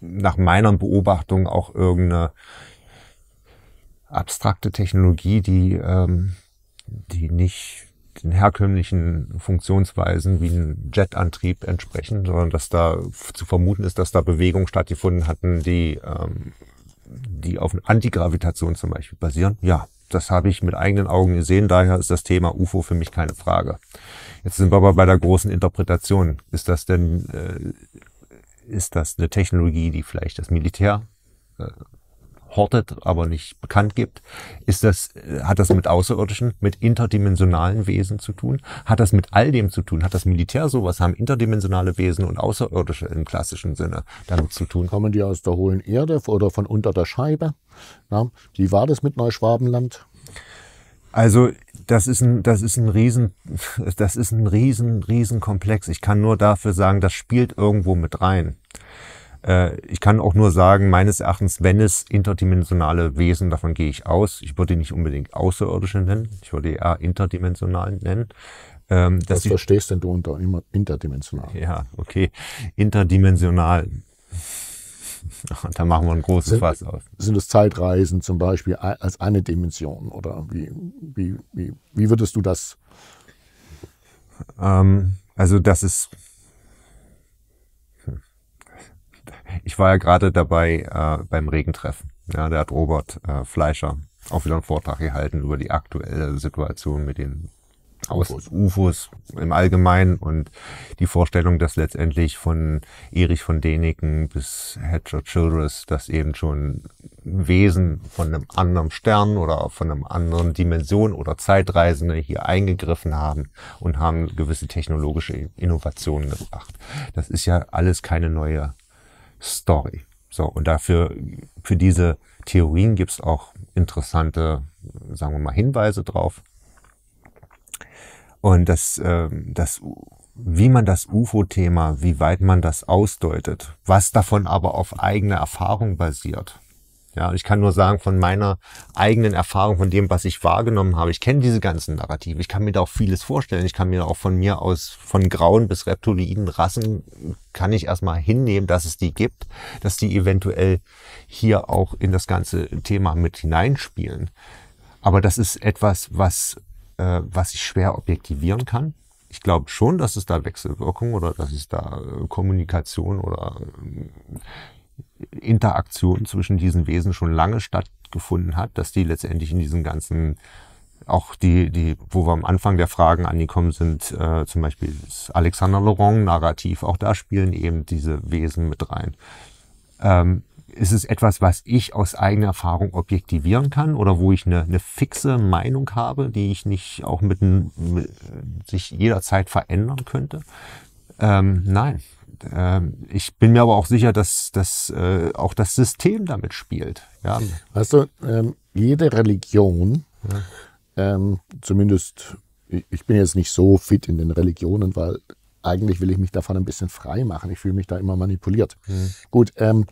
nach meiner Beobachtung auch irgendeine abstrakte Technologie, die, ähm, die nicht den herkömmlichen Funktionsweisen wie ein Jetantrieb entsprechen, sondern dass da zu vermuten ist, dass da Bewegungen stattgefunden hatten, die, ähm, die auf Antigravitation zum Beispiel basieren. Ja, das habe ich mit eigenen Augen gesehen, daher ist das Thema U F O für mich keine Frage. Jetzt sind wir aber bei der großen Interpretation. Ist das denn, äh, ist das eine Technologie, die vielleicht das Militär äh, hortet, aber nicht bekannt gibt? Ist das, hat das mit Außerirdischen, mit interdimensionalen Wesen zu tun? Hat das mit all dem zu tun? Hat das Militär sowas? Haben interdimensionale Wesen und Außerirdische im klassischen Sinne damit zu tun? Kommen die aus der hohlen Erde oder von unter der Scheibe? Ja, wie war das mit Neuschwabenland? Also das ist ein, das ist ein riesen, das ist ein riesen, riesen Komplex. Ich kann nur dafür sagen, das spielt irgendwo mit rein. Ich kann auch nur sagen, meines Erachtens, wenn es interdimensionale Wesen, davon gehe ich aus, ich würde die nicht unbedingt Außerirdische nennen, ich würde die eher interdimensional nennen. Ähm, Was verstehst denn du unter interdimensional? Ja, okay, interdimensional. Da machen wir ein großes sind, Fass auf. Sind es Zeitreisen zum Beispiel als eine Dimension oder wie, wie, wie, wie würdest du das? Ähm, also das ist... Ich war ja gerade dabei äh, beim Regentreffen. Ja, da hat Robert äh, Fleischer auch wieder einen Vortrag gehalten über die aktuelle Situation mit den U F Os. U F Os im Allgemeinen und die Vorstellung, dass letztendlich von Erich von Däniken bis Hedger Childress, dass eben schon Wesen von einem anderen Stern oder von einer anderen Dimension oder Zeitreisende hier eingegriffen haben und haben gewisse technologische Innovationen gebracht. Das ist ja alles keine neue Story. So, und dafür, für diese Theorien gibt es auch interessante, sagen wir mal, Hinweise drauf. Und das, äh, das, wie man das U F O-Thema, wie weit man das ausdeutet, was davon aber auf eigene Erfahrung basiert. Ja, ich kann nur sagen, von meiner eigenen Erfahrung, von dem, was ich wahrgenommen habe, ich kenne diese ganzen Narrative, ich kann mir da auch vieles vorstellen, ich kann mir auch von mir aus, von grauen bis reptiliden Rassen, kann ich erstmal hinnehmen, dass es die gibt, dass die eventuell hier auch in das ganze Thema mit hineinspielen. Aber das ist etwas, was, äh, was ich schwer objektivieren kann. Ich glaube schon, dass es da Wechselwirkung oder dass es da äh, Kommunikation oder... Äh, Interaktion zwischen diesen Wesen schon lange stattgefunden hat, dass die letztendlich in diesen ganzen, auch die, die, wo wir am Anfang der Fragen angekommen sind, äh, zum Beispiel das Alexandre Lauret-Narrativ, auch da spielen eben diese Wesen mit rein. Ähm, ist es etwas, was ich aus eigener Erfahrung objektivieren kann oder wo ich eine, eine fixe Meinung habe, die ich nicht auch mit, mit sich jederzeit verändern könnte? Ähm, nein. Ich bin mir aber auch sicher, dass, dass äh, auch das System damit spielt. Ja. Weißt du, ähm, jede Religion, ja. ähm, zumindest, ich bin jetzt nicht so fit in den Religionen, weil eigentlich will ich mich davon ein bisschen frei machen. Ich fühle mich da immer manipuliert. Mhm. Gut, ähm,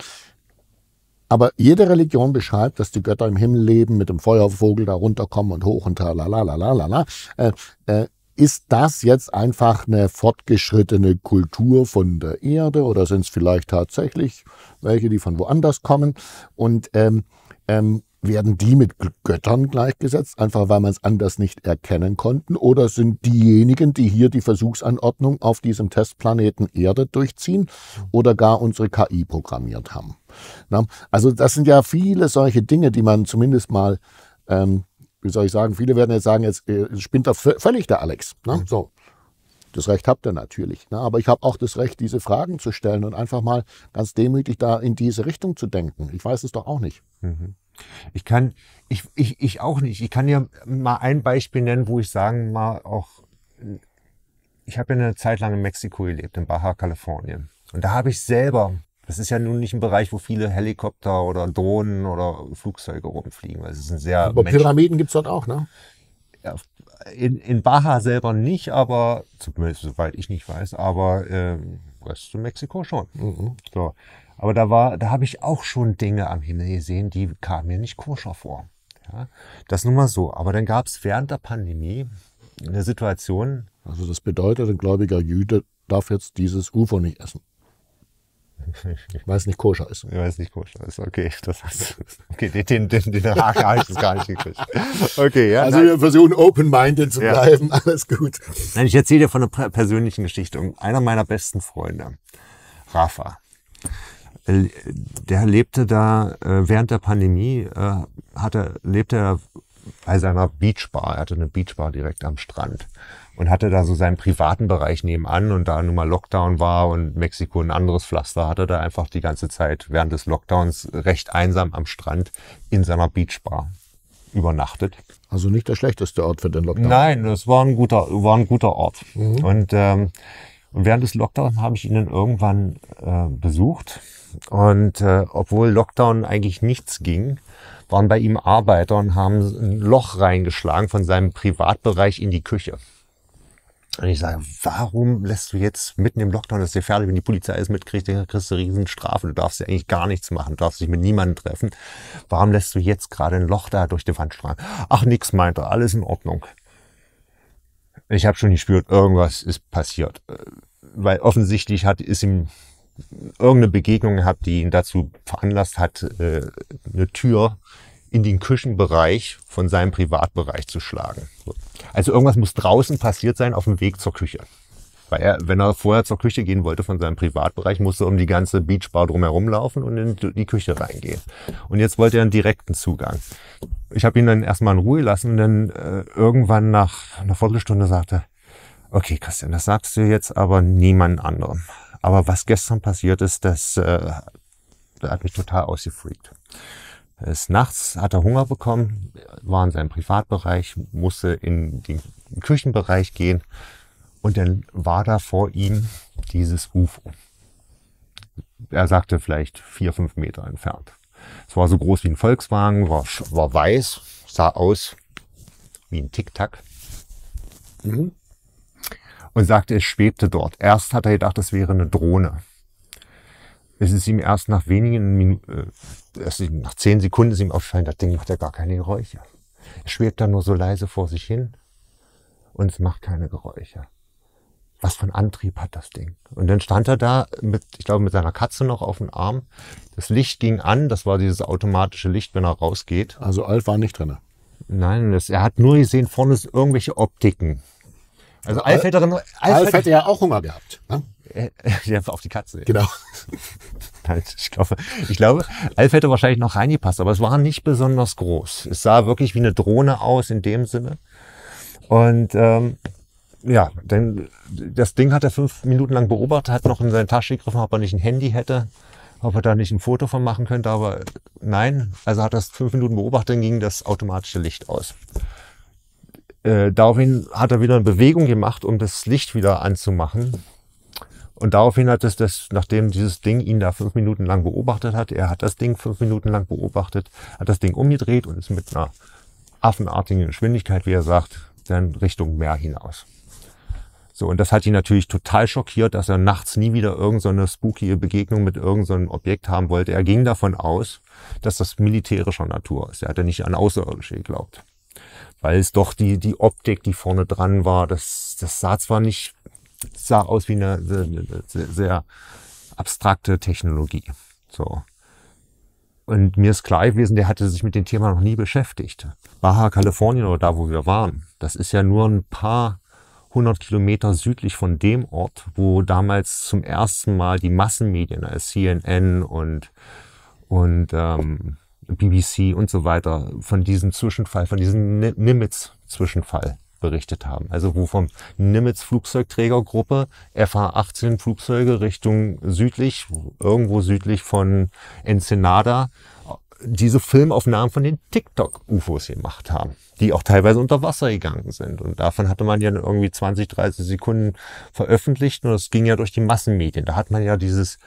aber jede Religion beschreibt, dass die Götter im Himmel leben, mit dem Feuervogel da runterkommen und hoch und talalalala. Äh, äh, Ist das jetzt einfach eine fortgeschrittene Kultur von der Erde oder sind es vielleicht tatsächlich welche, die von woanders kommen? Und ähm, ähm, werden die mit Göttern gleichgesetzt, einfach weil man es anders nicht erkennen konnten? Oder sind diejenigen, die hier die Versuchsanordnung auf diesem Testplaneten Erde durchziehen oder gar unsere K I programmiert haben? Na, also das sind ja viele solche Dinge, die man zumindest mal... Ähm, Wie soll ich sagen, viele werden jetzt sagen, jetzt spinnt da völlig der Alex. Ne? So, das Recht habt ihr natürlich. Ne? Aber ich habe auch das Recht, diese Fragen zu stellen und einfach mal ganz demütig da in diese Richtung zu denken. Ich weiß es doch auch nicht. Ich kann, ich, ich, ich auch nicht. Ich kann dir mal ein Beispiel nennen, wo ich sagen mal auch, ich habe ja eine Zeit lang in Mexiko gelebt, in Baja Kalifornien. Und da habe ich selber... Das ist ja nun nicht ein Bereich, wo viele Helikopter oder Drohnen oder Flugzeuge rumfliegen. Das ist ein sehr aber Mensch Pyramiden gibt es dort auch, ne? Ja, in, in Baja selber nicht, aber, zumindest soweit ich nicht weiß, aber äh, Rest von Mexiko schon. Mhm. So. Aber da war, da habe ich auch schon Dinge am Himmel gesehen, die kamen mir nicht koscher vor. Ja? Das nur mal so. Aber dann gab es während der Pandemie eine Situation. Also das bedeutet, ein gläubiger Jude darf jetzt dieses U F O nicht essen. Weil es nicht koscher ist. Weil es nicht koscher ist, okay. Das heißt, okay, den, den, den Haken habe ich jetzt gar nicht gekriegt. Okay, ja, also nein. Wir versuchen open-minded zu bleiben, ja. Alles gut. Nein, ich erzähle dir von einer persönlichen Geschichte. Und einer meiner besten Freunde, Rafa, der lebte da während der Pandemie, hatte, lebte er bei seiner Beachbar. Er hatte eine Beachbar direkt am Strand. Und hatte da so seinen privaten Bereich nebenan und da nun mal Lockdown war und Mexiko ein anderes Pflaster, hatte da einfach die ganze Zeit während des Lockdowns recht einsam am Strand in seiner Beachbar übernachtet. Also nicht der schlechteste Ort für den Lockdown? Nein, das war ein guter, war ein guter Ort. Mhm. Und, ähm, und während des Lockdowns habe ich ihn dann irgendwann äh, besucht. Und äh, obwohl Lockdown eigentlich nichts ging, waren bei ihm Arbeiter und haben ein Loch reingeschlagen von seinem Privatbereich in die Küche. Und ich sage, warum lässt du jetzt mitten im Lockdown, das ist dir fertig, wenn die Polizei es mitkriegt, dann kriegst du riesen Strafen. Du darfst ja eigentlich gar nichts machen, du darfst dich mit niemandem treffen. Warum lässt du jetzt gerade ein Loch da durch die Wand strahlen? Ach, nix meint er, alles in Ordnung. Ich habe schon gespürt, irgendwas ist passiert. Weil offensichtlich hat, ist ihm irgendeine Begegnung gehabt, die ihn dazu veranlasst hat, eine Tür in den Küchenbereich von seinem Privatbereich zu schlagen. Also irgendwas muss draußen passiert sein auf dem Weg zur Küche. Weil er, wenn er vorher zur Küche gehen wollte von seinem Privatbereich, musste er um die ganze Beachbar drumherum laufen und in die Küche reingehen. Und jetzt wollte er einen direkten Zugang. Ich habe ihn dann erstmal in Ruhe lassen und dann äh, irgendwann nach einer Viertelstunde sagte, okay Christian, das sagst du jetzt aber niemand anderem. Aber was gestern passiert ist, das, äh, das hat mich total ausgefreakt. Es, nachts hat er Hunger bekommen, war in seinem Privatbereich, musste in den Küchenbereich gehen und dann war da vor ihm dieses U F O. Er sagte vielleicht vier, fünf Meter entfernt. Es war so groß wie ein Volkswagen, war, war weiß, sah aus wie ein Tic-Tac. Mhm. Und sagte, es schwebte dort. Erst hat er gedacht, es wäre eine Drohne. Es ist ihm erst nach wenigen Minuten, äh, erst nach zehn Sekunden ist ihm aufgefallen, das Ding macht ja gar keine Geräusche. Es schwebt dann nur so leise vor sich hin und es macht keine Geräusche. Was für einen Antrieb hat das Ding? Und dann stand er da, mit, ich glaube mit seiner Katze noch auf dem Arm. Das Licht ging an, das war dieses automatische Licht, wenn er rausgeht. Also Alf war nicht drin. Nein, das, er hat nur gesehen, vorne sind irgendwelche Optiken. Also Alf hätte, Alf Alf hätte ja auch Hunger gehabt. Ne? Der war auf die Katze. Genau. ich, glaube, ich glaube, Alf hätte wahrscheinlich noch reingepasst, aber es war nicht besonders groß. Es sah wirklich wie eine Drohne aus in dem Sinne. Und ähm, ja, denn das Ding hat er fünf Minuten lang beobachtet, hat noch in seine Tasche gegriffen, ob er nicht ein Handy hätte, ob er da nicht ein Foto von machen könnte, aber nein. Also hat er das fünf Minuten beobachtet, dann ging das automatische Licht aus. Äh, daraufhin hat er wieder eine Bewegung gemacht, um das Licht wieder anzumachen. Und daraufhin hat es das, nachdem dieses Ding ihn da fünf Minuten lang beobachtet hat, er hat das Ding fünf Minuten lang beobachtet, hat das Ding umgedreht und ist mit einer affenartigen Geschwindigkeit, wie er sagt, dann Richtung Meer hinaus. So, und das hat ihn natürlich total schockiert, dass er nachts nie wieder irgendeine spooky Begegnung mit irgendeinem Objekt haben wollte. Er ging davon aus, dass das militärischer Natur ist. Er hat ja nicht an Außerirdische geglaubt. Weil es doch die, die Optik, die vorne dran war, das, das sah zwar nicht, sah aus wie eine sehr, sehr abstrakte Technologie. So. Und mir ist klar gewesen, der hatte sich mit dem Thema noch nie beschäftigt. Baja Kalifornien oder da, wo wir waren, das ist ja nur ein paar hundert Kilometer südlich von dem Ort, wo damals zum ersten Mal die Massenmedien, also C N N und, und ähm, B B C und so weiter, von diesem Zwischenfall, von diesem Nimitz-Zwischenfall berichtet haben. Also wo vom Nimitz-Flugzeugträgergruppe F H achtzehn Flugzeuge Richtung südlich, irgendwo südlich von Ensenada, diese Filmaufnahmen von den TikTok-U F Os gemacht haben, die auch teilweise unter Wasser gegangen sind. Und davon hatte man ja irgendwie zwanzig, dreißig Sekunden veröffentlicht und das ging ja durch die Massenmedien. Da hat man ja dieses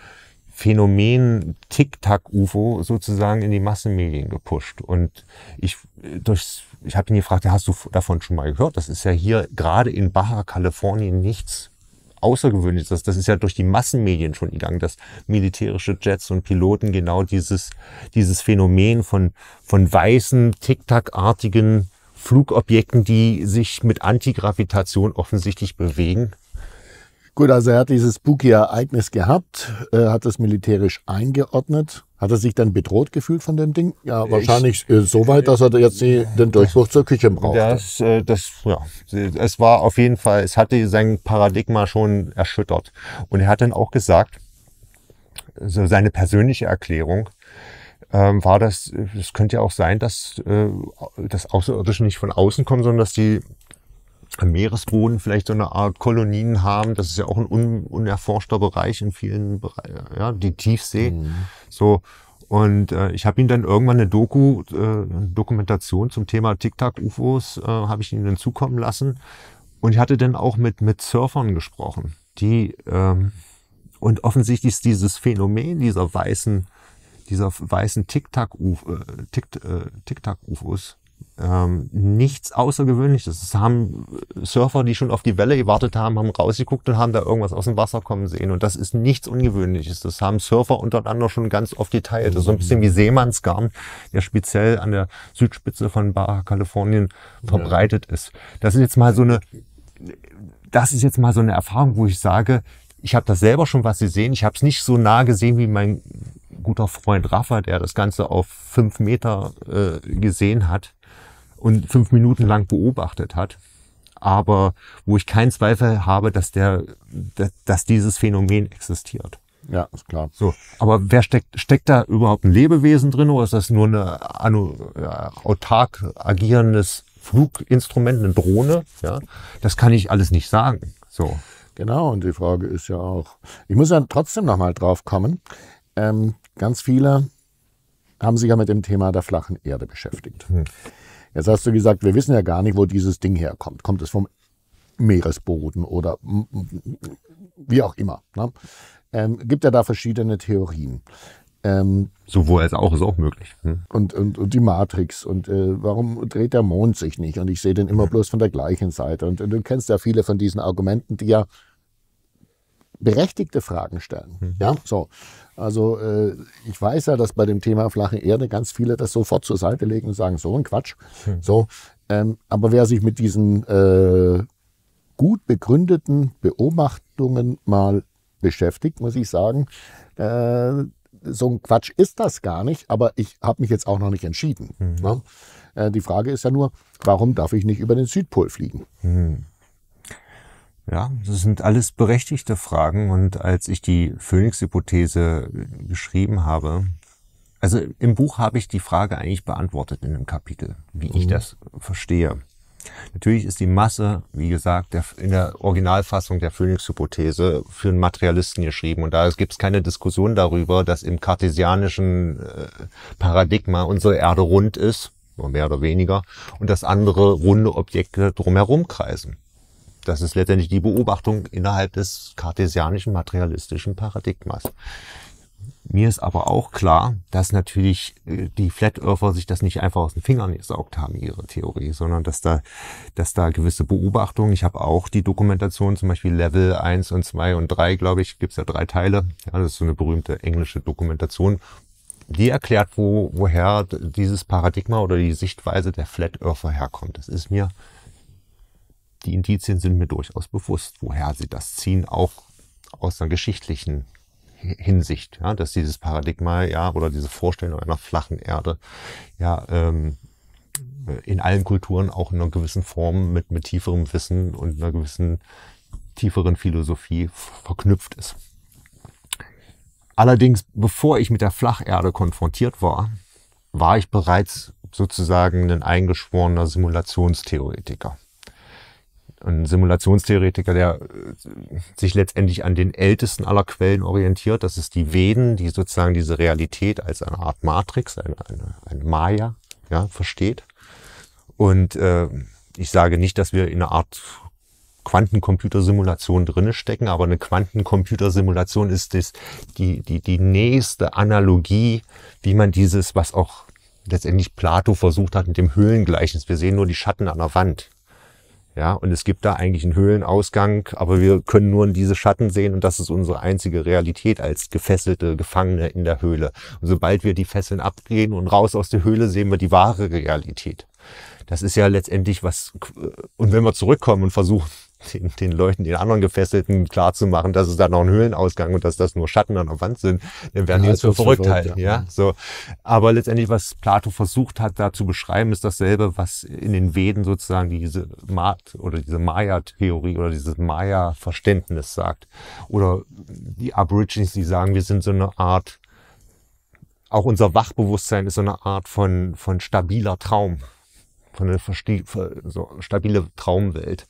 Phänomen Tic-Tac-U F O sozusagen in die Massenmedien gepusht. Und ich, durchs, ich habe ihn gefragt, ja, hast du davon schon mal gehört? Das ist ja hier gerade in Baja Kalifornien nichts Außergewöhnliches. Das, das ist ja durch die Massenmedien schon gegangen, dass militärische Jets und Piloten genau dieses, dieses Phänomen von, von weißen, Tic-Tac-artigen Flugobjekten, die sich mit Antigravitation offensichtlich bewegen. Gut, also er hat dieses spooky Ereignis gehabt, äh, hat es militärisch eingeordnet. Hat er sich dann bedroht gefühlt von dem Ding? Ja, wahrscheinlich ich, äh, so weit, dass er jetzt die, den Durchbruch zur Küche braucht. Das, äh, das, ja, es war auf jeden Fall, es hatte sein Paradigma schon erschüttert. Und er hat dann auch gesagt, so seine persönliche Erklärung ähm, war, dass es könnte ja auch sein, dass äh, das Außerirdische nicht von außen kommen, sondern dass die am Meeresboden vielleicht so eine Art Kolonien haben. Das ist ja auch ein un unerforschter Bereich in vielen Bereichen, ja, die Tiefsee. Mhm. So. Und äh, ich habe ihm dann irgendwann eine Doku, äh, eine Dokumentation zum Thema Tic-Tac-U F Os, äh, habe ich ihm dann zukommen lassen. Und ich hatte dann auch mit, mit Surfern gesprochen, die, ähm, und offensichtlich ist dieses Phänomen dieser weißen dieser weißen Tic-Tac-U F Os ähm, nichts Außergewöhnliches. Das haben Surfer, die schon auf die Welle gewartet haben, haben rausgeguckt und haben da irgendwas aus dem Wasser kommen sehen. Und das ist nichts Ungewöhnliches. Das haben Surfer untereinander schon ganz oft geteilt. Das ist so ein bisschen wie Seemannsgarn, der speziell an der Südspitze von Baja Kalifornien verbreitet ist. Das ist jetzt mal so eine, das ist jetzt mal so eine Erfahrung, wo ich sage, ich habe das selber schon was gesehen. Ich habe es nicht so nah gesehen wie mein guter Freund Rafa, der das Ganze auf fünf Meter äh, gesehen hat und fünf Minuten lang beobachtet hat. Aber wo ich keinen Zweifel habe, dass der, dass dieses Phänomen existiert. Ja, ist klar. So, aber wer steckt, steckt da überhaupt ein Lebewesen drin oder ist das nur eine, eine ja, autark agierendes Fluginstrument, eine Drohne? Ja, das kann ich alles nicht sagen. So. Genau, und die Frage ist ja auch, ich muss ja trotzdem nochmal drauf kommen, ähm, ganz viele haben sich ja mit dem Thema der flachen Erde beschäftigt. Hm. Jetzt hast du gesagt, wir wissen ja gar nicht, wo dieses Ding herkommt. Kommt es vom Meeresboden oder wie auch immer, ne? Ähm, gibt ja da verschiedene Theorien. Ähm, Sowohl als auch, ist auch möglich. Hm. Und, und, und die Matrix und äh, warum dreht der Mond sich nicht? Und ich sehe den immer bloß von der gleichen Seite. Und, und du kennst ja viele von diesen Argumenten, die ja berechtigte Fragen stellen. Hm. Ja, so. Also äh, ich weiß ja, dass bei dem Thema flache Erde ganz viele das sofort zur Seite legen und sagen, so ein Quatsch. Hm. So, ähm, aber wer sich mit diesen äh, gut begründeten Beobachtungen mal beschäftigt, muss ich sagen, äh, so ein Quatsch ist das gar nicht, aber ich habe mich jetzt auch noch nicht entschieden. Mhm. Ne? Äh, die Frage ist ja nur, warum darf ich nicht über den Südpol fliegen? Mhm. Ja, das sind alles berechtigte Fragen. Und als ich die Phönix-Hypothese geschrieben habe, also im Buch habe ich die Frage eigentlich beantwortet in einem Kapitel, wie mhm. ich das verstehe. Natürlich ist die Masse, wie gesagt, der, in der Originalfassung der Phönix-Hypothese für einen Materialisten geschrieben. Und da gibt es keine Diskussion darüber, dass im kartesianischen äh, Paradigma unsere Erde rund ist, nur mehr oder weniger, und dass andere runde Objekte drumherum kreisen. Das ist letztendlich die Beobachtung innerhalb des kartesianischen materialistischen Paradigmas. Mir ist aber auch klar, dass natürlich die Flat Earther sich das nicht einfach aus den Fingern gesaugt haben, ihre Theorie, sondern dass da, dass da gewisse Beobachtungen, ich habe auch die Dokumentation, zum Beispiel Level eins und zwei und drei, glaube ich, gibt es ja drei Teile, ja, das ist so eine berühmte englische Dokumentation, die erklärt, wo, woher dieses Paradigma oder die Sichtweise der Flat Earther herkommt. Das ist mir, die Indizien sind mir durchaus bewusst, woher sie das ziehen, auch aus einer geschichtlichen Hinsicht, ja, dass dieses Paradigma, ja, oder diese Vorstellung einer flachen Erde, ja, ähm, in allen Kulturen auch in einer gewissen Form mit, mit tieferem Wissen und einer gewissen tieferen Philosophie verknüpft ist. Allerdings, bevor ich mit der Flacherde konfrontiert war, war ich bereits sozusagen ein eingeschworener Simulationstheoretiker. Ein Simulationstheoretiker, der sich letztendlich an den ältesten aller Quellen orientiert. Das ist die Veden, die sozusagen diese Realität als eine Art Matrix, eine, eine, eine Maya, ja, versteht. Und äh, ich sage nicht, dass wir in einer Art Quantencomputersimulation drinne stecken, aber eine Quantencomputersimulation ist das, die, die, die nächste Analogie, wie man dieses, was auch letztendlich Plato versucht hat mit dem Höhlengleichnis. Wir sehen nur die Schatten an der Wand. Ja, und es gibt da eigentlich einen Höhlenausgang, aber wir können nur diese Schatten sehen und das ist unsere einzige Realität als gefesselte Gefangene in der Höhle. Und sobald wir die Fesseln abgehen und raus aus der Höhle, sehen wir die wahre Realität. Das ist ja letztendlich was, und wenn wir zurückkommen und versuchen, den, den Leuten, den anderen Gefesselten klarzumachen, dass es da noch einen Höhlenausgang und dass das nur Schatten an der Wand sind, dann werden die uns für verrückt halten. Ja, so. Aber letztendlich, was Plato versucht hat, da zu beschreiben, ist dasselbe, was in den Veden sozusagen diese Mat oder diese Maya-Theorie oder dieses Maya-Verständnis sagt. Oder die Aborigines, die sagen, wir sind so eine Art, auch unser Wachbewusstsein ist so eine Art von, von stabiler Traum, von einer so stabile Traumwelt.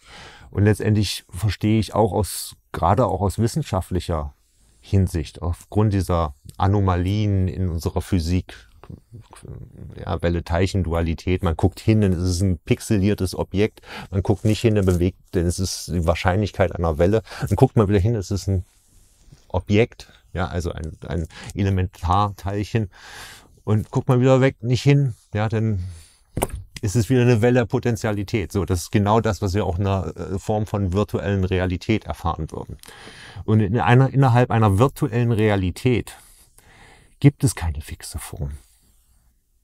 Und letztendlich verstehe ich auch aus, gerade auch aus wissenschaftlicher Hinsicht, aufgrund dieser Anomalien in unserer Physik, ja, Welle-Teilchen-Dualität, man guckt hin, dann ist es ein pixeliertes Objekt, man guckt nicht hin, dann bewegt, dann ist es die Wahrscheinlichkeit einer Welle, dann guckt man wieder hin, es ist ein Objekt, ja, also ein, ein Elementarteilchen. Und guckt mal wieder weg, nicht hin, ja, dann ist es wieder eine Welle der Potentialität. So, das ist genau das, was wir auch in einer Form von virtuellen Realität erfahren würden. Und in einer, innerhalb einer virtuellen Realität gibt es keine fixe Form.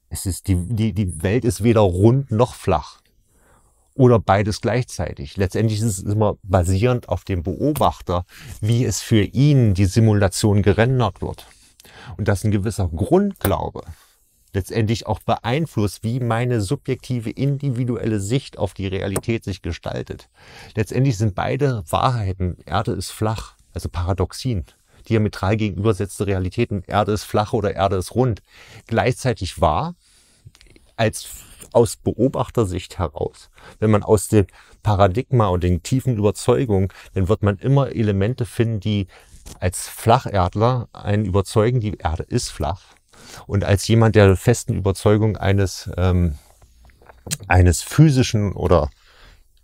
Es ist die, die, die Welt ist weder rund noch flach. Oder beides gleichzeitig. Letztendlich ist es immer basierend auf dem Beobachter, wie es für ihn die Simulation gerendert wird. Und dass ein gewisser Grundglaube letztendlich auch beeinflusst, wie meine subjektive, individuelle Sicht auf die Realität sich gestaltet. Letztendlich sind beide Wahrheiten, Erde ist flach, also Paradoxien, diametral gegenübersetzte Realitäten, Erde ist flach oder Erde ist rund, gleichzeitig wahr, als aus Beobachtersicht heraus. Wenn man aus dem Paradigma und den tiefen Überzeugungen, dann wird man immer Elemente finden, die als Flacherdler einen überzeugen, die Erde ist flach. Und als jemand der festen Überzeugung eines, ähm, eines physischen oder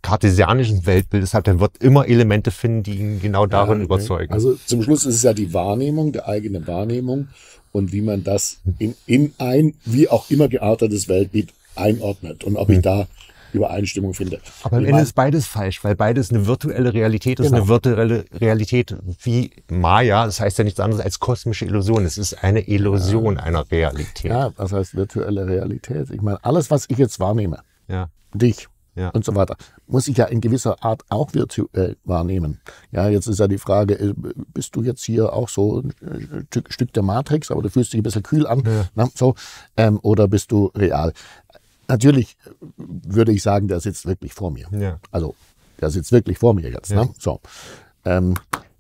kartesianischen Weltbildes hat, dann wird immer Elemente finden, die ihn genau darin ja, okay. überzeugen. Also zum Schluss ist es ja die Wahrnehmung, der eigene Wahrnehmung und wie man das in, in ein wie auch immer geartetes Weltbild einordnet und ob ich da Übereinstimmung finde. Aber am Ende ist beides falsch, weil beides eine virtuelle Realität ist, genau. Eine virtuelle Realität wie Maya, das heißt ja nichts anderes als kosmische Illusion. Es ist eine Illusion ja. einer Realität. Ja, das heißt virtuelle Realität. Ich meine, alles, was ich jetzt wahrnehme, ja. dich ja. und so weiter, muss ich ja in gewisser Art auch virtuell wahrnehmen. Ja, jetzt ist ja die Frage, bist du jetzt hier auch so ein Stück der Matrix, aber du fühlst dich ein bisschen kühl an, ja. na, so, ähm, oder bist du real? Natürlich würde ich sagen, der sitzt wirklich vor mir. Ja. Also, der sitzt wirklich vor mir jetzt. Ja. Ne? So. Ähm,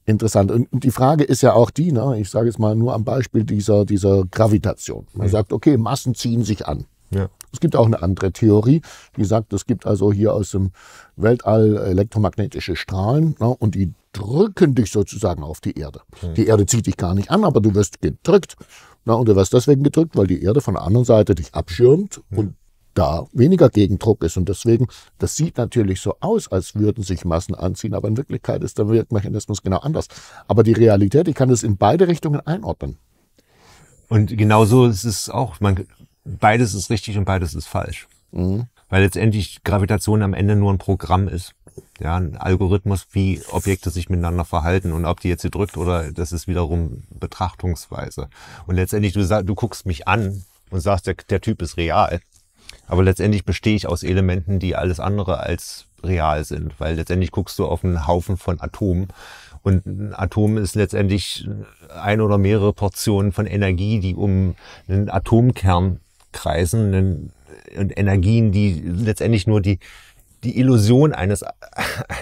interessant. Und die Frage ist ja auch die, ne? Ich sage jetzt mal nur am Beispiel dieser, dieser Gravitation. Man ja. sagt, okay, Massen ziehen sich an. Ja. Es gibt auch eine andere Theorie, die sagt, es gibt also hier aus dem Weltall elektromagnetische Strahlen, ne? Und die drücken dich sozusagen auf die Erde. Ja. Die Erde zieht dich gar nicht an, aber du wirst gedrückt. Ne? Und du wirst deswegen gedrückt, weil die Erde von der anderen Seite dich abschirmt ja. und da weniger Gegendruck ist. Und deswegen, das sieht natürlich so aus, als würden sich Massen anziehen, aber in Wirklichkeit ist der Wirkmechanismus genau anders. Aber die Realität, ich kann das in beide Richtungen einordnen. Und genauso ist es auch. Man, beides ist richtig und beides ist falsch. Mhm. Weil letztendlich Gravitation am Ende nur ein Programm ist. Ja, ein Algorithmus, wie Objekte sich miteinander verhalten und ob die jetzt gedrückt oder das ist wiederum Betrachtungsweise. Und letztendlich, du, sag, du guckst mich an und sagst, der, der Typ ist real. Aber letztendlich bestehe ich aus Elementen, die alles andere als real sind. Weil letztendlich guckst du auf einen Haufen von Atomen. Und ein Atom ist letztendlich ein oder mehrere Portionen von Energie, die um einen Atomkern kreisen. Und Energien, die letztendlich nur die, die Illusion eines,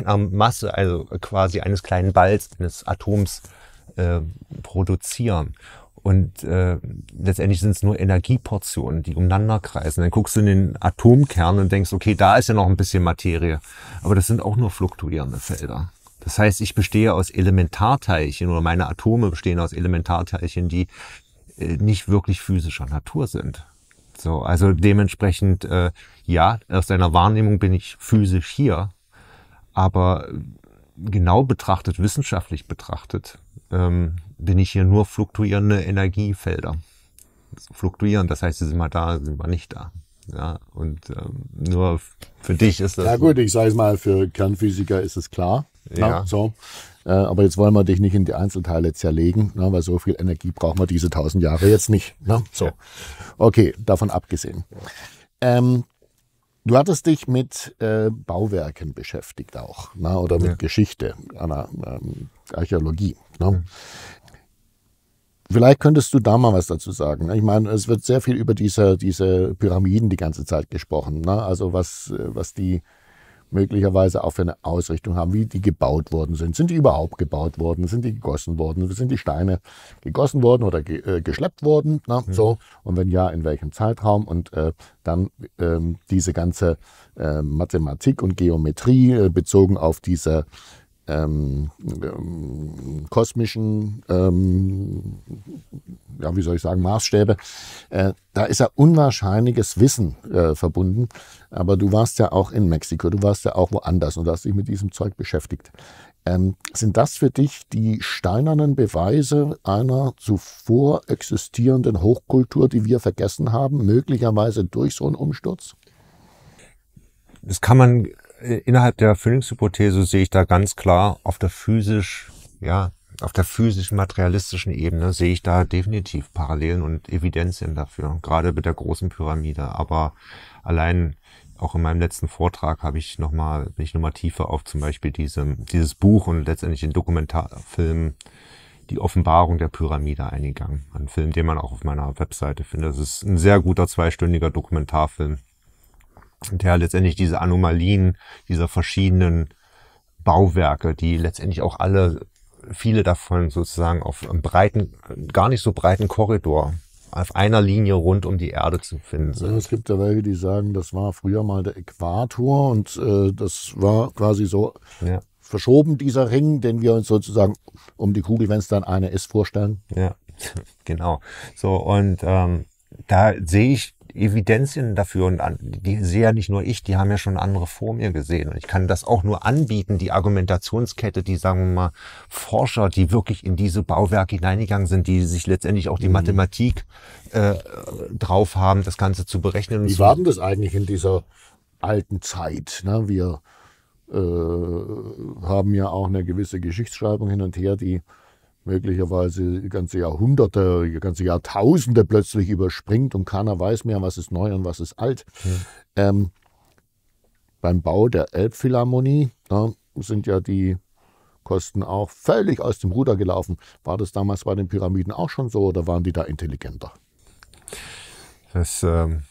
einer Masse, also quasi eines kleinen Balls, eines Atoms äh, produzieren. Und äh, letztendlich sind es nur Energieportionen, die umeinander kreisen. Dann guckst du in den Atomkern und denkst, okay, da ist ja noch ein bisschen Materie. Aber das sind auch nur fluktuierende Felder. Das heißt, ich bestehe aus Elementarteilchen oder meine Atome bestehen aus Elementarteilchen, die äh, nicht wirklich physischer Natur sind. So, also dementsprechend, äh, ja, aus deiner Wahrnehmung bin ich physisch hier, aber genau betrachtet, wissenschaftlich betrachtet, ähm, bin ich hier nur fluktuierende Energiefelder. Fluktuieren, das heißt, sie sind mal da, sie sind mal nicht da. Ja, und ähm, nur für dich ist das... Ja gut, ich sage es mal, für Kernphysiker ist es klar. Ja. Na, so. äh, aber jetzt wollen wir dich nicht in die Einzelteile zerlegen, na, weil so viel Energie brauchen wir diese tausend Jahre jetzt nicht. Na, so. Okay, davon abgesehen. Ähm, Du hattest dich mit äh, Bauwerken beschäftigt auch, na, oder mit ja. Geschichte, einer, ähm, Archäologie. Ne? Mhm. Vielleicht könntest du da mal was dazu sagen. Ich meine, es wird sehr viel über diese, diese Pyramiden die ganze Zeit gesprochen. Ne? Also was, was die möglicherweise auch für eine Ausrichtung haben, wie die gebaut worden sind. Sind die überhaupt gebaut worden? Sind die gegossen worden? Sind die Steine gegossen worden oder ge äh, geschleppt worden? Na, mhm. so. Und wenn ja, in welchem Zeitraum? Und äh, dann äh, diese ganze äh, Mathematik und Geometrie äh, bezogen auf diese ähm, ähm, kosmischen, ähm, ja, wie soll ich sagen, Maßstäbe, äh, da ist ja unwahrscheinliches Wissen äh, verbunden. Aber du warst ja auch in Mexiko, du warst ja auch woanders und hast dich mit diesem Zeug beschäftigt. Ähm, sind das für dich die steinernen Beweise einer zuvor existierenden Hochkultur, die wir vergessen haben, möglicherweise durch so einen Umsturz? Das kann man innerhalb der Phönix-Hypothese, sehe ich da ganz klar, auf der physisch, ja, auf der physischen, materialistischen Ebene sehe ich da definitiv Parallelen und Evidenzen dafür, gerade mit der großen Pyramide. Aber allein auch in meinem letzten Vortrag habe ich nochmal, bin ich nochmal tiefer auf zum Beispiel diese, dieses Buch und letztendlich den Dokumentarfilm Die Offenbarung der Pyramide eingegangen. Ein Film, den man auch auf meiner Webseite findet. Das ist ein sehr guter zweistündiger Dokumentarfilm, der letztendlich diese Anomalien dieser verschiedenen Bauwerke, die letztendlich auch alle, viele davon sozusagen auf einem breiten, gar nicht so breiten Korridor, auf einer Linie rund um die Erde zu finden sind. Ja, es gibt ja welche, die sagen, das war früher mal der Äquator und äh, das war quasi so ja. verschoben, dieser Ring, den wir uns sozusagen um die Kugel, wenn es dann eine ist, vorstellen. Ja, genau. So, und ähm, da sehe ich Evidenzen dafür und an, die sehe ja nicht nur ich, die haben ja schon andere vor mir gesehen. Und ich kann das auch nur anbieten, die Argumentationskette, die, sagen wir mal, Forscher, die wirklich in diese Bauwerke hineingegangen sind, die sich letztendlich auch die Mathematik äh, drauf haben, das Ganze zu berechnen. Wie war denn das eigentlich in dieser alten Zeit? Ne? Wir äh, haben ja auch eine gewisse Geschichtsschreibung hin und her, die möglicherweise ganze Jahrhunderte, ganze Jahrtausende plötzlich überspringt und keiner weiß mehr, was ist neu und was ist alt. Hm. Ähm, beim Bau der Elbphilharmonie, da sind ja die Kosten auch völlig aus dem Ruder gelaufen. War das damals bei den Pyramiden auch schon so oder waren die da intelligenter? Das, ähm,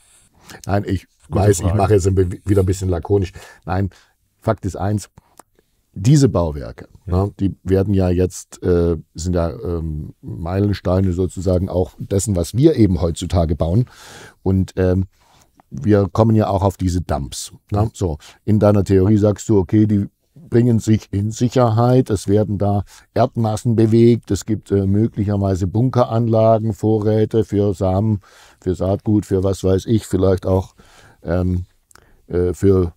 Nein, ich weiß, Frage. Ich mache jetzt wieder ein bisschen lakonisch. Nein, Fakt ist eins. Diese Bauwerke, ja. ne, die werden ja jetzt, äh, sind ja ähm, Meilensteine sozusagen auch dessen, was wir eben heutzutage bauen. Und ähm, wir kommen ja auch auf diese Dumps. Ne? So, in deiner Theorie sagst du, okay, die bringen sich in Sicherheit, es werden da Erdmassen bewegt, es gibt äh, möglicherweise Bunkeranlagen, Vorräte für Samen, für Saatgut, für was weiß ich, vielleicht auch ähm, äh, für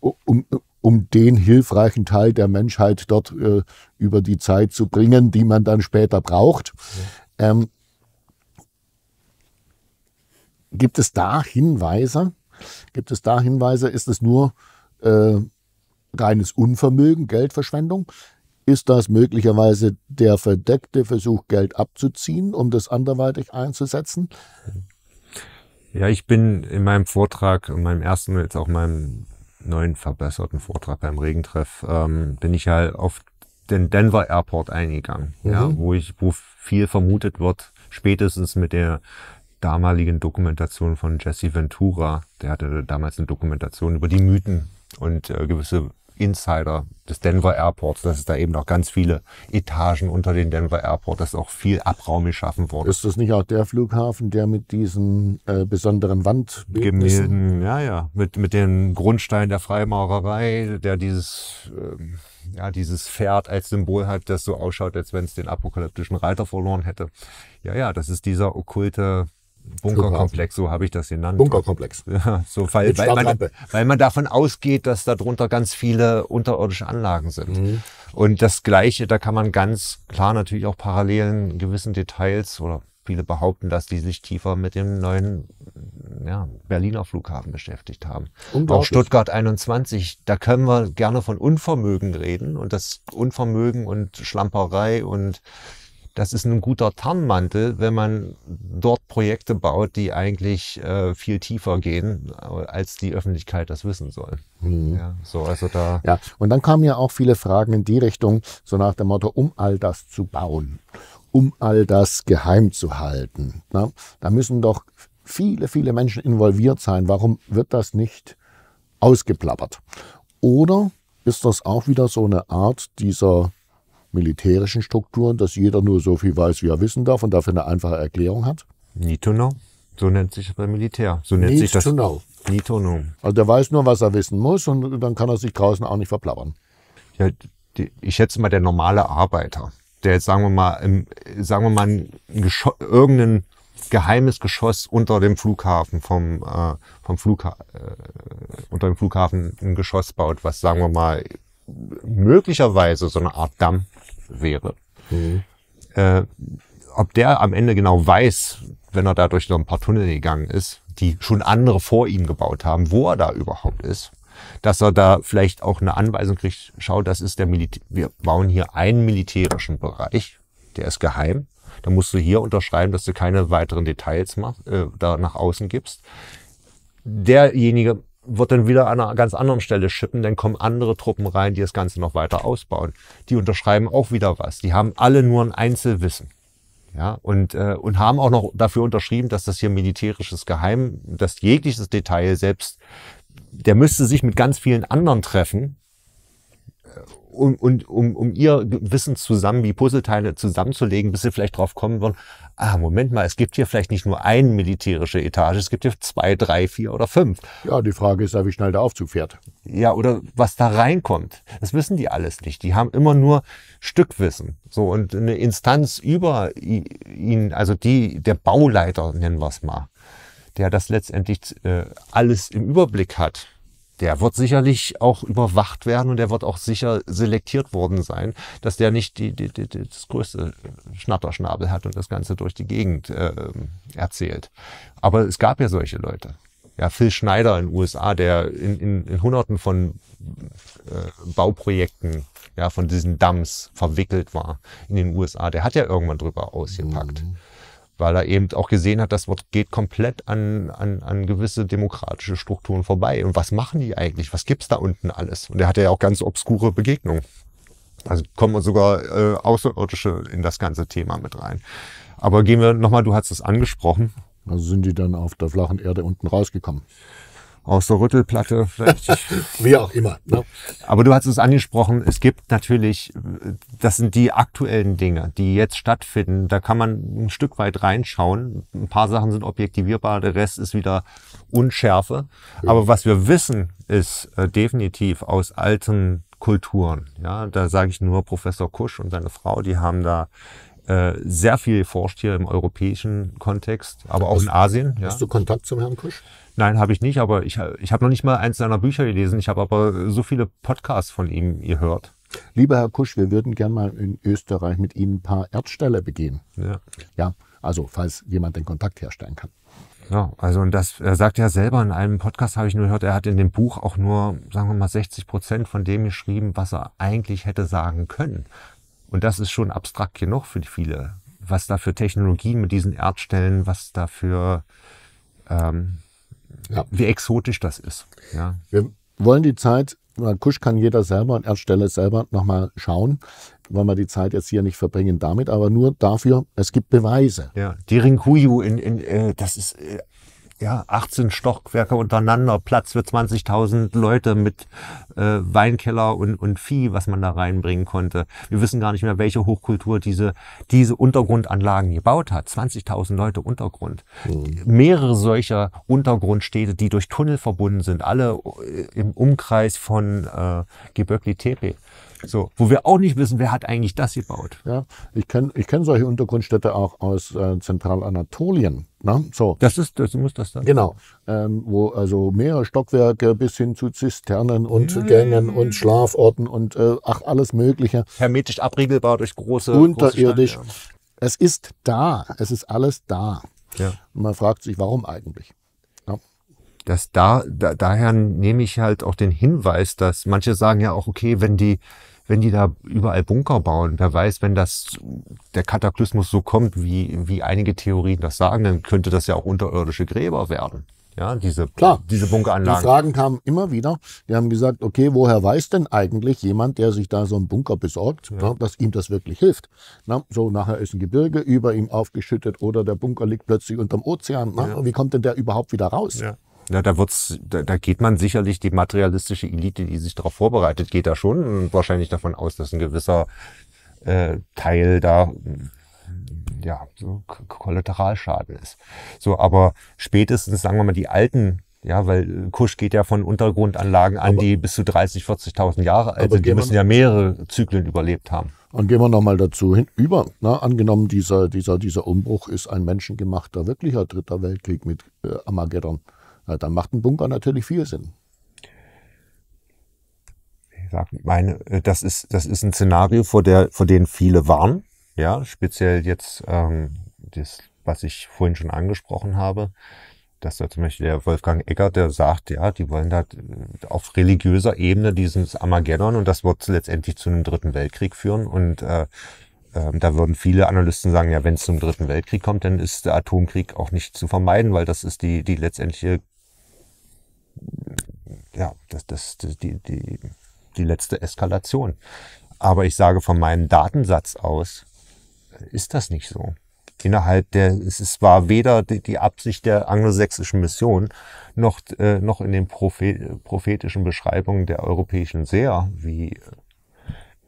um, um den hilfreichen Teil der Menschheit dort äh, über die Zeit zu bringen, die man dann später braucht. Ja. Ähm, gibt es da Hinweise? Gibt es da Hinweise? Ist es nur äh, reines Unvermögen, Geldverschwendung? Ist das möglicherweise der verdeckte Versuch, Geld abzuziehen, um das anderweitig einzusetzen? Ja, ich bin in meinem Vortrag, in meinem ersten, jetzt auch meinem neuen verbesserten Vortrag beim Regentreff, ähm, bin ich halt auf den Denver Airport eingegangen, mhm. ja, wo ich, wo viel vermutet wird, spätestens mit der damaligen Dokumentation von Jesse Ventura. Der hatte damals eine Dokumentation über die Mythen und äh, gewisse Insider des Denver Airports, dass es da eben noch ganz viele Etagen unter den Denver Airport, dass auch viel Abraum geschaffen wurde. Ist das nicht auch der Flughafen, der mit diesen äh, besonderen Wandgemälden, ja, ja, mit, mit dem Grundstein der Freimaurerei, der dieses, äh, ja, dieses Pferd als Symbol hat, das so ausschaut, als wenn es den apokalyptischen Reiter verloren hätte. Ja, ja, das ist dieser okkulte Bunkerkomplex, so habe ich das genannt. Bunkerkomplex. Ja, so, weil, weil, man, weil man davon ausgeht, dass darunter ganz viele unterirdische Anlagen sind. Mhm. Und das Gleiche, da kann man ganz klar natürlich auch Parallelen gewissen Details, oder viele behaupten, dass die sich tiefer mit dem neuen ja, Berliner Flughafen beschäftigt haben. Auch Stuttgart einundzwanzig, da können wir gerne von Unvermögen reden. Und das Unvermögen und Schlamperei und das ist ein guter Tarnmantel, wenn man dort Projekte baut, die eigentlich äh, viel tiefer gehen, als die Öffentlichkeit das wissen soll. Hm. Ja, so, also da ja, und dann kamen ja auch viele Fragen in die Richtung, so nach dem Motto, um all das zu bauen, um all das geheim zu halten. Na, da müssen doch viele, viele Menschen involviert sein. Warum wird das nicht ausgeplappert? Oder ist das auch wieder so eine Art dieser militärischen Strukturen, dass jeder nur so viel weiß, wie er wissen darf und dafür eine einfache Erklärung hat? Need to know. So nennt sich das beim Militär. So nennt Need sich das. to know. Need to know. Also der weiß nur, was er wissen muss und dann kann er sich draußen auch nicht verplappern. Ja, die, ich schätze mal, der normale Arbeiter, der jetzt, sagen wir mal, im, sagen wir mal ein Geschoss, irgendein geheimes Geschoss unter dem Flughafen, vom, äh, vom Flugha äh, unter dem Flughafen ein Geschoss baut, was, sagen wir mal, möglicherweise so eine Art Damm wäre. Mhm. Äh, ob der am Ende genau weiß, wenn er da durch so ein paar Tunnel gegangen ist, die schon andere vor ihm gebaut haben, wo er da überhaupt ist, dass er da vielleicht auch eine Anweisung kriegt, schau, das ist der Militär, wir bauen hier einen militärischen Bereich, der ist geheim, da musst du hier unterschreiben, dass du keine weiteren Details machst, äh, da nach außen gibst. Derjenige wird dann wieder an einer ganz anderen Stelle schippen, dann kommen andere Truppen rein, die das Ganze noch weiter ausbauen. Die unterschreiben auch wieder was, die haben alle nur ein Einzelwissen. Ja, und, äh, und haben auch noch dafür unterschrieben, dass das hier militärisches Geheim, dass jegliches Detail selbst, der müsste sich mit ganz vielen anderen treffen, um, und, um, um ihr Wissen zusammen, wie Puzzleteile zusammenzulegen, bis sie vielleicht drauf kommen wollen, ah, Moment mal, es gibt hier vielleicht nicht nur eine militärische Etage, es gibt hier zwei, drei, vier oder fünf. Ja, die Frage ist ja, wie schnell der Aufzug fährt. Ja, oder was da reinkommt. Das wissen die alles nicht. Die haben immer nur Stückwissen. So, und eine Instanz über ihnen, also die, der Bauleiter, nennen wir es mal, der das letztendlich äh, alles im Überblick hat, der wird sicherlich auch überwacht werden und der wird auch sicher selektiert worden sein, dass der nicht die, die, die, das größte Schnatterschnabel hat und das Ganze durch die Gegend äh, erzählt. Aber es gab ja solche Leute. Ja, Phil Schneider in den U S A, der in, in, in Hunderten von äh, Bauprojekten, ja, von diesen Dams verwickelt war in den U S A, der hat ja irgendwann drüber ausgepackt. Mhm. Weil er eben auch gesehen hat, das Wort geht komplett an, an, an gewisse demokratische Strukturen vorbei. Und was machen die eigentlich? Was gibt's da unten alles? Und er hatte ja auch ganz obskure Begegnungen. Also kommen sogar äh, Außerirdische in das ganze Thema mit rein. Aber gehen wir nochmal, du hast es angesprochen. Also sind die dann auf der flachen Erde unten rausgekommen? Aus der Rüttelplatte vielleicht. Wie auch immer. Ne? Aber du hast es angesprochen, es gibt natürlich, das sind die aktuellen Dinge, die jetzt stattfinden. Da kann man ein Stück weit reinschauen. Ein paar Sachen sind objektivierbar, der Rest ist wieder Unschärfe. Ja. Aber was wir wissen, ist äh, definitiv aus alten Kulturen. Ja, da sage ich nur Professor Kusch und seine Frau, die haben da sehr viel forscht hier im europäischen Kontext, aber auch hast, in Asien. Ja. Hast du Kontakt zum Herrn Kusch? Nein, habe ich nicht, aber ich, ich habe noch nicht mal eins seiner Bücher gelesen. Ich habe aber so viele Podcasts von ihm gehört. Lieber Herr Kusch, wir würden gerne mal in Österreich mit Ihnen ein paar Erdsteller begehen. Ja. Ja, also falls jemand den Kontakt herstellen kann. Ja, also und das, er sagt ja selber, in einem Podcast habe ich nur gehört, er hat in dem Buch auch nur, sagen wir mal, sechzig Prozent von dem geschrieben, was er eigentlich hätte sagen können. Und das ist schon abstrakt genug für viele, was da für Technologien mit diesen Erdstellen, was da für, ähm, ja. wie exotisch das ist. Ja. Wir wollen die Zeit, Kusch kann jeder selber und Erdstelle selber nochmal schauen, wollen wir die Zeit jetzt hier nicht verbringen damit, aber nur dafür, es gibt Beweise. Ja, die Rinkuyu, in, in, äh, das ist... Äh, ja, achtzehn Stockwerke untereinander, Platz für zwanzigtausend Leute mit äh, Weinkeller und, und Vieh, was man da reinbringen konnte. Wir wissen gar nicht mehr, welche Hochkultur diese, diese Untergrundanlagen gebaut hat. zwanzigtausend Leute Untergrund. Mhm. Mehrere solcher Untergrundstädte, die durch Tunnel verbunden sind, alle im Umkreis von äh, Göbekli-Tepe. So, wo wir auch nicht wissen, wer hat eigentlich das gebaut. Ja, ich kenne ich kenn solche Untergrundstädte auch aus äh, Zentralanatolien. Na, so. Das ist, das muss das dann. Genau, ähm, wo also mehrere Stockwerke bis hin zu Zisternen und mm. Gängen und Schlaforten und äh, ach, alles Mögliche. Hermetisch abriegelbar durch große unterirdisch. Große Steine, ja. Es ist da, es ist alles da. Ja. Und man fragt sich, warum eigentlich? Das da, da, daher nehme ich halt auch den Hinweis, dass manche sagen ja auch, okay, wenn die, wenn die da überall Bunker bauen, wer weiß, wenn das, der Kataklysmus so kommt, wie, wie einige Theorien das sagen, dann könnte das ja auch unterirdische Gräber werden. Ja, diese, Klar. diese Bunkeranlagen. Die Fragen kamen immer wieder. Die haben gesagt, okay, woher weiß denn eigentlich jemand, der sich da so einen Bunker besorgt, ja. dass ihm das wirklich hilft? Na, so, nachher ist ein Gebirge über ihm aufgeschüttet oder der Bunker liegt plötzlich unterm Ozean. Na, ja. Wie kommt denn der überhaupt wieder raus? Ja. Ja, da, wird's, da, da geht man sicherlich, die materialistische Elite, die sich darauf vorbereitet, geht da schon und wahrscheinlich davon aus, dass ein gewisser äh, Teil da ja, so Kollateralschaden ist. So, aber spätestens, sagen wir mal, die alten Ja, weil Kusch geht ja von Untergrundanlagen an, aber, die bis zu dreißig, vierzigtausend Jahre alt sind. Die müssen ja mehrere Zyklen überlebt haben. Und gehen wir nochmal dazu hinüber. Na, angenommen, dieser, dieser, dieser Umbruch ist ein menschengemachter, wirklicher Dritter Weltkrieg mit äh, Armageddon. Na, dann macht ein Bunker natürlich viel Sinn. Ich sag, meine, das ist, das ist ein Szenario, vor, der, vor dem viele warnen. Ja, speziell jetzt ähm, das, was ich vorhin schon angesprochen habe. Dass da zum Beispiel der Wolfgang Eckert, der sagt, ja, die wollen da auf religiöser Ebene dieses Armageddon, und das wird letztendlich zu einem Dritten Weltkrieg führen. Und äh, äh, da würden viele Analysten sagen, ja, wenn es zum Dritten Weltkrieg kommt, dann ist der Atomkrieg auch nicht zu vermeiden, weil das ist die, die letztendliche, ja, das, das, das die, die, die letzte Eskalation. Aber ich sage von meinem Datensatz aus, ist das nicht so. Innerhalb der, es war weder die, die Absicht der anglosächsischen Mission noch, äh, noch in den Prophet, prophetischen Beschreibungen der europäischen Seher, wie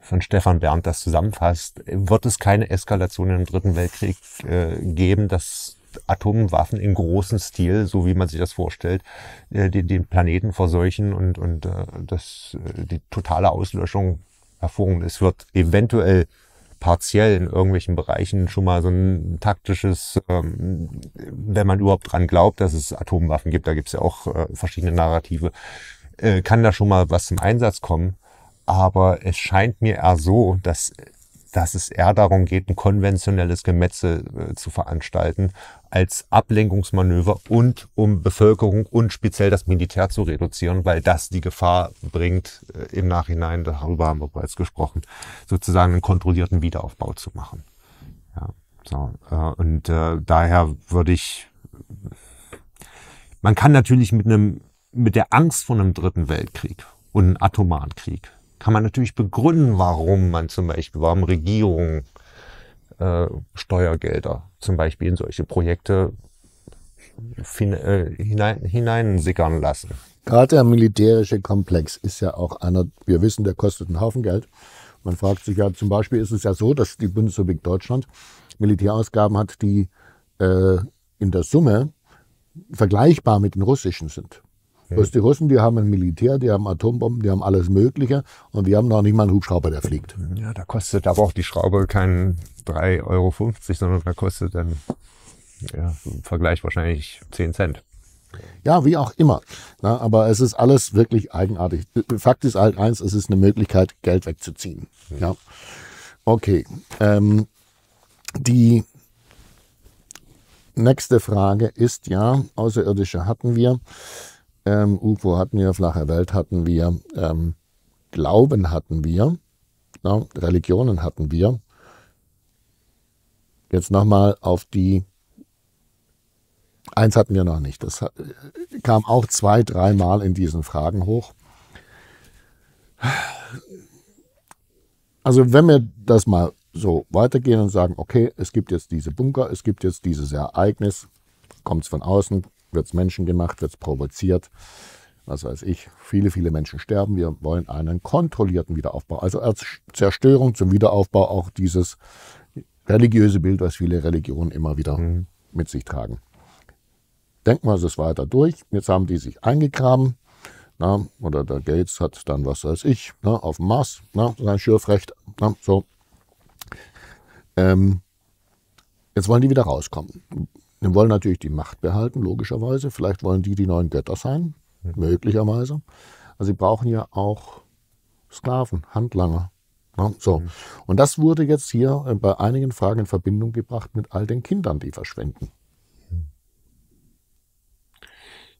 von Stefan Bernd das zusammenfasst, wird es keine Eskalation im Dritten Weltkrieg äh, geben, dass Atomwaffen in großem Stil, so wie man sich das vorstellt, äh, den, den Planeten verseuchen und, und äh, das, die totale Auslöschung hervorrufen. Es wird eventuell partiell in irgendwelchen Bereichen schon mal so ein taktisches, ähm, wenn man überhaupt dran glaubt, dass es Atomwaffen gibt, da gibt es ja auch äh, verschiedene Narrative, äh, kann da schon mal was zum Einsatz kommen. Aber es scheint mir eher so, dass, dass es eher darum geht, ein konventionelles Gemetzel äh, zu veranstalten, als Ablenkungsmanöver und um Bevölkerung und speziell das Militär zu reduzieren, weil das die Gefahr bringt, äh, im Nachhinein, darüber haben wir bereits gesprochen, sozusagen einen kontrollierten Wiederaufbau zu machen. Ja, so, äh, und äh, daher würde ich, man kann natürlich mit einem, mit der Angst vor einem Dritten Weltkrieg und einem atomaren Krieg, kann man natürlich begründen, warum man zum Beispiel, warum Regierungen äh, Steuergelder zum Beispiel in solche Projekte äh, hinein, hineinsickern lassen. Gerade der militärische Komplex ist ja auch einer, wir wissen, der kostet einen Haufen Geld. Man fragt sich ja, zum Beispiel ist es ja so, dass die Bundesrepublik Deutschland Militärausgaben hat, die äh, in der Summe vergleichbar mit den russischen sind. Bloß die Russen, die haben ein Militär, die haben Atombomben, die haben alles Mögliche, und wir haben noch nicht mal einen Hubschrauber, der fliegt. Ja, da kostet aber auch die Schraube keinen drei Euro fünfzig, sondern da kostet dann, ja, im Vergleich wahrscheinlich zehn Cent. Ja, wie auch immer. Na, aber es ist alles wirklich eigenartig. Fakt ist halt eins, es ist eine Möglichkeit, Geld wegzuziehen. Hm. Ja. Okay. Ähm, die nächste Frage ist, ja, Außerirdische hatten wir. Ähm, U F O hatten wir, flache Welt hatten wir, ähm, Glauben hatten wir, ja, Religionen hatten wir. Jetzt nochmal auf die, eins hatten wir noch nicht, das hat, kam auch zwei, dreimal in diesen Fragen hoch. Also wenn wir das mal so weitergehen und sagen, okay, es gibt jetzt diese Bunker, es gibt jetzt dieses Ereignis, kommt es von außen, wird es Menschen gemacht, wird es provoziert, was weiß ich. Viele, viele Menschen sterben. Wir wollen einen kontrollierten Wiederaufbau. Also als Zerstörung zum Wiederaufbau auch dieses religiöse Bild, was viele Religionen immer wieder mhm. mit sich tragen. Denken wir es weiter durch. Jetzt haben die sich eingegraben. Na, oder der Gates hat dann, was weiß ich, na, auf dem Mars, na, sein Schürfrecht. Na, so. Ähm, jetzt wollen die wieder rauskommen. Die wollen natürlich die Macht behalten, logischerweise. Vielleicht wollen die die neuen Götter sein, mhm. möglicherweise. Also sie brauchen ja auch Sklaven, Handlanger. Ja, so. Mhm. Und das wurde jetzt hier bei einigen Fragen in Verbindung gebracht mit all den Kindern, die verschwinden.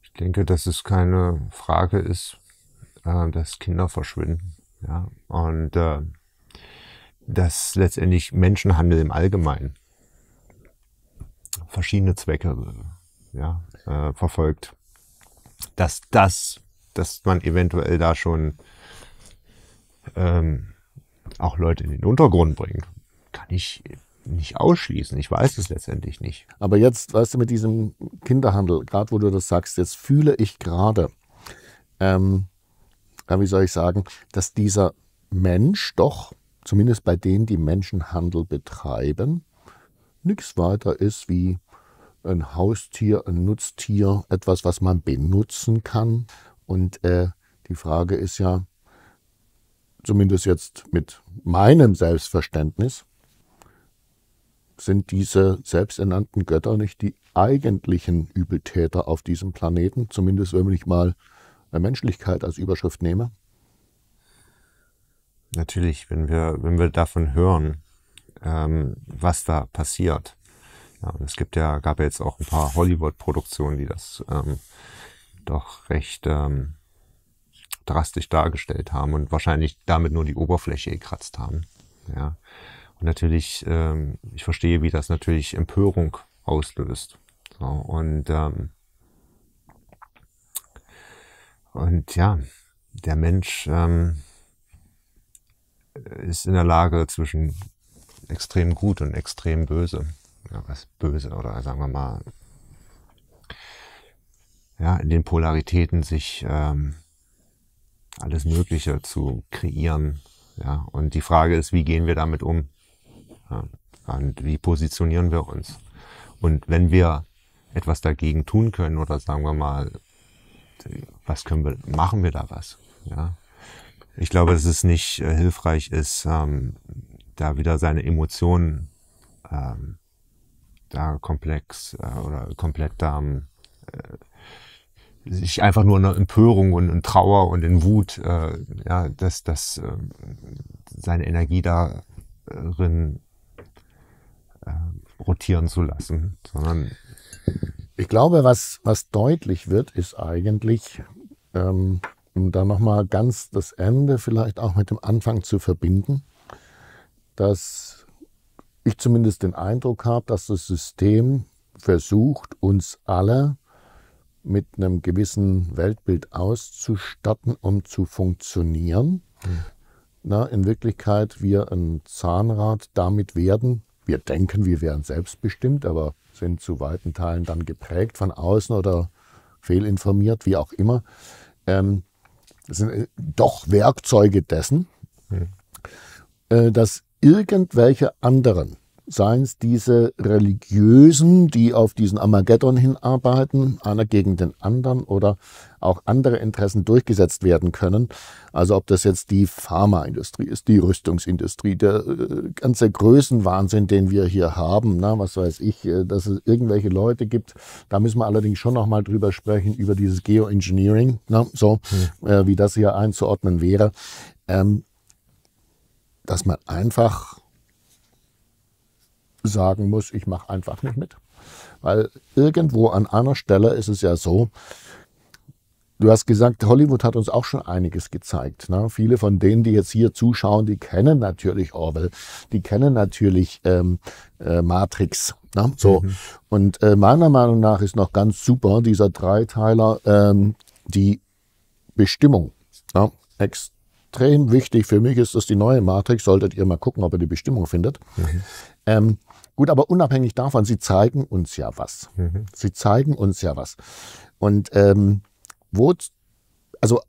Ich denke, dass es keine Frage ist, dass Kinder verschwinden. Ja? Und äh, dass letztendlich Menschenhandel im Allgemeinen verschiedene Zwecke, ja, äh, verfolgt, dass das, dass man eventuell da schon ähm, auch Leute in den Untergrund bringt, kann ich nicht ausschließen. Ich weiß es letztendlich nicht. Aber jetzt, weißt du, mit diesem Kinderhandel, gerade wo du das sagst, jetzt fühle ich gerade, ähm, wie soll ich sagen, dass dieser Mensch doch, zumindest bei denen, die Menschenhandel betreiben, nichts weiter ist wie äh, ein Haustier, ein Nutztier, etwas, was man benutzen kann. Und äh, die Frage ist ja, zumindest jetzt mit meinem Selbstverständnis, sind diese selbsternannten Götter nicht die eigentlichen Übeltäter auf diesem Planeten? Zumindest wenn ich mal Menschlichkeit als Überschrift nehme. Natürlich, wenn wir, wenn wir davon hören, ähm, was da passiert. Ja, und es gibt ja, gab ja jetzt auch ein paar Hollywood-Produktionen, die das ähm, doch recht ähm, drastisch dargestellt haben und wahrscheinlich damit nur die Oberfläche gekratzt haben. Ja. Und natürlich, ähm, ich verstehe, wie das natürlich Empörung auslöst. So, und, ähm, und ja, der Mensch ähm, ist in der Lage zwischen extrem gut und extrem böse. Ja, was böse, oder sagen wir mal, ja, in den Polaritäten sich ähm, alles Mögliche zu kreieren. Ja, und die Frage ist, wie gehen wir damit um? Ja, und wie positionieren wir uns? Und wenn wir etwas dagegen tun können, oder sagen wir mal, was können wir, machen wir da was? Ja? Ich glaube, dass es nicht äh, hilfreich ist, ähm, da wieder seine Emotionen ähm, da komplex äh, oder komplett da äh, sich einfach nur in Empörung und in Trauer und in Wut, äh, ja, dass, dass äh, seine Energie darin äh, rotieren zu lassen, sondern ich glaube, was, was deutlich wird, ist eigentlich, ähm, um da nochmal ganz das Ende vielleicht auch mit dem Anfang zu verbinden, dass ich zumindest den Eindruck habe, dass das System versucht, uns alle mit einem gewissen Weltbild auszustatten, um zu funktionieren. Mhm. Na, in Wirklichkeit wir ein Zahnrad damit werden, wir denken, wir wären selbstbestimmt, aber sind zu weiten Teilen dann geprägt von außen oder fehlinformiert, wie auch immer. Ähm, das sind doch Werkzeuge dessen, mhm. äh, dass irgendwelche anderen, seien es diese Religiösen, die auf diesen Armageddon hinarbeiten, einer gegen den anderen oder auch andere Interessen durchgesetzt werden können. Also ob das jetzt die Pharmaindustrie ist, die Rüstungsindustrie, der äh, ganze Größenwahnsinn, den wir hier haben, na, was weiß ich, äh, dass es irgendwelche Leute gibt. Da müssen wir allerdings schon noch mal drüber sprechen, über dieses Geoengineering, na, so, mhm. äh, wie das hier einzuordnen wäre. Ähm, dass man einfach sagen muss, ich mache einfach nicht mit. Weil irgendwo an einer Stelle ist es ja so, du hast gesagt, Hollywood hat uns auch schon einiges gezeigt. Na? Viele von denen, die jetzt hier zuschauen, die kennen natürlich Orwell, die kennen natürlich ähm, äh, Matrix. Na? So. Mhm. Und äh, meiner Meinung nach ist noch ganz super dieser Dreiteiler, ähm, die Bestimmung. Na? Extrem. Extrem wichtig. Für mich ist das die neue Matrix. Solltet ihr mal gucken, ob ihr die Bestimmung findet. Mhm. Ähm, gut, aber unabhängig davon, sie zeigen uns ja was. Mhm. Sie zeigen uns ja was. Und ähm, wo, also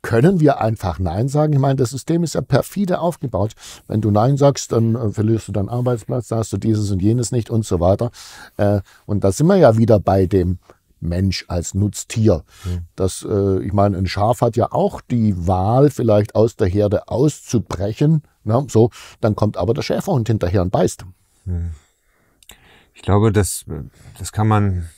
können wir einfach Nein sagen? Ich meine, das System ist ja perfide aufgebaut. Wenn du Nein sagst, dann äh, verlierst du deinen Arbeitsplatz, da hast du dieses und jenes nicht und so weiter. Äh, und da sind wir ja wieder bei dem Mensch als Nutztier. Mhm. Das, äh, ich meine, ein Schaf hat ja auch die Wahl, vielleicht aus der Herde auszubrechen. Na, so, dann kommt aber der Schäferhund hinterher und beißt. Mhm. Ich glaube, das, das kann man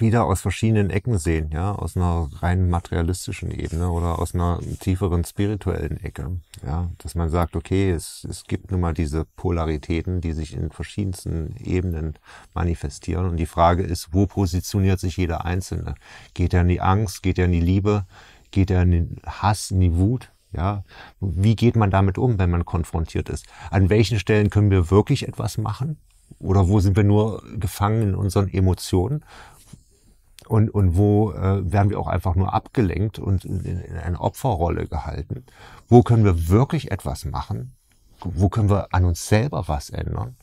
wieder aus verschiedenen Ecken sehen, ja, aus einer rein materialistischen Ebene oder aus einer tieferen spirituellen Ecke, ja, dass man sagt, okay, es, es gibt nun mal diese Polaritäten, die sich in verschiedensten Ebenen manifestieren und die Frage ist, wo positioniert sich jeder Einzelne? Geht er in die Angst? Geht er in die Liebe? Geht er in den Hass, in die Wut? Ja, wie geht man damit um, wenn man konfrontiert ist? An welchen Stellen können wir wirklich etwas machen? Oder wo sind wir nur gefangen in unseren Emotionen? Und, und wo äh, werden wir auch einfach nur abgelenkt und in, in eine Opferrolle gehalten? Wo können wir wirklich etwas machen? Wo können wir an uns selber was ändern?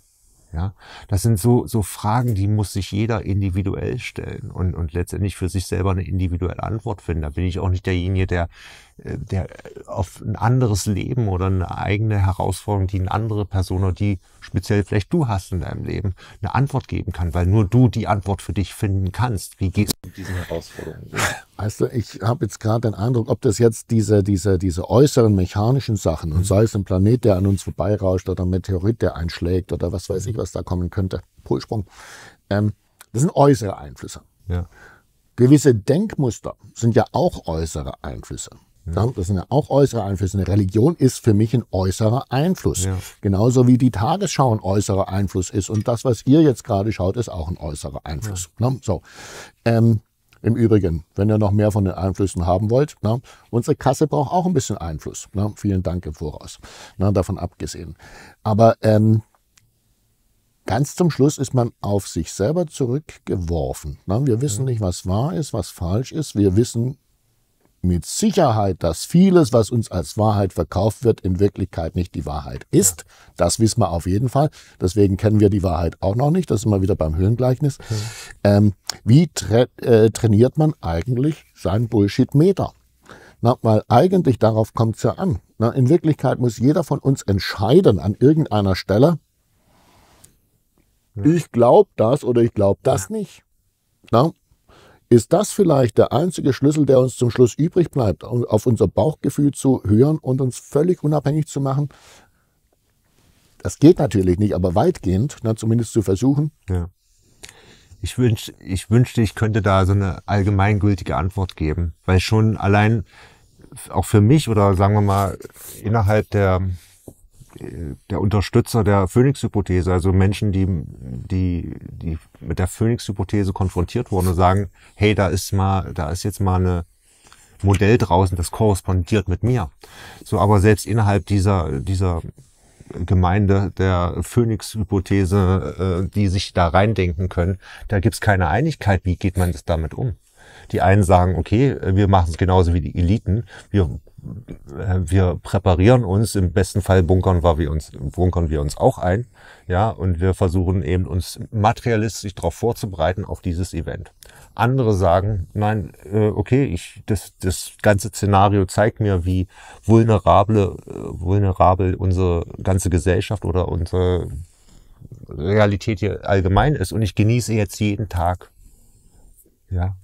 Ja, das sind so, so Fragen, die muss sich jeder individuell stellen und, und letztendlich für sich selber eine individuelle Antwort finden. Da bin ich auch nicht derjenige, der der auf ein anderes Leben oder eine eigene Herausforderung, die eine andere Person oder die speziell vielleicht du hast in deinem Leben, eine Antwort geben kann, weil nur du die Antwort für dich finden kannst. Wie gehst du mit diesen Herausforderungen? Weißt du, ich habe jetzt gerade den Eindruck, ob das jetzt diese, diese, diese äußeren mechanischen Sachen, und sei es ein Planet, der an uns vorbeirauscht oder ein Meteorit, der einschlägt oder was weiß ich, was da kommen könnte, Polsprung, ähm, das sind äußere Einflüsse. Ja. Gewisse Denkmuster sind ja auch äußere Einflüsse. Ja. Das sind ja auch äußere Einflüsse. Eine Religion ist für mich ein äußerer Einfluss. Ja. Genauso wie die Tagesschau ein äußerer Einfluss ist. Und das, was ihr jetzt gerade schaut, ist auch ein äußerer Einfluss. Ja. So. Ähm, im Übrigen, wenn ihr noch mehr von den Einflüssen haben wollt, na, unsere Kasse braucht auch ein bisschen Einfluss. Na, vielen Dank im Voraus. Na, davon abgesehen. Aber ähm, ganz zum Schluss ist man auf sich selber zurückgeworfen. Na, wir wissen nicht, was wahr ist, was falsch ist. Wir wissen mit Sicherheit, dass vieles, was uns als Wahrheit verkauft wird, in Wirklichkeit nicht die Wahrheit ist. Ja. Das wissen wir auf jeden Fall. Deswegen kennen wir die Wahrheit auch noch nicht. Das ist immer wieder beim Höhlengleichnis. Okay. Ähm, wie tra äh, trainiert man eigentlich seinen Bullshit-Meter? Na, weil eigentlich darauf kommt es ja an. Na, in Wirklichkeit muss jeder von uns entscheiden an irgendeiner Stelle, ja. Ich glaube das oder ich glaube das ja. nicht. Na? Ist das vielleicht der einzige Schlüssel, der uns zum Schluss übrig bleibt, um auf unser Bauchgefühl zu hören und uns völlig unabhängig zu machen? Das geht natürlich nicht, aber weitgehend, na, zumindest zu versuchen. Ja. Ich wünsch, ich wünschte, ich könnte da so eine allgemeingültige Antwort geben, weil schon allein auch für mich oder sagen wir mal innerhalb der der Unterstützer der Phönix-Hypothese, also Menschen, die, die, die mit der Phönix-Hypothese konfrontiert wurden und sagen, hey, da ist mal, da ist jetzt mal eine Modell draußen, das korrespondiert mit mir. So, aber selbst innerhalb dieser, dieser Gemeinde der Phönix-Hypothese, die sich da reindenken können, da gibt's keine Einigkeit, wie geht man das damit um? Die einen sagen, okay, wir machen es genauso wie die Eliten. Wir, wir präparieren uns, im besten Fall bunkern wir uns, bunkern wir uns auch ein. Ja, und wir versuchen eben uns materialistisch darauf vorzubereiten, auf dieses Event. Andere sagen, nein, okay, ich, das, das ganze Szenario zeigt mir, wie vulnerable, vulnerabel unsere ganze Gesellschaft oder unsere Realität hier allgemein ist. Und ich genieße jetzt jeden Tag. Ja,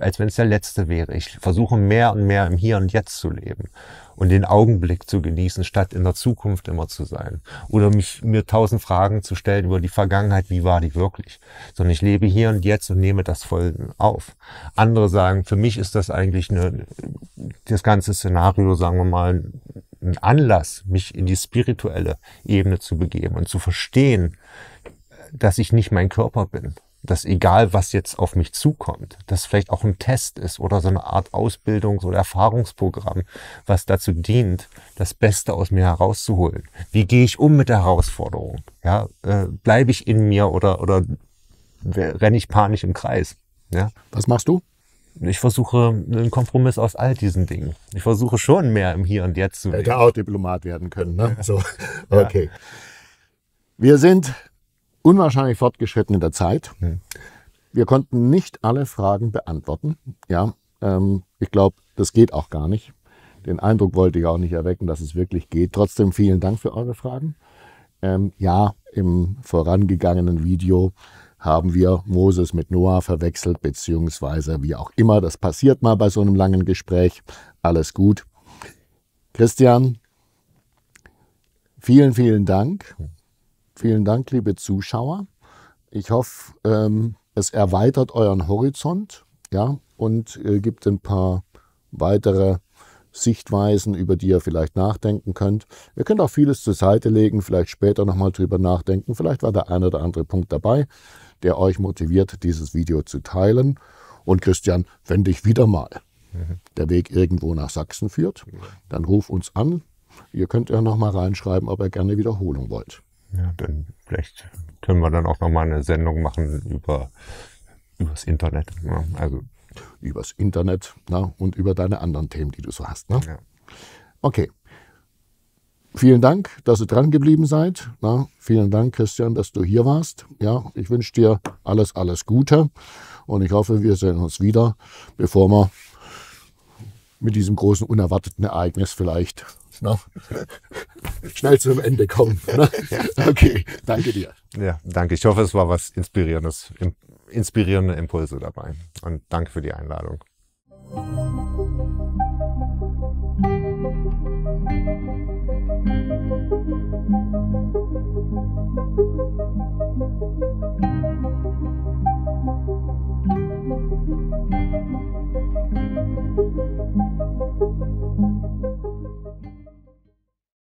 als wenn es der letzte wäre. Ich versuche mehr und mehr im Hier und Jetzt zu leben und den Augenblick zu genießen, statt in der Zukunft immer zu sein. Oder mich, mir tausend Fragen zu stellen über die Vergangenheit, wie war die wirklich? Sondern ich lebe hier und jetzt und nehme das voll auf. Andere sagen, für mich ist das eigentlich eine, das ganze Szenario, sagen wir mal, ein Anlass, mich in die spirituelle Ebene zu begeben und zu verstehen, dass ich nicht mein Körper bin. Dass egal, was jetzt auf mich zukommt, das vielleicht auch ein Test ist oder so eine Art Ausbildungs- oder Erfahrungsprogramm, was dazu dient, das Beste aus mir herauszuholen. Wie gehe ich um mit der Herausforderung? Ja, äh, bleibe ich in mir oder, oder renne ich panisch im Kreis? Ja? Was machst du? Ich versuche einen Kompromiss aus all diesen Dingen. Ich versuche schon mehr im Hier und Jetzt zu werden. Hätte auch Diplomat werden können, ne? Ja. So. Okay. Ja. Wir sind unwahrscheinlich fortgeschritten in der Zeit. Wir konnten nicht alle Fragen beantworten. Ja, ähm, ich glaube, das geht auch gar nicht. Den Eindruck wollte ich auch nicht erwecken, dass es wirklich geht. Trotzdem vielen Dank für eure Fragen. Ähm, ja, im vorangegangenen Video haben wir Moses mit Noah verwechselt, beziehungsweise wie auch immer. Das passiert mal bei so einem langen Gespräch. Alles gut. Christian, vielen, vielen Dank. Vielen Dank, liebe Zuschauer. Ich hoffe, ähm, es erweitert euren Horizont, ja, und äh, gibt ein paar weitere Sichtweisen, über die ihr vielleicht nachdenken könnt. Ihr könnt auch vieles zur Seite legen, vielleicht später nochmal drüber nachdenken. Vielleicht war der eine oder andere Punkt dabei, der euch motiviert, dieses Video zu teilen. Und Christian, wenn dich wieder mal mhm. der Weg irgendwo nach Sachsen führt, dann ruf uns an. Ihr könnt ja nochmal reinschreiben, ob ihr gerne Wiederholung wollt. Ja, dann vielleicht können wir dann auch nochmal eine Sendung machen über übers Internet. Ne? Also übers Internet, na, und über deine anderen Themen, die du so hast. Ne? Ja. Okay. Vielen Dank, dass ihr dran geblieben seid. Na, vielen Dank, Christian, dass du hier warst. Ja, ich wünsche dir alles, alles Gute. Und ich hoffe, wir sehen uns wieder, bevor wir mit diesem großen unerwarteten Ereignis vielleicht ne? schnell zum Ende kommen. Ne? Okay, danke dir. Ja, danke. Ich hoffe, es war was Inspirierendes, inspirierende Impulse dabei. Und danke für die Einladung. Thank you.